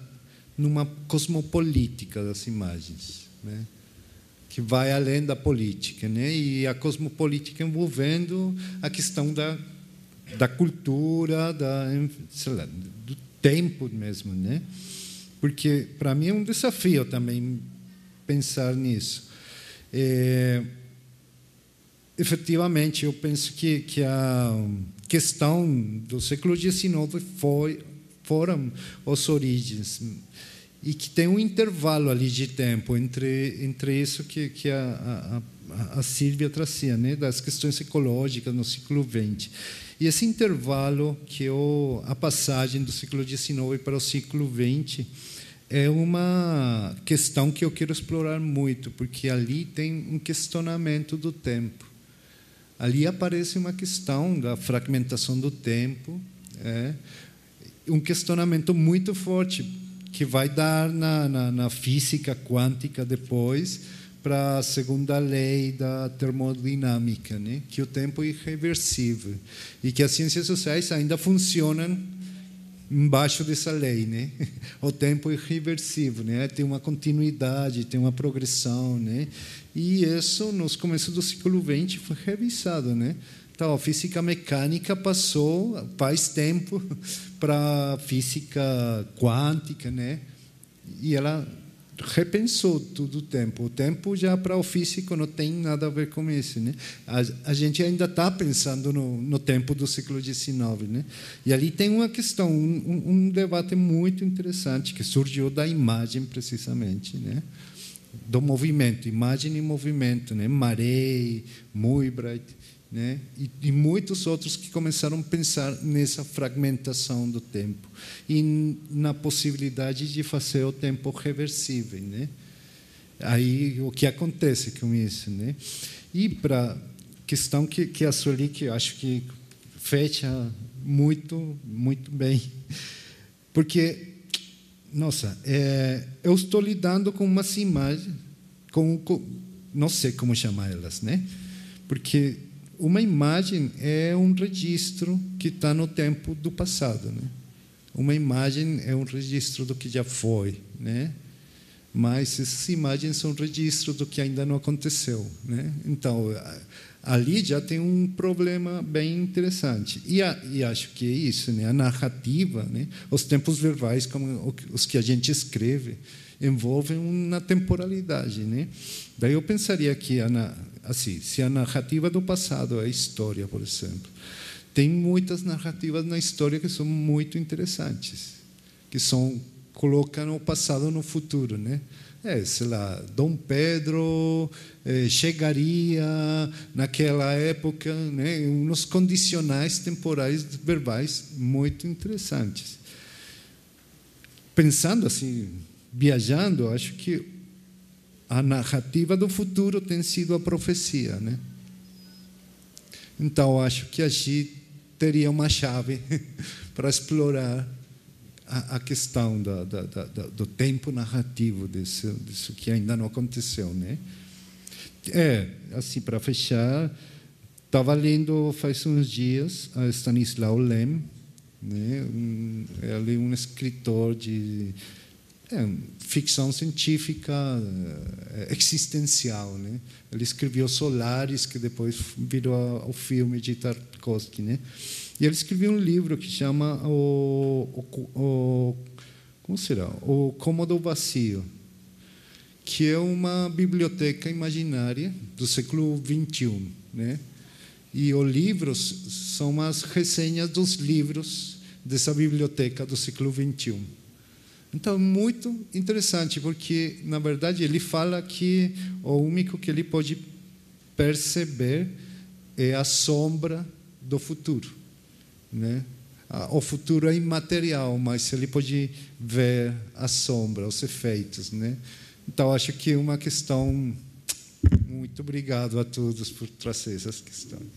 numa cosmopolítica das imagens, né? Que vai além da política, né? E a cosmopolítica envolvendo a questão da, da cultura, da, sei lá, do tempo mesmo, né? Porque, para mim, é um desafio também pensar nisso. É, efetivamente, eu penso que, que a questão do século dezenove foi, foram as origens, e que tem um intervalo ali de tempo entre, entre isso que, que a, a, a Silvia trazia, né, das questões ecológicas no século vinte. E esse intervalo, que é a passagem do século dezenove para o século vinte, é uma questão que eu quero explorar muito, porque ali tem um questionamento do tempo. Ali aparece uma questão da fragmentação do tempo, é, um questionamento muito forte, que vai dar na, na, na física quântica depois, para a segunda lei da termodinâmica, né? Que o tempo é irreversível e que as ciências sociais ainda funcionam embaixo dessa lei, né? O tempo é irreversível, né? Tem uma continuidade, tem uma progressão, né? E isso nos começos do século vinte foi revisado, né? Então a física mecânica passou faz tempo para a física quântica, né? E ela repensou tudo o tempo. O tempo já para o físico não tem nada a ver com isso, né? A, a gente ainda está pensando no, no tempo do século dezenove, né? E ali tem uma questão, um, um debate muito interessante que surgiu da imagem precisamente, né? Do movimento, imagem e movimento, né? Maré, Muybrecht, né? E, e muitos outros que começaram a pensar nessa fragmentação do tempo e na possibilidade de fazer o tempo reversível, né? Aí o que acontece com isso, né? E para a questão que, que a Sueli, que eu acho que fecha muito, muito bem, porque, nossa, é, eu estou lidando com umas imagens, com, com, não sei como chamar elas, né? Porque uma imagem é um registro que está no tempo do passado, né? Uma imagem é um registro do que já foi, né? Mas essas imagens são registros do que ainda não aconteceu, né? Então ali já tem um problema bem interessante. E, a, e acho que é isso, né? A narrativa, né? Os tempos verbais, como os que a gente escreve, envolvem uma temporalidade, né? Daí eu pensaria que a assim, se a narrativa do passado é a história, por exemplo, tem muitas narrativas na história que são muito interessantes, que são colocam o passado no futuro, né? É, sei lá, Dom Pedro eh, chegaria naquela época, né? Uns condicionais temporais verbais muito interessantes. Pensando assim, viajando, acho que a narrativa do futuro tem sido a profecia, né? Então acho que a gente teria uma chave para explorar a, a questão da, da, da, do tempo narrativo disso, disso que ainda não aconteceu, né? É assim, para fechar, estava lendo faz uns dias a Stanislau Lem, né? Um, ele é um escritor de É, ficção científica existencial, né? Ele escreveu Solaris, que depois virou o filme de Tarkovsky, né? E ele escreveu um livro que chama o, o, o como será? O Cômodo Vazio, que é uma biblioteca imaginária do século vinte e um, né? E os livros são as resenhas dos livros dessa biblioteca do século vinte e um. Então, muito interessante, porque, na verdade, ele fala que o único que ele pode perceber é a sombra do futuro, né? O futuro é imaterial, mas ele pode ver a sombra, os efeitos, né? Então, acho que é uma questão... Muito obrigado a todos por trazer essas questões.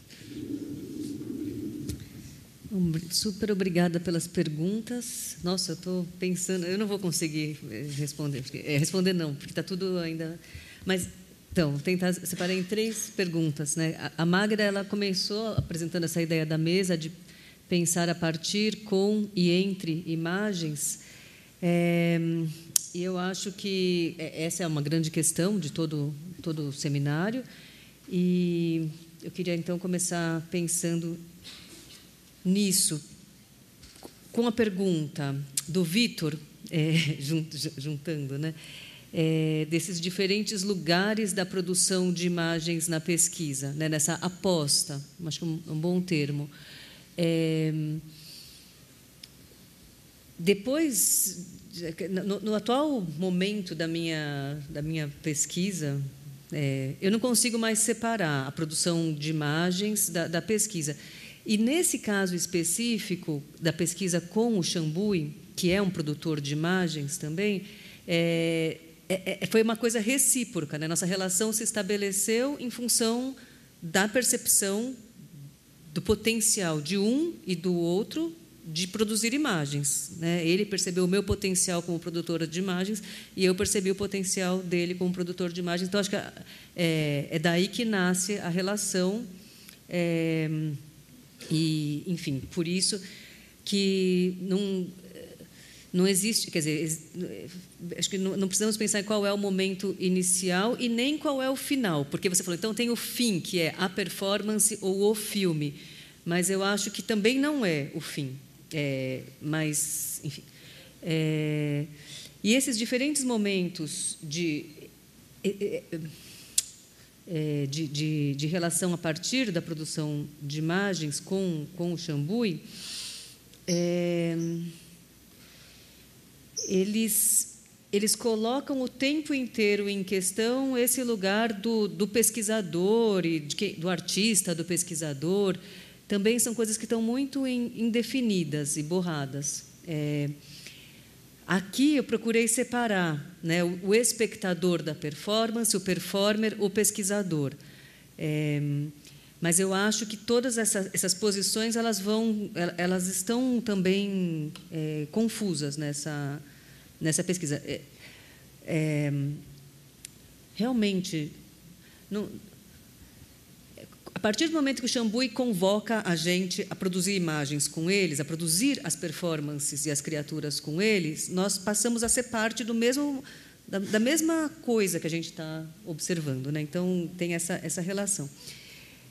Super obrigada pelas perguntas. Nossa, eu estou pensando... Eu não vou conseguir responder. Porque, é, responder não, porque está tudo ainda... Mas, então, tentar separar em três perguntas, né? A, a Magra, ela começou apresentando essa ideia da mesa de pensar a partir, com e entre imagens. É, e eu acho que essa é uma grande questão de todo, todo o seminário. E eu queria, então, começar pensando... nisso, com a pergunta do Vitor, é, juntando, né? é, desses diferentes lugares da produção de imagens na pesquisa, né, nessa aposta, acho que é um, um bom termo. É, depois, no, no atual momento da minha, da minha pesquisa, é, eu não consigo mais separar a produção de imagens da, da pesquisa. E, nesse caso específico, da pesquisa com o Tshambui, que é um produtor de imagens também, é, é, foi uma coisa recíproca, né? Nossa relação se estabeleceu em função da percepção do potencial de um e do outro de produzir imagens, né? Ele percebeu o meu potencial como produtora de imagens e eu percebi o potencial dele como produtor de imagens. Então, acho que é, é daí que nasce a relação. É, e, enfim, por isso que não, não existe... Quer dizer, acho que não, não precisamos pensar em qual é o momento inicial e nem qual é o final, porque você falou, então, tem o fim, que é a performance ou o filme, mas eu acho que também não é o fim. É, mas, enfim... É, e esses diferentes momentos de... É, é, De, de, de relação a partir da produção de imagens com, com o Tshambui, é, eles, eles colocam o tempo inteiro em questão esse lugar do, do pesquisador, e de, do artista, do pesquisador. Também são coisas que estão muito in, indefinidas e borradas. É, Aqui eu procurei separar, né, o espectador da performance, o performer, o pesquisador. É, mas eu acho que todas essas, essas posições elas vão, elas estão também é, confusas nessa nessa pesquisa. É, é, realmente, não, a partir do momento que o Tshambui convoca a gente a produzir imagens com eles, a produzir as performances e as criaturas com eles, nós passamos a ser parte do mesmo, da, da mesma coisa que a gente está observando, né? Então, tem essa, essa relação.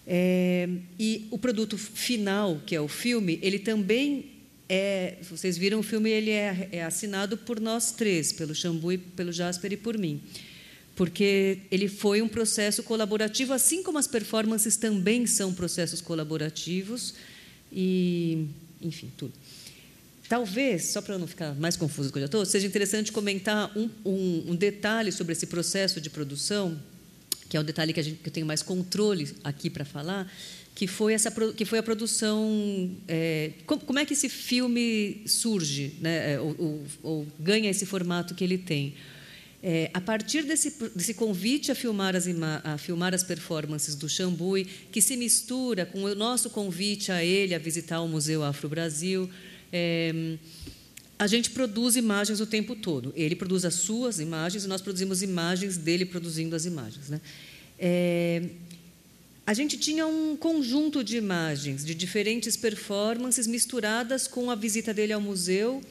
É, e o produto final, que é o filme, ele também é... Vocês viram o filme, ele é, é assinado por nós três, pelo Tshambui, pelo Jasper e por mim, porque ele foi um processo colaborativo, assim como as performances também são processos colaborativos, e, enfim, tudo. Talvez, só para eu não ficar mais confuso do que eu já estou, seja interessante comentar um, um, um detalhe sobre esse processo de produção, que é um detalhe que, a gente, que eu tenho mais controle aqui para falar, que foi, essa, que foi a produção... É, como, como é que esse filme surge, né, ou, ou, ou ganha esse formato que ele tem? É, a partir desse, desse convite a filmar, as ima- a filmar as performances do Tshambui, que se mistura com o nosso convite a ele a visitar o Museu Afro Brasil, é, a gente produz imagens o tempo todo. Ele produz as suas imagens e nós produzimos imagens dele produzindo as imagens, né? É, a gente tinha um conjunto de imagens de diferentes performances misturadas com a visita dele ao museu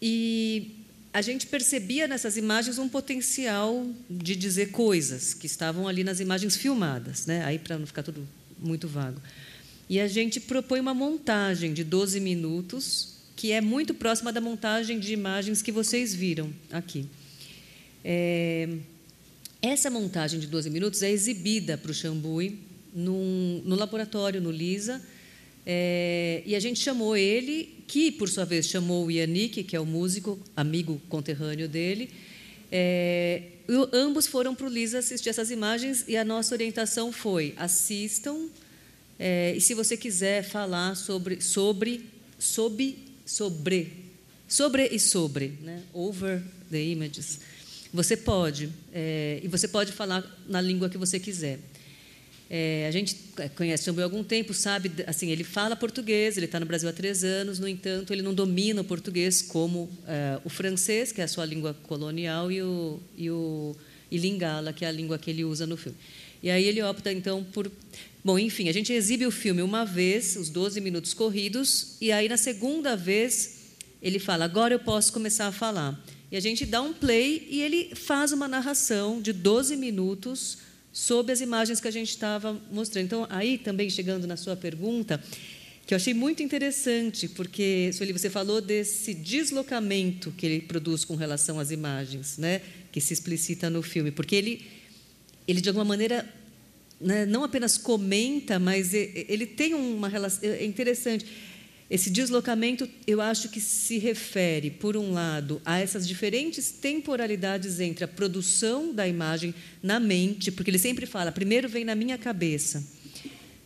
e... A gente percebia nessas imagens um potencial de dizer coisas que estavam ali nas imagens filmadas, né? Aí, para não ficar tudo muito vago. E a gente propõe uma montagem de doze minutos, que é muito próxima da montagem de imagens que vocês viram aqui. É... Essa montagem de doze minutos é exibida para o Tshambui num, no laboratório, no LISA, É, e a gente chamou ele, que, por sua vez, chamou o Yannick, que é o músico, amigo conterrâneo dele. É, e ambos foram para o LISA assistir essas imagens e a nossa orientação foi assistam é, e, se você quiser falar sobre, sobre, sobre, sobre, sobre e sobre, né? Over the images, você pode. É, e você pode falar na língua que você quiser. É, a gente conhece o Tshambui há algum tempo, sabe, assim, ele fala português, ele está no Brasil há três anos, no entanto, ele não domina o português como é, o francês, que é a sua língua colonial, e o, e o e Lingala, que é a língua que ele usa no filme. E aí ele opta, então, por... Bom, enfim, a gente exibe o filme uma vez, os doze minutos corridos, e aí, na segunda vez, ele fala, agora eu posso começar a falar. E a gente dá um play e ele faz uma narração de doze minutos sobre as imagens que a gente estava mostrando. Então, aí, também, chegando na sua pergunta, que eu achei muito interessante, porque, Sueli, você falou desse deslocamento que ele produz com relação às imagens, né, que se explicita no filme, porque ele, ele de alguma maneira, né, não apenas comenta, mas ele tem uma relação... É interessante. Esse deslocamento, eu acho que se refere, por um lado, a essas diferentes temporalidades entre a produção da imagem na mente, porque ele sempre fala, primeiro vem na minha cabeça,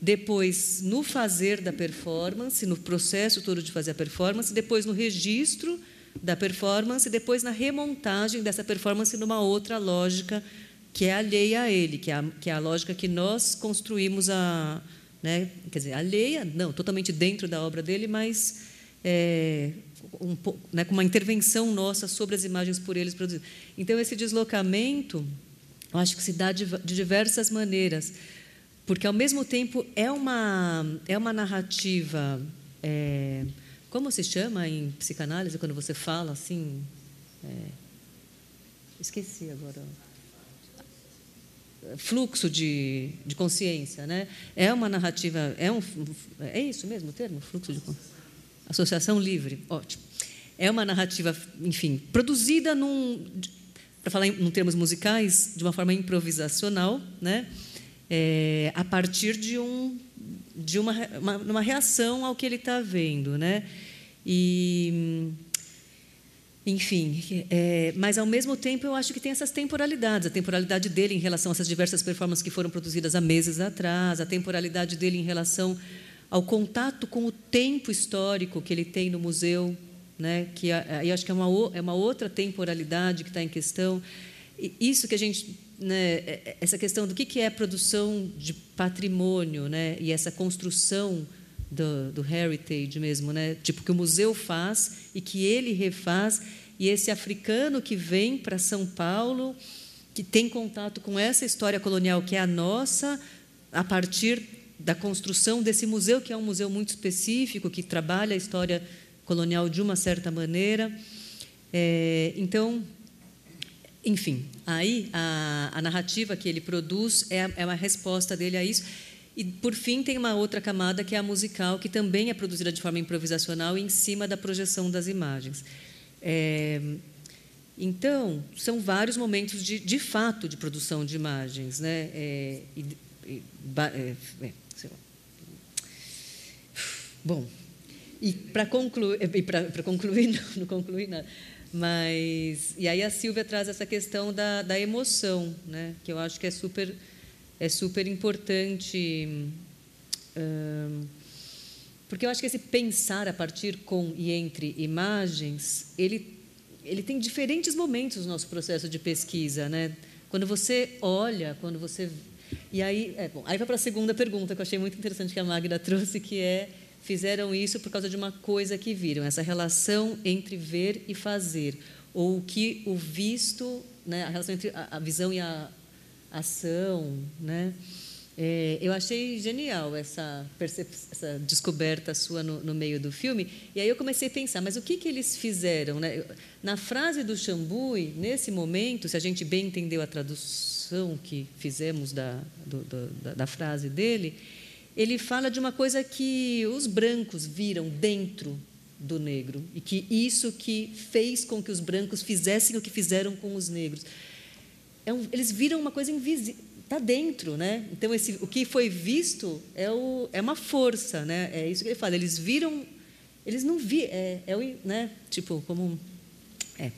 depois no fazer da performance, no processo todo de fazer a performance, depois no registro da performance, depois na remontagem dessa performance numa outra lógica que é alheia a ele, que é a, que é a lógica que nós construímos a... Né? Quer dizer, alheia, não, totalmente dentro da obra dele, mas é, um, né, com uma intervenção nossa sobre as imagens por eles produzidas. Então, esse deslocamento, eu acho que se dá de, de diversas maneiras, porque, ao mesmo tempo, é uma, é uma narrativa... É, como se chama em psicanálise, quando você fala assim... É, esqueci agora... Fluxo de, de consciência, né? É uma narrativa... É, um, é isso mesmo o termo? Fluxo de consciência. Associação livre, ótimo. É uma narrativa, enfim, produzida, num para falar em, em termos musicais, de uma forma improvisacional, né? É, a partir de um de uma, uma, uma reação ao que ele está vendo, né? E, enfim, é, mas ao mesmo tempo eu acho que tem essas temporalidades, a temporalidade dele em relação a essas diversas performances que foram produzidas há meses atrás, a temporalidade dele em relação ao contato com o tempo histórico que ele tem no museu, né? Que aí acho que é uma é uma outra temporalidade que está em questão. E isso que a gente, né, essa questão do que é produção de patrimônio, né, e essa construção do, do heritage mesmo, né, tipo que o museu faz e que ele refaz, e esse africano que vem para São Paulo, que tem contato com essa história colonial que é a nossa, a partir da construção desse museu, que é um museu muito específico, que trabalha a história colonial de uma certa maneira. É, então... Enfim, aí a, a narrativa que ele produz é, a, é uma resposta dele a isso. E, por fim, tem uma outra camada, que é a musical, que também é produzida de forma improvisacional em cima da projeção das imagens. É, então, são vários momentos, de, de fato, de produção de imagens. Né? É, e, e, é, é, sei lá. Bom, e para concluir... Para concluir, não, não concluí nada... Mas, e aí a Silvia traz essa questão da, da emoção, né? Que eu acho que é super, é super importante, hum, porque eu acho que esse pensar a partir, com e entre imagens, ele, ele tem diferentes momentos no nosso processo de pesquisa, né? Quando você olha, quando você... E aí, é, bom, aí vai para a segunda pergunta, que eu achei muito interessante que a Magda trouxe, que é... Fizeram isso por causa de uma coisa que viram, essa relação entre ver e fazer, ou o que o visto, né, a relação entre a visão e a ação, né? É, eu achei genial essa, essa descoberta sua no, no meio do filme. E aí eu comecei a pensar, mas o que que eles fizeram, né? Na frase do Tshambui, nesse momento, se a gente bem entendeu a tradução que fizemos da, do, do, da, da frase dele, ele fala de uma coisa que os brancos viram dentro do negro, e que isso que fez com que os brancos fizessem o que fizeram com os negros. É um, eles viram uma coisa invisível, está dentro, né? Então, esse, o que foi visto é, o, é uma força, né? É isso que ele fala. Eles viram, eles não vi, é, é o, né? Tipo, como um, é.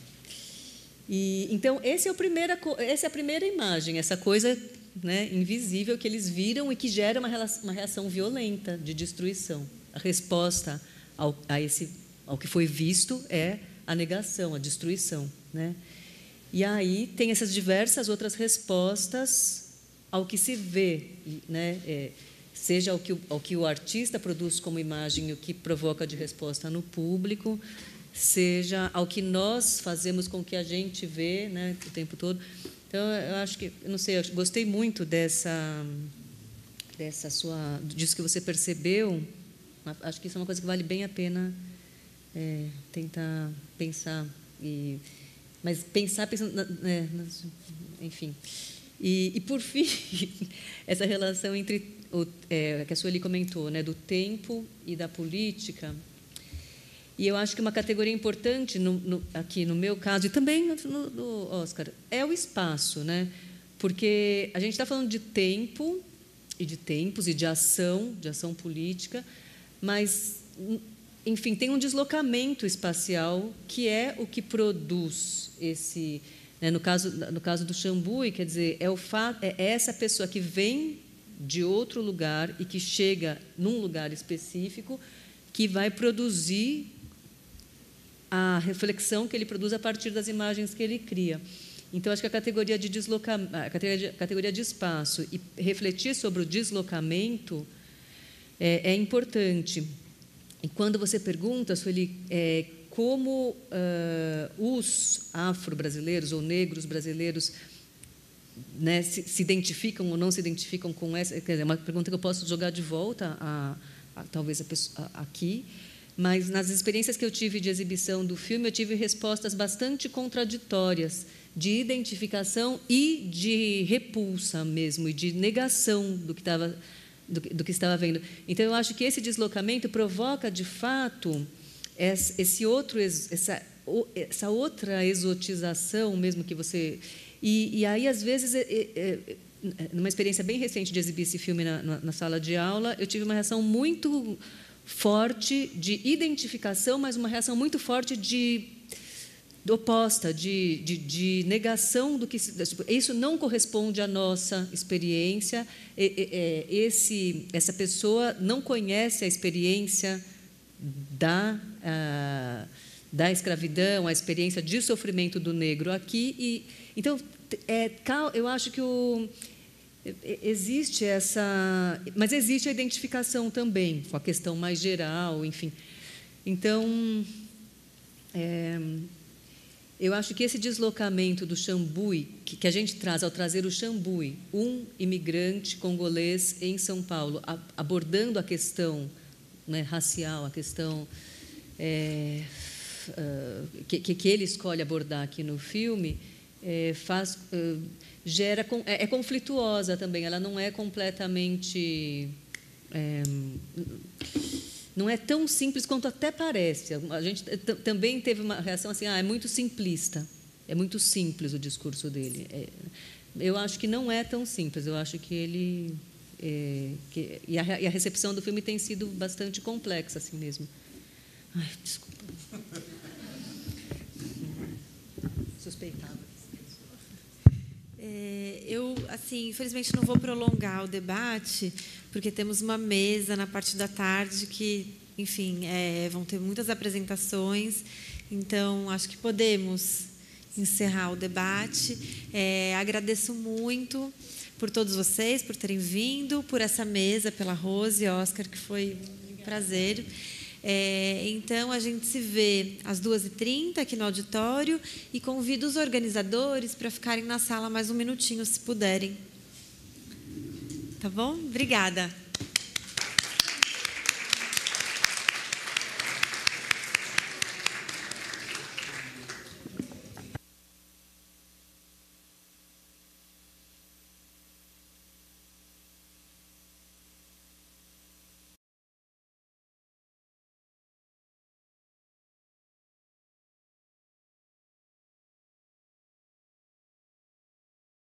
E então esse é o primeira, essa é a primeira imagem, essa coisa, né, invisível, que eles viram e que gera uma reação, uma reação violenta de destruição. A resposta ao, a esse, ao que foi visto é a negação, a destruição, né? E aí tem essas diversas outras respostas ao que se vê, né? É, seja ao que, o, ao que o artista produz como imagem, o que provoca de resposta no público, seja ao que nós fazemos com que a gente vê, né, o tempo todo. Então, eu acho que, não sei, eu gostei muito dessa, dessa sua, disso que você percebeu. Acho que isso é uma coisa que vale bem a pena, é, tentar pensar e, mas pensar pensando, é, enfim. E, e por fim, essa relação entre o, é, que a Sueli comentou, né, do tempo e da política. E eu acho que uma categoria importante no, no, aqui no meu caso, e também no, no Oscar, é o espaço, né? Porque a gente está falando de tempo e de tempos e de ação, de ação política, mas, enfim, tem um deslocamento espacial que é o que produz esse... Né, no, caso, no caso do Tshambui, quer dizer, é, o fato, é essa pessoa que vem de outro lugar e que chega num lugar específico que vai produzir a reflexão que ele produz a partir das imagens que ele cria. Então, acho que a categoria de deslocamento, a categoria de espaço e refletir sobre o deslocamento é, é importante. E quando você pergunta, Sueli, é, como uh, os afro-brasileiros ou negros brasileiros, né, se, se identificam ou não se identificam com essa, quer dizer, é uma pergunta que eu posso jogar de volta a, a, talvez a pessoa, a, aqui. Mas nas experiências que eu tive de exibição do filme, eu tive respostas bastante contraditórias, de identificação e de repulsa mesmo, e de negação do que estava, do, do que estava vendo. Então, eu acho que esse deslocamento provoca, de fato, esse outro, essa, essa outra exotização mesmo que você... E, e aí, às vezes, é, é, é, numa experiência bem recente de exibir esse filme na, na, na sala de aula, eu tive uma reação muito forte de identificação, mas uma reação muito forte de... oposta, de, de, de negação do que... Isso não corresponde à nossa experiência. Esse, essa pessoa não conhece a experiência da, a, da escravidão, a experiência de sofrimento do negro aqui. E, então, é, eu acho que o... existe essa... Mas existe a identificação também, com a questão mais geral, enfim. Então, é, eu acho que esse deslocamento do Tshambui, que, que a gente traz ao trazer o Tshambui, um imigrante congolês em São Paulo, a, abordando a questão, né, racial, a questão é, uh, que, que ele escolhe abordar aqui no filme, é, faz... Uh, gera é, é conflituosa também, ela não é completamente... É, não é tão simples quanto até parece. A gente também teve uma reação assim, ah, é muito simplista, é muito simples o discurso dele. É, eu acho que não é tão simples, eu acho que ele... É, que, e, a, e a recepção do filme tem sido bastante complexa, assim mesmo. Ai, desculpa. Suspeitava. É, eu, assim, infelizmente, não vou prolongar o debate, porque temos uma mesa na parte da tarde que, enfim, é, vão ter muitas apresentações. Então, acho que podemos encerrar o debate. É, agradeço muito por todos vocês, por terem vindo, por essa mesa, pela Rose e Oscar, que foi um prazer. É, então, a gente se vê às duas e trinta aqui no auditório e convido os organizadores para ficarem na sala mais um minutinho, se puderem. Tá bom? Obrigada.